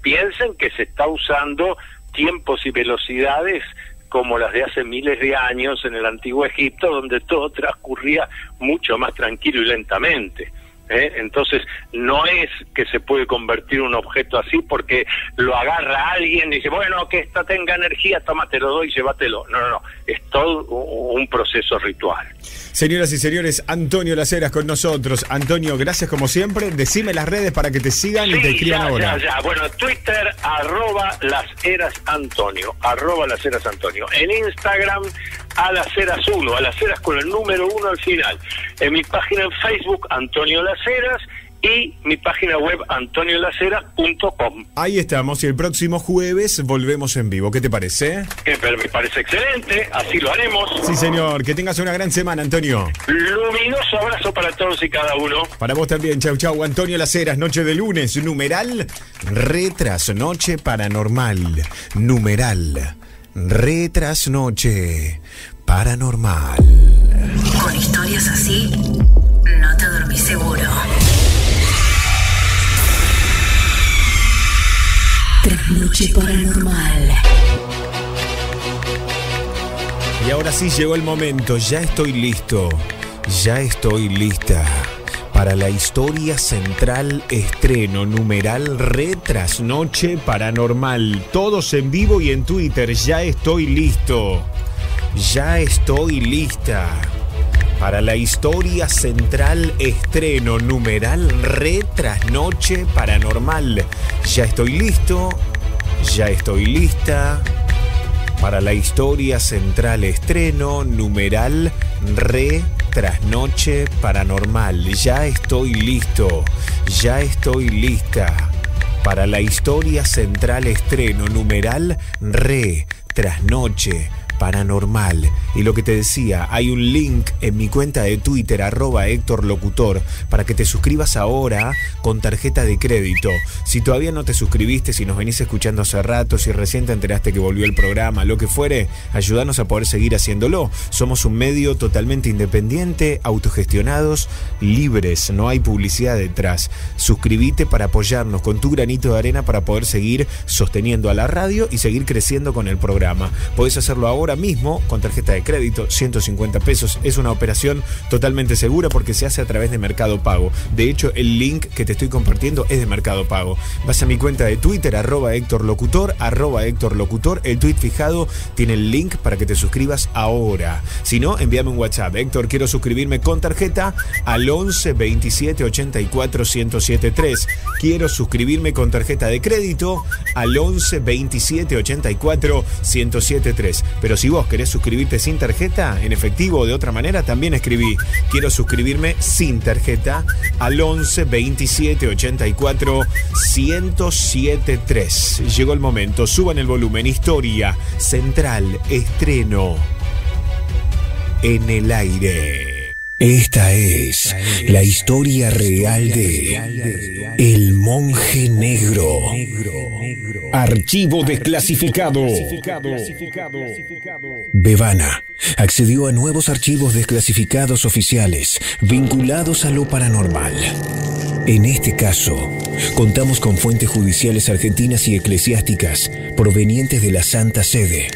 Piensen que se está usando tiempos y velocidades como las de hace miles de años en el antiguo Egipto, donde todo transcurría mucho más tranquilo y lentamente. Entonces no es que se puede convertir un objeto así porque lo agarra alguien y dice, bueno, que esta tenga energía, toma, te lo doy, llévatelo. No, no, no, es todo un proceso ritual. Señoras y señores, Antonio Laceras con nosotros. Antonio, gracias como siempre. Decime las redes para que te sigan y te escriban ahora. Bueno, Twitter, @laceras_antonio, @laceras_antonio. En Instagram, alaceras1, alaceras con el número 1 al final. En mi página en Facebook, Antonio Laceras, y mi página web, antoniolaceras.com. Ahí estamos, y el próximo jueves volvemos en vivo. ¿Qué te parece? Pero me parece excelente, así lo haremos. Sí, señor, que tengas una gran semana, Antonio. Luminoso abrazo para todos y cada uno. Para vos también, chau, chau. Antonio Laceras, noche de lunes, numeral, retrasnoche paranormal, numeral, retrasnoche paranormal. Con historias así, no te dormís seguro. Trasnoche paranormal. Y ahora sí llegó el momento, ya estoy listo, ya estoy lista para la historia central estreno, numeral retrasnoche paranormal. Todos en vivo y en Twitter, ya estoy listo, ya estoy lista para la historia central estreno, numeral retrasnoche paranormal. Ya estoy listo, ya estoy lista para la historia central estreno, numeral retrasnoche paranormal. Ya estoy listo, ya estoy lista para la historia central estreno, numeral retrasnoche paranormal. Y lo que te decía, hay un link en mi cuenta de Twitter, @HéctorLocutor, para que te suscribas ahora con tarjeta de crédito. Si todavía no te suscribiste, si nos venís escuchando hace rato, si recién te enteraste que volvió el programa, lo que fuere, ayúdanos a poder seguir haciéndolo. Somos un medio totalmente independiente, autogestionados, libres, no hay publicidad detrás. Suscribite para apoyarnos con tu granito de arena para poder seguir sosteniendo a la radio y seguir creciendo con el programa. Podés hacerlo ahora mismo con tarjeta de crédito, 150 pesos. Es una operación totalmente segura porque se hace a través de Mercado Pago. De hecho, el link que te estoy compartiendo es de Mercado Pago. Vas a mi cuenta de Twitter, @HéctorLocutor, @HéctorLocutor. El tweet fijado tiene el link para que te suscribas ahora. Si no, envíame un WhatsApp. Héctor, quiero suscribirme con tarjeta al 11 27 84 1073. Quiero suscribirme con tarjeta de crédito al 11 27 84 1073. Pero si vos querés suscribirte sin tarjeta, en efectivo o de otra manera, también escribí quiero suscribirme sin tarjeta al 11 27 84 1073. Llegó el momento, suban el volumen. Historia central, estreno en el aire. Esta es la historia real de El Monje Negro. Archivo desclasificado. Bebana accedió a nuevos archivos desclasificados oficiales vinculados a lo paranormal. En este caso, contamos con fuentes judiciales argentinas y eclesiásticas provenientes de la Santa Sede.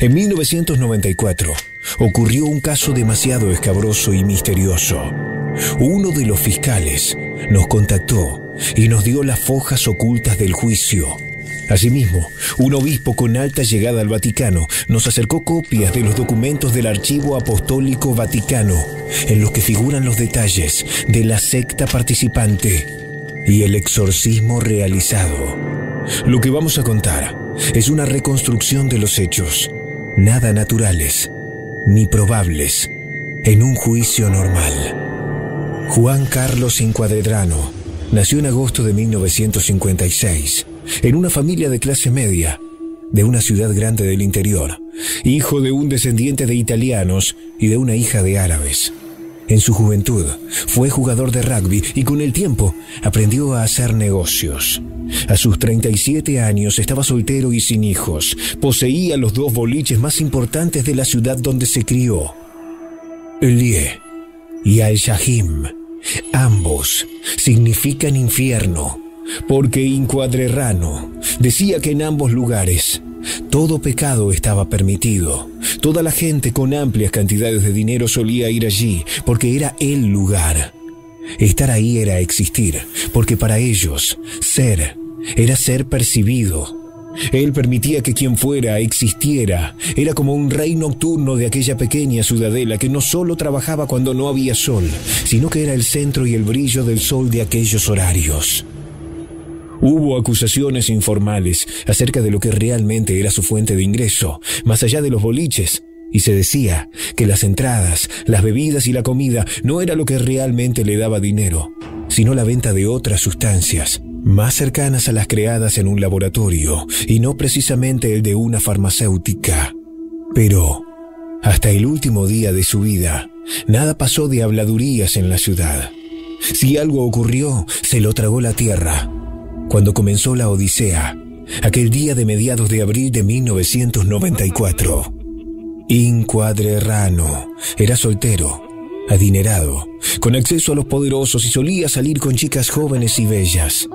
En 1994 ocurrió un caso demasiado escabroso y misterioso. Uno de los fiscales nos contactó y nos dio las fojas ocultas del juicio. Asimismo, un obispo con alta llegada al Vaticano nos acercó copias de los documentos del Archivo Apostólico Vaticano, en los que figuran los detalles de la secta participante y el exorcismo realizado. Lo que vamos a contar es una reconstrucción de los hechos, nada naturales ni probables, en un juicio normal. Juan Carlos Incuadrano nació en agosto de 1956. En una familia de clase media, de una ciudad grande del interior, hijo de un descendiente de italianos y de una hija de árabes. En su juventud fue jugador de rugby y con el tiempo aprendió a hacer negocios. A sus 37 años estaba soltero y sin hijos. Poseía los dos boliches más importantes de la ciudad donde se crió, Elie y Al-Shahim. Ambos significan infierno, porque Incuadrano decía que en ambos lugares Todo pecado estaba permitido. Toda la gente con amplias cantidades de dinero solía ir allí, porque era el lugar. Estar ahí era existir, porque para ellos, ser, era ser percibido. Él permitía que quien fuera existiera. Era como un rey nocturno de aquella pequeña ciudadela que no solo trabajaba cuando no había sol, sino que era el centro y el brillo del sol de aquellos horarios. Hubo acusaciones informales acerca de lo que realmente era su fuente de ingreso, más allá de los boliches, y se decía que las entradas, las bebidas y la comida no era lo que realmente le daba dinero, sino la venta de otras sustancias, más cercanas a las creadas en un laboratorio y no precisamente el de una farmacéutica. Pero, hasta el último día de su vida, nada pasó de habladurías en la ciudad. Si algo ocurrió, se lo tragó la tierra. Cuando comenzó la odisea, aquel día de mediados de abril de 1994, Incuadrerrano era soltero, adinerado, con acceso a los poderosos y solía salir con chicas jóvenes y bellas.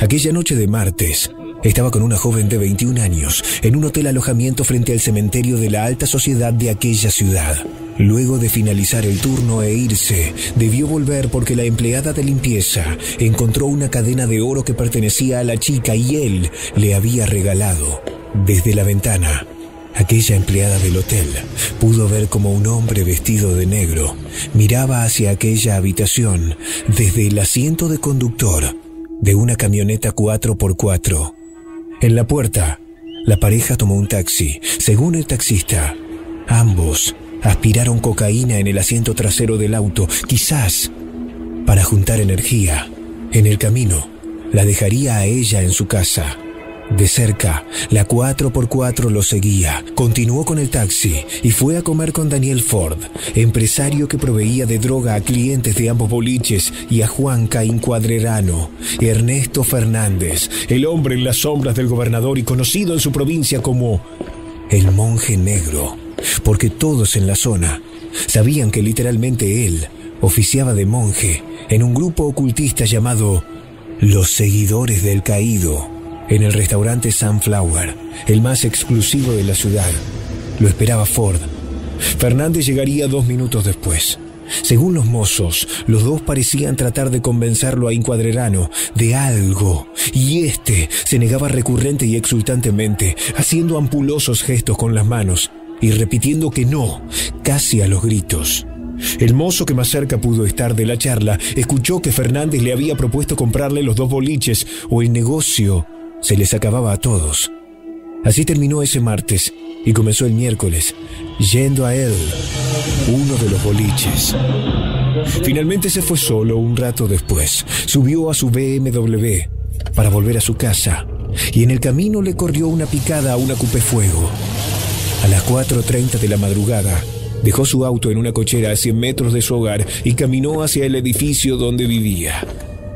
Aquella noche de martes, estaba con una joven de 21 años en un hotel alojamiento frente al cementerio de la alta sociedad de aquella ciudad. Luego de finalizar el turno e irse, debió volver porque la empleada de limpieza encontró una cadena de oro que pertenecía a la chica y él le había regalado. Desde la ventana, aquella empleada del hotel pudo ver como un hombre vestido de negro miraba hacia aquella habitación desde el asiento de conductor de una camioneta 4x4. En la puerta, la pareja tomó un taxi. Según el taxista, ambos aspiraron cocaína en el asiento trasero del auto, quizás para juntar energía. En el camino, la dejaría a ella en su casa. De cerca, la 4x4 lo seguía. Continuó con el taxi y fue a comer con Daniel Ford, empresario que proveía de droga a clientes de ambos boliches, y a Juanca Incuadrerano, Ernesto Fernández, el hombre en las sombras del gobernador y conocido en su provincia como el monje negro, porque todos en la zona sabían que literalmente él oficiaba de monje en un grupo ocultista llamado Los Seguidores del Caído. En el restaurante Sunflower, el más exclusivo de la ciudad, lo esperaba Ford. Fernández llegaría 2 minutos después. Según los mozos, los dos parecían tratar de convencerlo a Incuadrerano de algo, y este se negaba recurrente y exultantemente, haciendo ampulosos gestos con las manos y repitiendo que no, casi a los gritos. El mozo que más cerca pudo estar de la charla escuchó que Fernández le había propuesto comprarle los 2 boliches o el negocio se les acababa a todos. Así terminó ese martes y comenzó el miércoles, yendo a él, uno de los boliches. Finalmente se fue solo un rato después. Subió a su BMW para volver a su casa y en el camino le corrió una picada a una coupé fuego. A las 4:30 de la madrugada, dejó su auto en una cochera a 100 metros de su hogar y caminó hacia el edificio donde vivía.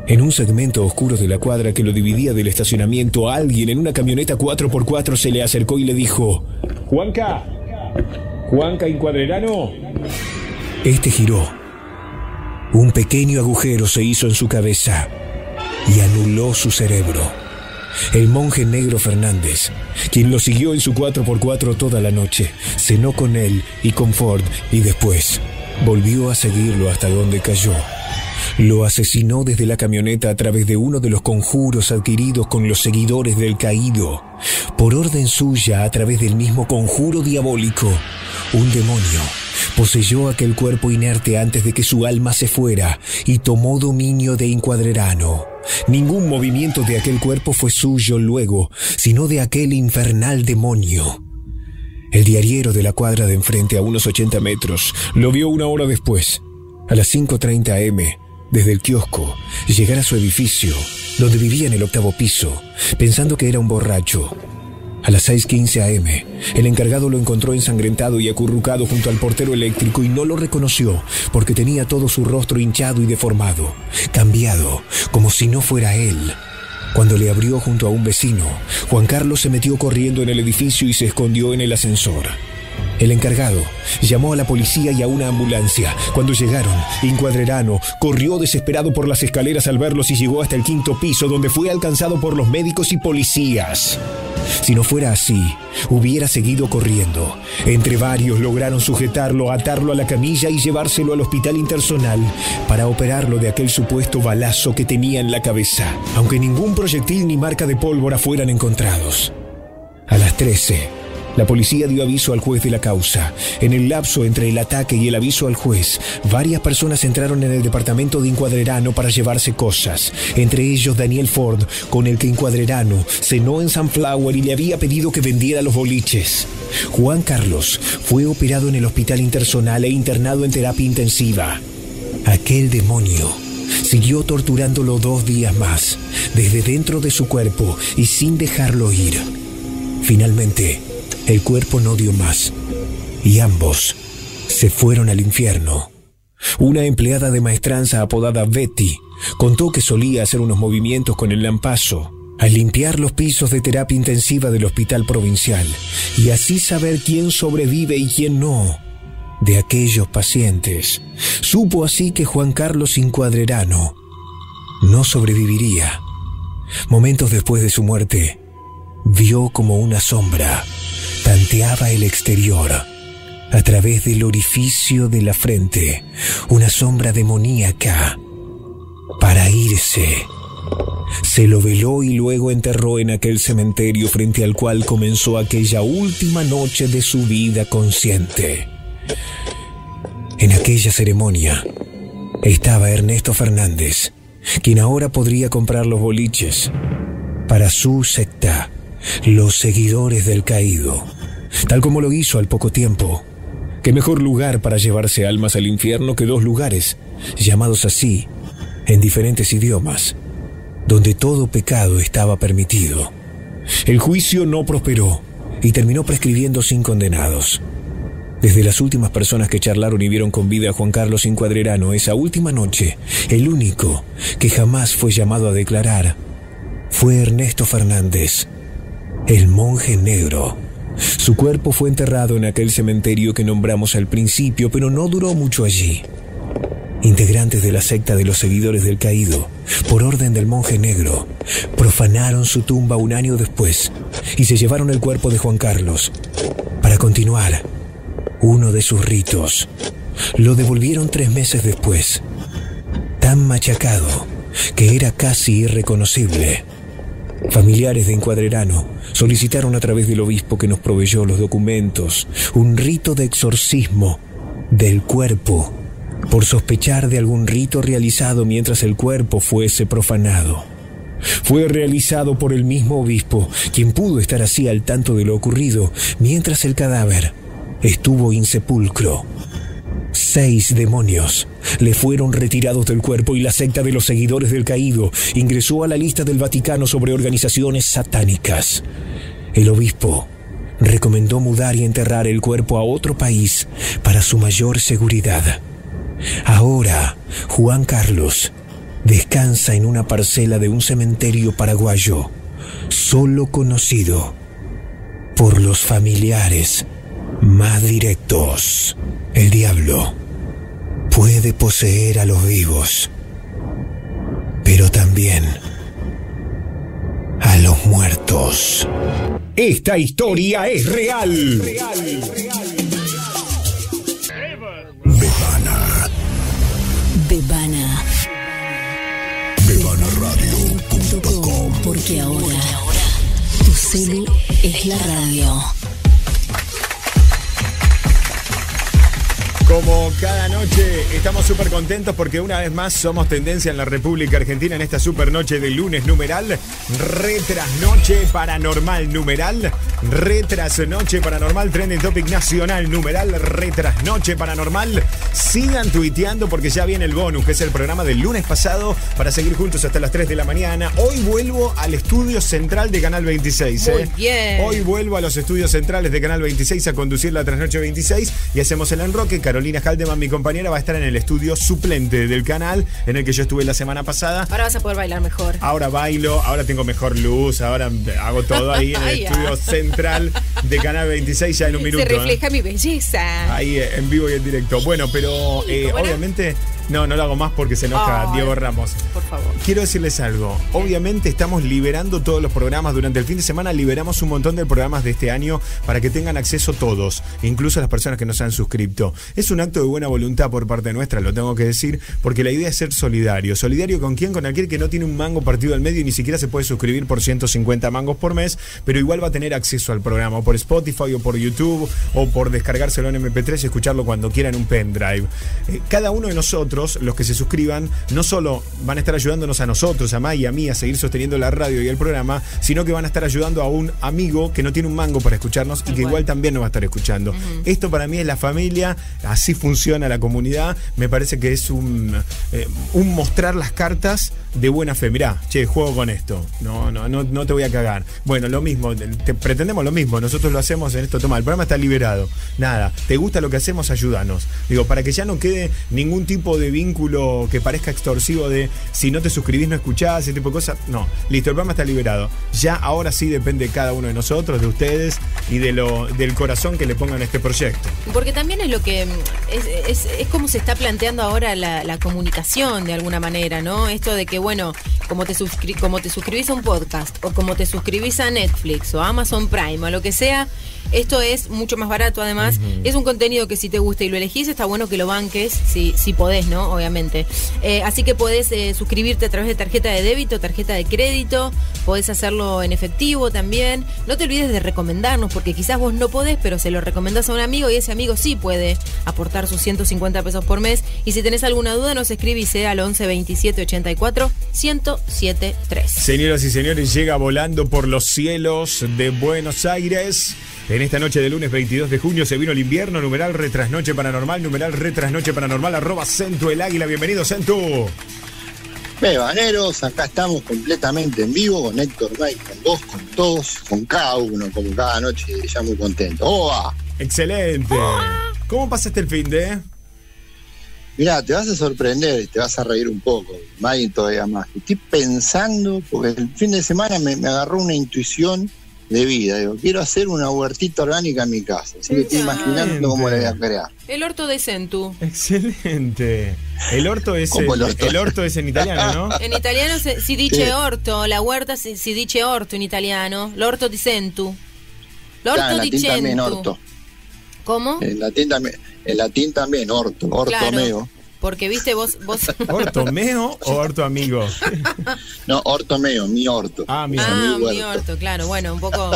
En un segmento oscuro de la cuadra que lo dividía del estacionamiento, alguien en una camioneta 4x4 se le acercó y le dijo: «¡Juanca! ¡Juanca Incuadrerano!». Este giró. Un pequeño agujero se hizo en su cabeza y anuló su cerebro. El monje negro Fernández, quien lo siguió en su 4x4 toda la noche, cenó con él y con Ford y después volvió a seguirlo hasta donde cayó. Lo asesinó desde la camioneta a través de uno de los conjuros adquiridos con los seguidores del caído. Por orden suya, a través del mismo conjuro diabólico, un demonio poseyó aquel cuerpo inerte antes de que su alma se fuera y tomó dominio de Incuadrerano. Ningún movimiento de aquel cuerpo fue suyo luego, sino de aquel infernal demonio. El diariero de la cuadra de enfrente, a unos 80 metros, lo vio una hora después, a las 5:30 am, desde el kiosco, llegar a su edificio, donde vivía en el 8º piso, pensando que era un borracho. A las 6:15 am, el encargado lo encontró ensangrentado y acurrucado junto al portero eléctrico y no lo reconoció porque tenía todo su rostro hinchado y deformado, cambiado, como si no fuera él. Cuando le abrió junto a un vecino, Juan Carlos se metió corriendo en el edificio y se escondió en el ascensor. El encargado llamó a la policía y a una ambulancia. Cuando llegaron, Incuadrerano corrió desesperado por las escaleras al verlos y llegó hasta el 5º piso, donde fue alcanzado por los médicos y policías. Si no fuera así, hubiera seguido corriendo. Entre varios lograron sujetarlo, atarlo a la camilla y llevárselo al hospital internacional para operarlo de aquel supuesto balazo que tenía en la cabeza, aunque ningún proyectil ni marca de pólvora fueran encontrados. A las 13, la policía dio aviso al juez de la causa. En el lapso entre el ataque y el aviso al juez, varias personas entraron en el departamento de Incuadrarano para llevarse cosas. Entre ellos Daniel Ford, con el que Incuadrarano cenó en Sunflower y le había pedido que vendiera los boliches. Juan Carlos fue operado en el hospital internacional e internado en terapia intensiva. Aquel demonio siguió torturándolo 2 días más, desde dentro de su cuerpo y sin dejarlo ir. Finalmente, el cuerpo no dio más y ambos se fueron al infierno. Una empleada de maestranza apodada Betty contó que solía hacer unos movimientos con el lampazo al limpiar los pisos de terapia intensiva del hospital provincial y así saber quién sobrevive y quién no de aquellos pacientes. Supo así que Juan Carlos Incuadrarano no sobreviviría. Momentos después de su muerte, vio como una sombra tanteaba el exterior a través del orificio de la frente, una sombra demoníaca. Para irse, se lo veló y luego enterró en aquel cementerio frente al cual comenzó aquella última noche de su vida consciente. En aquella ceremonia estaba Ernesto Fernández, quien ahora podría comprar los boliches para su secta, los seguidores del caído, tal como lo hizo al poco tiempo. ¿Qué mejor lugar para llevarse almas al infierno que 2 lugares, llamados así, en diferentes idiomas, donde todo pecado estaba permitido? El juicio no prosperó y terminó prescribiendo 5 condenados. Desde las últimas personas que charlaron y vieron con vida a Juan Carlos Incuadrarano esa última noche, el único que jamás fue llamado a declarar fue Ernesto Fernández, el monje negro. Su cuerpo fue enterrado en aquel cementerio que nombramos al principio, pero no duró mucho allí. Integrantes de la secta de los seguidores del caído, por orden del monje negro, profanaron su tumba un año después y se llevaron el cuerpo de Juan Carlos para continuar uno de sus ritos. Lo devolvieron 3 meses después, tan machacado que era casi irreconocible. Familiares de Incuadrarano solicitaron a través del obispo que nos proveyó los documentos un rito de exorcismo del cuerpo por sospechar de algún rito realizado mientras el cuerpo fuese profanado. Fue realizado por el mismo obispo, quien pudo estar así al tanto de lo ocurrido mientras el cadáver estuvo insepulcro. 6 demonios le fueron retirados del cuerpo y la secta de los seguidores del caído ingresó a la lista del Vaticano sobre organizaciones satánicas. El obispo recomendó mudar y enterrar el cuerpo a otro país para su mayor seguridad. Ahora, Juan Carlos descansa en una parcela de un cementerio paraguayo, solo conocido por los familiares más directos. El diablo puede poseer a los vivos, pero también a los muertos. Esta historia es real. Bebana. Bebanaradio.com. Porque ahora tu celu es la radio. Como cada noche, estamos súper contentos porque una vez más somos tendencia en la República Argentina en esta super noche de lunes, numeral Trasnoche Paranormal, numeral Trasnoche Paranormal, trending topic nacional, numeral Trasnoche Paranormal. Sigan tuiteando porque ya viene el bonus, que es el programa del lunes pasado, para seguir juntos hasta las 3 de la mañana. Hoy vuelvo al estudio central de Canal 26. Muy bien. Hoy vuelvo a los estudios centrales de Canal 26 a conducir la Trasnoche 26 y hacemos el enroque. Carolina Haldeman, mi compañera, va a estar en el estudio suplente del canal en el que yo estuve la semana pasada. Ahora vas a poder bailar mejor. Ahora bailo, ahora tengo mejor luz, ahora hago todo ahí en el estudio central de Canal 26 ya en un minuto. Se refleja mi belleza. Ahí en vivo y en directo. Bueno, pero obviamente No, no lo hago más porque se enoja Diego Ramos. Por favor. Quiero decirles algo. Obviamente estamos liberando todos los programas. Durante el fin de semana liberamos un montón de programas de este año para que tengan acceso todos, incluso las personas que no se han suscrito. Es un acto de buena voluntad por parte nuestra, lo tengo que decir, porque la idea es ser solidario. ¿Solidario con quién? Con aquel que no tiene un mango partido al medio y ni siquiera se puede suscribir por 150 mangos por mes, pero igual va a tener acceso al programa, o por Spotify, o por YouTube, o por descargárselo en MP3 y escucharlo cuando quiera en un pendrive. Cada uno de nosotros, los que se suscriban, no solo van a estar ayudándonos a nosotros, a May y a mí, a seguir sosteniendo la radio y el programa, sino que van a estar ayudando a un amigo que no tiene un mango para escucharnos y que igual también nos va a estar escuchando. Esto para mí es la familia, así funciona la comunidad. Me parece que es un mostrar las cartas de buena fe. Mirá, che, juego con esto. No te voy a cagar. Bueno, lo mismo, pretendemos lo mismo. Nosotros lo hacemos en esto. Toma, el programa está liberado. Nada, ¿te gusta lo que hacemos? Ayúdanos. Digo, para que ya no quede ningún tipo de vínculo que parezca extorsivo de si no te suscribís no escuchás, ese tipo de cosas. No, listo, el programa está liberado. Ya ahora sí depende de cada uno de nosotros, de ustedes y de del corazón que le pongan a este proyecto. Porque también es lo que es como se está planteando ahora la comunicación de alguna manera, ¿no? Esto de que, bueno, como te suscribís a un podcast o como te suscribís a Netflix o a Amazon Prime o lo que sea, esto es mucho más barato además. Es un contenido que si te gusta y lo elegís, está bueno que lo banques, si podés, ¿no? Obviamente. Así que podés suscribirte a través de tarjeta de débito, tarjeta de crédito, podés hacerlo en efectivo también. No te olvides de recomendarnos, porque quizás vos no podés, pero se lo recomendás a un amigo y ese amigo sí puede aportar sus 150 pesos por mes. Y si tenés alguna duda, nos escribís al 11 27 84 1073. Señoras y señores, llega volando por los cielos de Buenos Aires. En esta noche de lunes 22 de junio se vino el invierno. Numeral Retrasnoche Paranormal, numeral Retrasnoche Paranormal, @ Centu el Águila. Bienvenido, Centu. Bebaneros, acá estamos completamente en vivo con Héctor May, con vos, con todos, con cada uno, como cada noche, ya muy contento. ¡Oba! ¡Excelente! ¡Oba! ¿Cómo pasaste el fin de...? Mirá, te vas a sorprender y te vas a reír un poco, May, todavía más. Estoy pensando, porque el fin de semana me agarró una intuición de vida. Digo, quiero hacer una huertita orgánica en mi casa. Así que estoy imaginando cómo la voy a crear. El orto de Centu. Excelente. El orto es en italiano, ¿no? En italiano si dice orto, la huerta si dice orto in italiano. L'orto di Centu. L'orto claro, di Centu. Orto. ¿Cómo? En latín también orto, orto claro. Meo. Porque viste vos ¿Ortomeo o orto amigo? No, ortomeo, mi orto. Ah, mi orto, claro, bueno, un poco.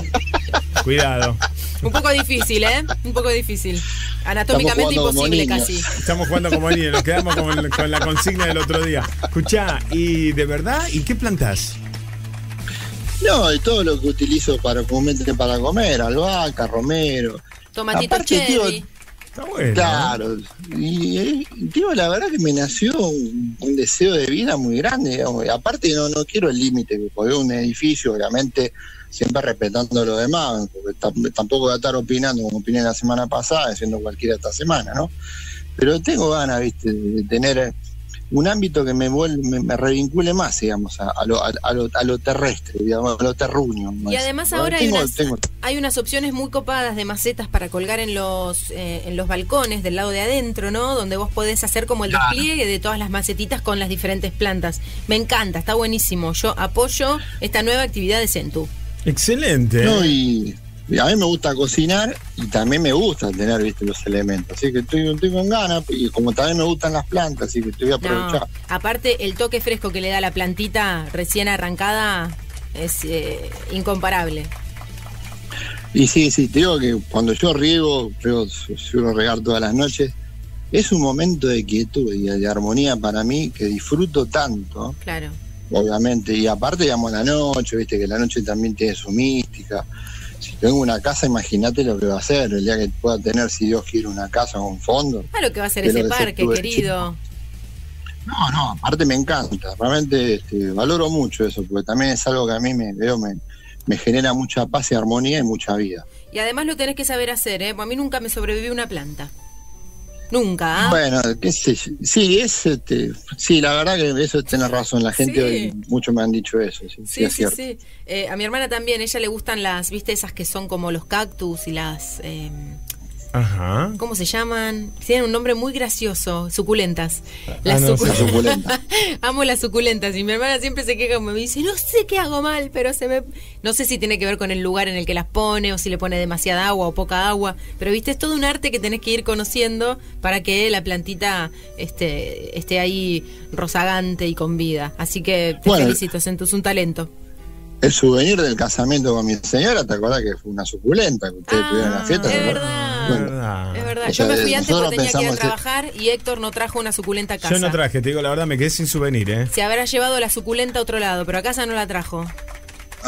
Cuidado. Un poco difícil, ¿eh? Un poco difícil. Anatómicamente imposible casi. Estamos jugando como niños, nos quedamos con la consigna del otro día. Escuchá, ¿y de verdad? ¿Y qué plantás? No, de todo lo que utilizo para comer, albahaca, romero. Tomatito cherry. Está bueno. Claro, y digo, la verdad que me nació un deseo de vida muy grande, digamos. Aparte no quiero el límite, porque un edificio, obviamente, siempre respetando lo demás, porque tampoco voy a estar opinando como opiné la semana pasada, diciendo cualquiera esta semana, ¿no? Pero tengo ganas, viste, de tener un ámbito que me revincule más, digamos, a lo terrestre, digamos, a lo terruño. Y más. Además ahora hay unas opciones muy copadas de macetas para colgar en los balcones del lado de adentro, ¿no? Donde vos podés hacer como el despliegue de todas las macetitas con las diferentes plantas. Me encanta, está buenísimo. Yo apoyo esta nueva actividad de Centu. Excelente. No, y a mí me gusta cocinar y también me gusta tener, viste, los elementos. Así que estoy con ganas y como también me gustan las plantas, así que estoy aprovechando. No, aparte, el toque fresco que le da la plantita recién arrancada es incomparable. Y sí, te digo que cuando yo riego, suelo regar todas las noches, es un momento de quietud y de armonía para mí que disfruto tanto. Claro. Obviamente, y aparte, digamos, la noche, viste, que la noche también tiene su mística. Si tengo una casa, imagínate lo que va a hacer el día que pueda tener, si Dios quiere, una casa o un fondo. Claro que va a ser ese parque, querido. No, aparte me encanta, realmente valoro mucho eso, porque también es algo que a mí me genera mucha paz y armonía y mucha vida. Y además lo tenés que saber hacer, ¿eh? A mí nunca me sobrevivió una planta. Nunca. Bueno, qué sé yo. Sí, sí, la verdad que eso tenés razón. La gente hoy, mucho me han dicho eso. Sí, es cierto. A mi hermana también, ella le gustan las, viste, esas que son como los cactus y las Ajá. ¿Cómo se llaman? Tienen un nombre muy gracioso, suculentas. Las suculentas. Amo las suculentas y mi hermana siempre se queja, me dice, no sé qué hago mal, pero se me... No sé si tiene que ver con el lugar en el que las pone o si le pone demasiada agua o poca agua, pero viste, es todo un arte que tenés que ir conociendo para que la plantita esté ahí rozagante y con vida. Así que te felicito, Sentus, un talento. El souvenir del casamiento con mi señora, ¿te acordás que fue una suculenta que ustedes tuvieron en la fiesta? Es verdad, bueno, es verdad. Yo me fui antes porque tenía que ir a trabajar y Héctor no trajo una suculenta a casa. Yo no traje, te digo la verdad, me quedé sin souvenir, ¿eh? Se habrá llevado la suculenta a otro lado, pero a casa no la trajo.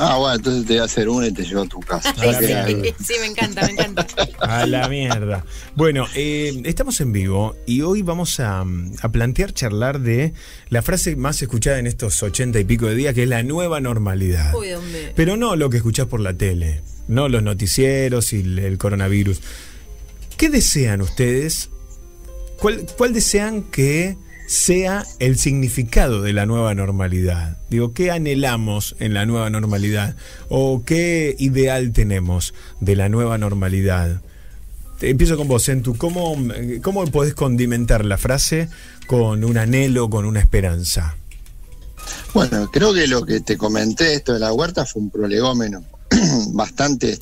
Ah, bueno, entonces te voy a hacer una y te llevo a tu casa. Sí, me encanta, me encanta. A la mierda. Bueno, estamos en vivo y hoy vamos a plantear, charlar de la frase más escuchada en estos 80 y pico de días, que es la nueva normalidad. Uy, ¿dónde? Pero no lo que escuchás por la tele, no los noticieros y el coronavirus. ¿Qué desean ustedes? ¿Cuál desean que sea el significado de la nueva normalidad? Digo, ¿qué anhelamos en la nueva normalidad? ¿O qué ideal tenemos de la nueva normalidad? Empiezo con vos, Sentu. ¿Cómo podés condimentar la frase con un anhelo, con una esperanza? Bueno, creo que lo que te comenté, esto de la huerta, fue un prolegómeno bastante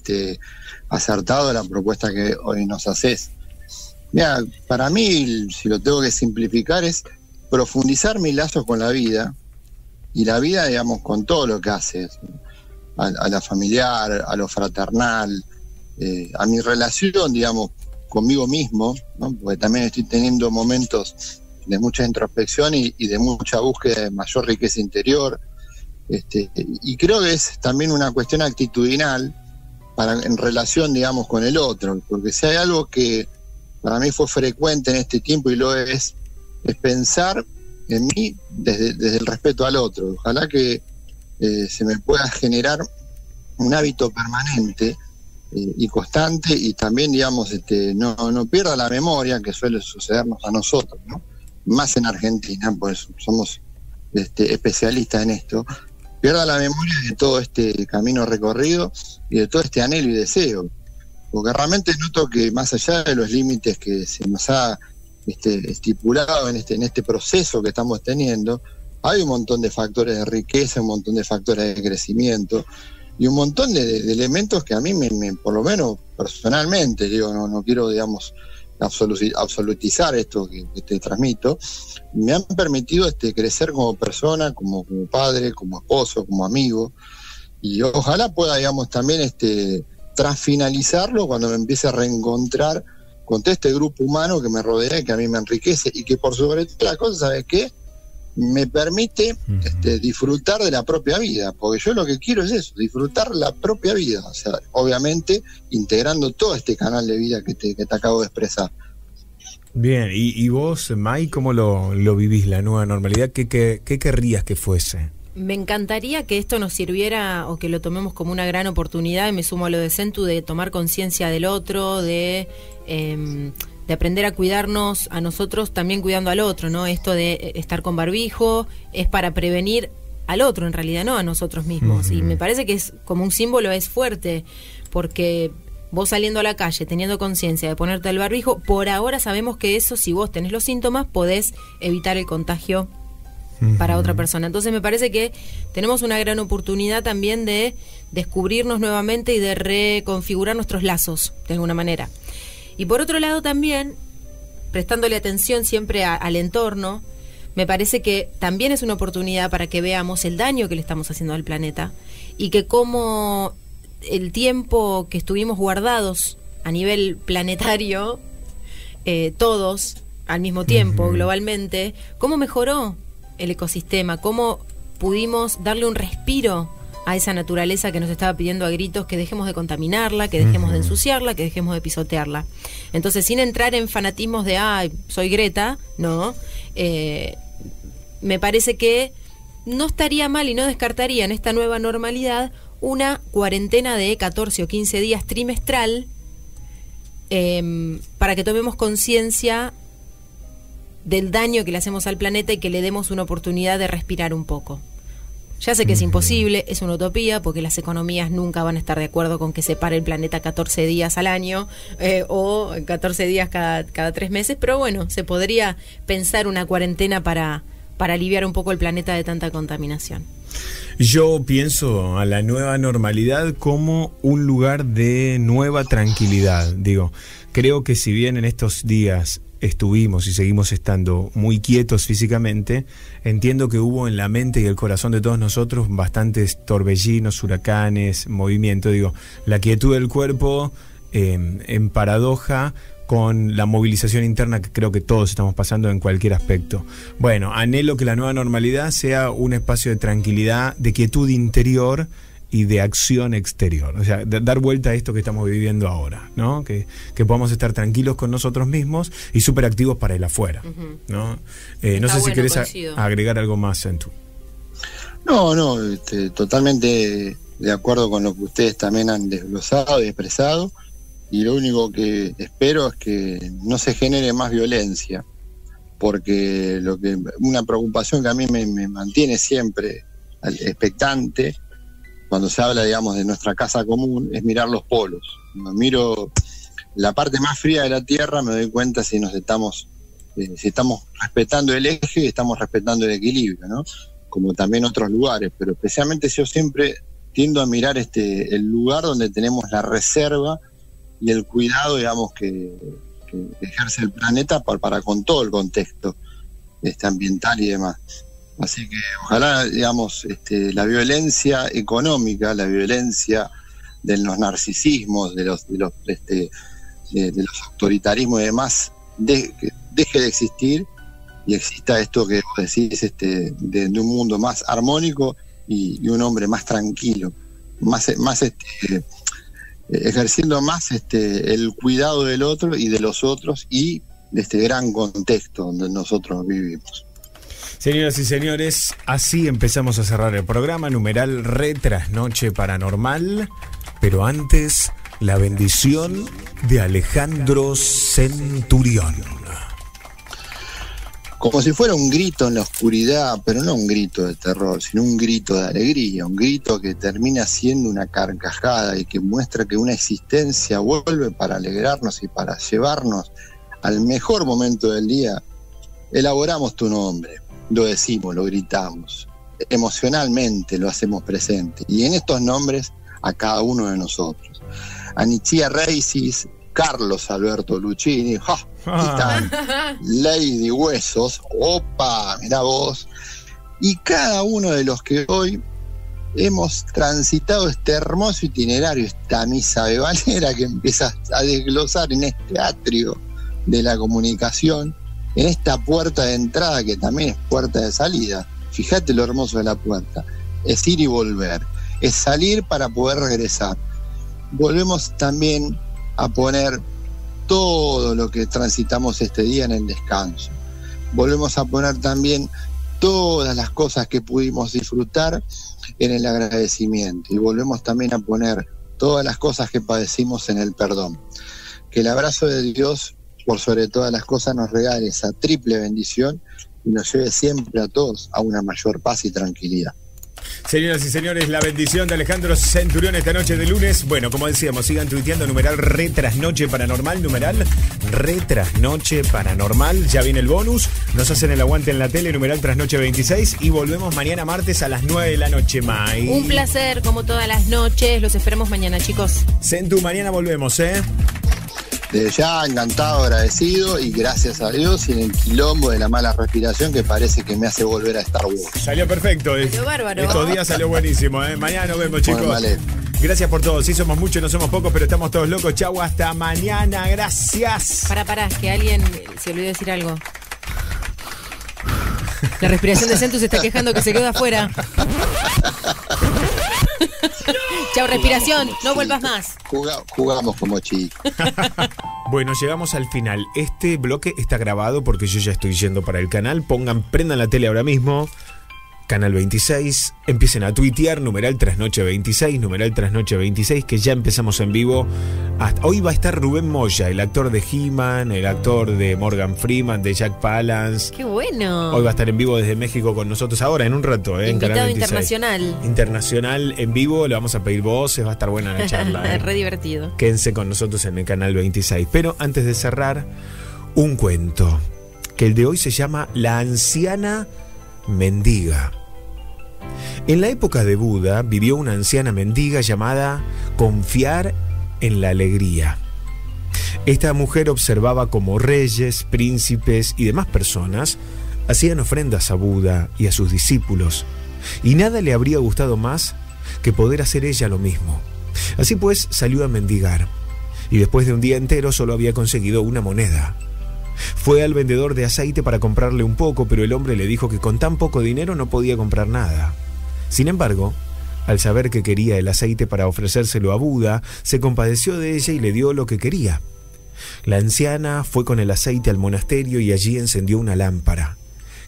acertado la propuesta que hoy nos hacés. Mira, para mí, si lo tengo que simplificar, es profundizar mi lazo con la vida, y la vida, digamos, con todo lo que hace, a la familiar, a lo fraternal, a mi relación, digamos, conmigo mismo, ¿no? Porque también estoy teniendo momentos de mucha introspección y de mucha búsqueda de mayor riqueza interior, y creo que es también una cuestión actitudinal en relación, digamos, con el otro, porque si hay algo que para mí fue frecuente en este tiempo, y lo es pensar en mí desde el respeto al otro. Ojalá que se me pueda generar un hábito permanente y constante, y también, digamos, no pierda la memoria, que suele sucedernos a nosotros, ¿no? Más en Argentina, por eso somos especialistas en esto. Pierda la memoria de todo este camino recorrido y de todo este anhelo y deseo. Porque realmente noto que más allá de los límites que se nos ha estipulado en este proceso que estamos teniendo, hay un montón de factores de riqueza, un montón de factores de crecimiento y un montón de elementos que a mí, por lo menos personalmente, digo, no quiero, digamos, absolutizar esto que te transmito, me han permitido crecer como persona, como padre, como esposo, como amigo, y ojalá pueda, digamos, también tras finalizarlo, cuando me empiece a reencontrar con todo este grupo humano que me rodea y que a mí me enriquece, y que por sobre todas las cosas, ¿sabes qué? Me permite disfrutar de la propia vida, porque yo lo que quiero es eso, disfrutar la propia vida, o sea, obviamente integrando todo este canal de vida que te acabo de expresar. Bien, y vos, Mai, ¿cómo lo vivís, la nueva normalidad? ¿Qué querrías que fuese? Me encantaría que esto nos sirviera o que lo tomemos como una gran oportunidad, y me sumo a lo de Sentu, de tomar conciencia del otro, de aprender a cuidarnos a nosotros también cuidando al otro, ¿no? Esto de estar con barbijo es para prevenir al otro, en realidad, no a nosotros mismos. Y me parece que es como un símbolo, es fuerte, porque vos saliendo a la calle, teniendo conciencia de ponerte el barbijo, por ahora sabemos que eso, si vos tenés los síntomas, podés evitar el contagio para otra persona. Entonces me parece que tenemos una gran oportunidad también de descubrirnos nuevamente y de reconfigurar nuestros lazos de alguna manera. Y por otro lado también, prestándole atención siempre al entorno, me parece que también es una oportunidad para que veamos el daño que le estamos haciendo al planeta, y que como el tiempo que estuvimos guardados a nivel planetario, todos al mismo tiempo, globalmente, ¿cómo mejoró el ecosistema? ¿Cómo pudimos darle un respiro a esa naturaleza que nos estaba pidiendo a gritos que dejemos de contaminarla, que dejemos de ensuciarla, que dejemos de pisotearla? Entonces, sin entrar en fanatismos de "ay, soy Greta", no, me parece que no estaría mal y no descartaría en esta nueva normalidad una cuarentena de 14 o 15 días trimestral, para que tomemos conciencia del daño que le hacemos al planeta y que le demos una oportunidad de respirar un poco. Ya sé que es imposible, es una utopía, porque las economías nunca van a estar de acuerdo con que se pare el planeta 14 días al año o 14 días cada 3 meses, pero bueno, se podría pensar una cuarentena para aliviar un poco el planeta de tanta contaminación. Yo pienso a la nueva normalidad como un lugar de nueva tranquilidad. Digo, creo que si bien en estos días estuvimos y seguimos estando muy quietos físicamente, entiendo que hubo en la mente y el corazón de todos nosotros bastantes torbellinos, huracanes, movimiento. Digo, la quietud del cuerpo en paradoja con la movilización interna que creo que todos estamos pasando en cualquier aspecto. Bueno, anhelo que la nueva normalidad sea un espacio de tranquilidad, de quietud interior y de acción exterior. O sea, dar vuelta a esto que estamos viviendo ahora, ¿no? Que podamos estar tranquilos con nosotros mismos y súper activos para el afuera, ¿no? No sé si querés agregar algo más, Santu. No, totalmente de acuerdo con lo que ustedes también han desglosado y expresado. Y lo único que espero es que no se genere más violencia, porque lo que una preocupación que a mí me mantiene siempre expectante cuando se habla, digamos, de nuestra casa común es mirar los polos. Cuando miro la parte más fría de la Tierra me doy cuenta si nos estamos si estamos respetando el eje y estamos respetando el equilibrio, ¿no? Como también otros lugares, pero especialmente yo siempre tiendo a mirar el lugar donde tenemos la reserva y el cuidado, digamos, que ejerce el planeta para con todo el contexto ambiental y demás. Así que ojalá, digamos, la violencia económica, la violencia de los narcisismos, de los autoritarismos y demás, deje de existir y exista esto que vos decís, de un mundo más armónico y un hombre más tranquilo, más ejerciendo más el cuidado del otro y de los otros y de este gran contexto donde nosotros vivimos. Señoras y señores, así empezamos a cerrar el programa, numeral Trasnoche Paranormal, pero antes, la bendición de Alejandro Centurión. Como si fuera un grito en la oscuridad, pero no un grito de terror, sino un grito de alegría, un grito que termina siendo una carcajada y que muestra que una existencia vuelve para alegrarnos y para llevarnos al mejor momento del día. Elaboramos tu nombre. Lo decimos, lo gritamos, emocionalmente lo hacemos presente. Y en estos nombres a cada uno de nosotros. Anichia Reisis, Carlos Alberto Luchini, están Lady Huesos, opa, mirá vos. Y cada uno de los que hoy hemos transitado este hermoso itinerario, esta misa bebanera que empieza a desglosar en este atrio de la comunicación, en esta puerta de entrada que también es puerta de salida. Fíjate lo hermoso de la puerta, es ir y volver, es salir para poder regresar. Volvemos también a poner todo lo que transitamos este día en el descanso, volvemos a poner también todas las cosas que pudimos disfrutar en el agradecimiento y volvemos también a poner todas las cosas que padecimos en el perdón. Que el abrazo de Dios por sobre todas las cosas nos regale esa triple bendición y nos lleve siempre a todos a una mayor paz y tranquilidad. Señoras y señores, la bendición de Alejandro Centurión esta noche de lunes. Bueno, como decíamos, sigan tuiteando numeral Trasnoche Paranormal, numeral Trasnoche Paranormal. Ya viene el bonus, nos hacen el aguante en la tele, numeral Trasnoche 26, y volvemos mañana martes a las 9 de la noche, May. Un placer, como todas las noches, los esperamos mañana, chicos. Centu, mañana volvemos, ¿eh? Desde ya, encantado, agradecido y gracias a Dios y en el quilombo de la mala respiración que parece que me hace volver a Star Wars. Salió perfecto, salió bárbaro. Estos días salió buenísimo, ¿eh? Mañana nos vemos, chicos. Bueno, vale. Gracias por todo. Sí, somos muchos, no somos pocos, pero estamos todos locos. Chau, hasta mañana. Gracias. Pará, que alguien se olvidó decir algo. La respiración de Centu se está quejando que se quedó afuera. Chao, respiración, no vuelvas más. Jugamos como chicos. Bueno, llegamos al final. Este bloque está grabado porque yo ya estoy yendo para el canal. Prendan la tele ahora mismo. Canal 26, empiecen a tuitear, numeral Trasnoche 26, numeral Trasnoche 26, que ya empezamos en vivo. Hasta hoy va a estar Rubén Moya, el actor de He-Man, el actor de Morgan Freeman, de Jack Palance. ¡Qué bueno! Hoy va a estar en vivo desde México con nosotros ahora, en un rato, en Canal 26. Internacional. Internacional en vivo, le vamos a pedir voces, va a estar buena la charla. Re divertido. Quédense con nosotros en el Canal 26. Pero antes de cerrar, un cuento, que el de hoy se llama La anciana mendiga. En la época de Buda vivió una anciana mendiga llamada Confiar en la Alegría. Esta mujer observaba cómo reyes, príncipes y demás personas hacían ofrendas a Buda y a sus discípulos, y nada le habría gustado más que poder hacer ella lo mismo. Así pues salió a mendigar, y después de un día entero solo había conseguido una moneda. Fue al vendedor de aceite para comprarle un poco, pero el hombre le dijo que con tan poco dinero no podía comprar nada. Sin embargo, al saber que quería el aceite para ofrecérselo a Buda, se compadeció de ella y le dio lo que quería. La anciana fue con el aceite al monasterio y allí encendió una lámpara,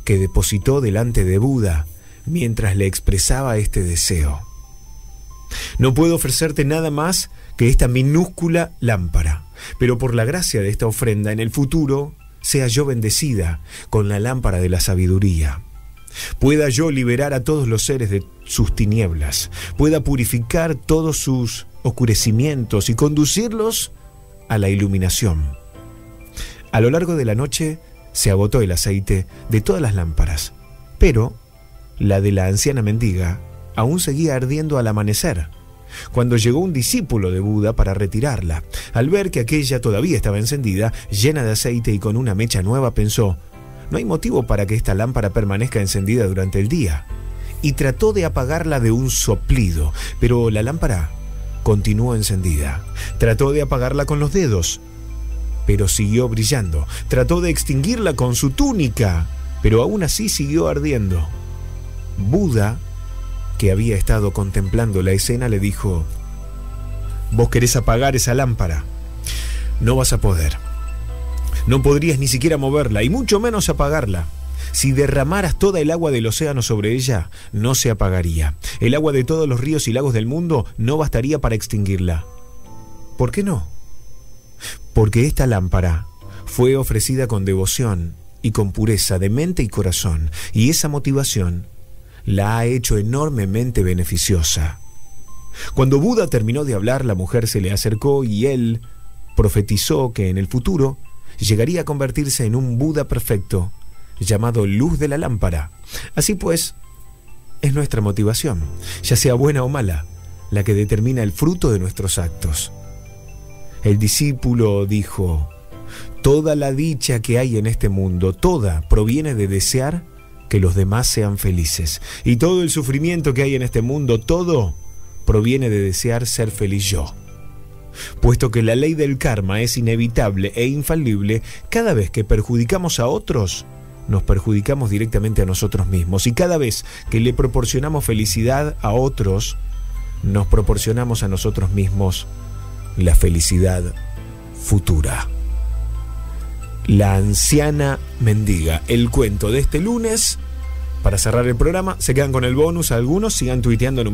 que depositó delante de Buda, mientras le expresaba este deseo: no puedo ofrecerte nada más que esta minúscula lámpara, pero por la gracia de esta ofrenda, en el futuro sea yo bendecida con la lámpara de la sabiduría. Pueda yo liberar a todos los seres de sus tinieblas, pueda purificar todos sus oscurecimientos y conducirlos a la iluminación. A lo largo de la noche se agotó el aceite de todas las lámparas, pero la de la anciana mendiga aún seguía ardiendo al amanecer, cuando llegó un discípulo de Buda para retirarla. Al ver que aquella todavía estaba encendida, llena de aceite y con una mecha nueva, pensó: no hay motivo para que esta lámpara permanezca encendida durante el día, y trató de apagarla de un soplido, pero la lámpara continuó encendida. Trató de apagarla con los dedos, pero siguió brillando. Trató de extinguirla con su túnica, pero aún así siguió ardiendo. Buda, que había estado contemplando la escena, le dijo: vos querés apagar esa lámpara, no vas a poder. No podrías ni siquiera moverla, y mucho menos apagarla. Si derramaras toda el agua del océano sobre ella, no se apagaría. El agua de todos los ríos y lagos del mundo no bastaría para extinguirla. ¿Por qué no? Porque esta lámpara fue ofrecida con devoción y con pureza de mente y corazón, y esa motivación la ha hecho enormemente beneficiosa. Cuando Buda terminó de hablar, la mujer se le acercó y él profetizó que en el futuro llegaría a convertirse en un Buda perfecto, llamado Luz de la Lámpara. Así pues, es nuestra motivación, ya sea buena o mala, la que determina el fruto de nuestros actos. El discípulo dijo: toda la dicha que hay en este mundo, toda proviene de desear que los demás sean felices. Y todo el sufrimiento que hay en este mundo, todo proviene de desear ser feliz yo. Puesto que la ley del karma es inevitable e infalible, cada vez que perjudicamos a otros, nos perjudicamos directamente a nosotros mismos. Y cada vez que le proporcionamos felicidad a otros, nos proporcionamos a nosotros mismos la felicidad futura. La anciana mendiga, el cuento de este lunes. Para cerrar el programa, se quedan con el bonus algunos, sigan tuiteando.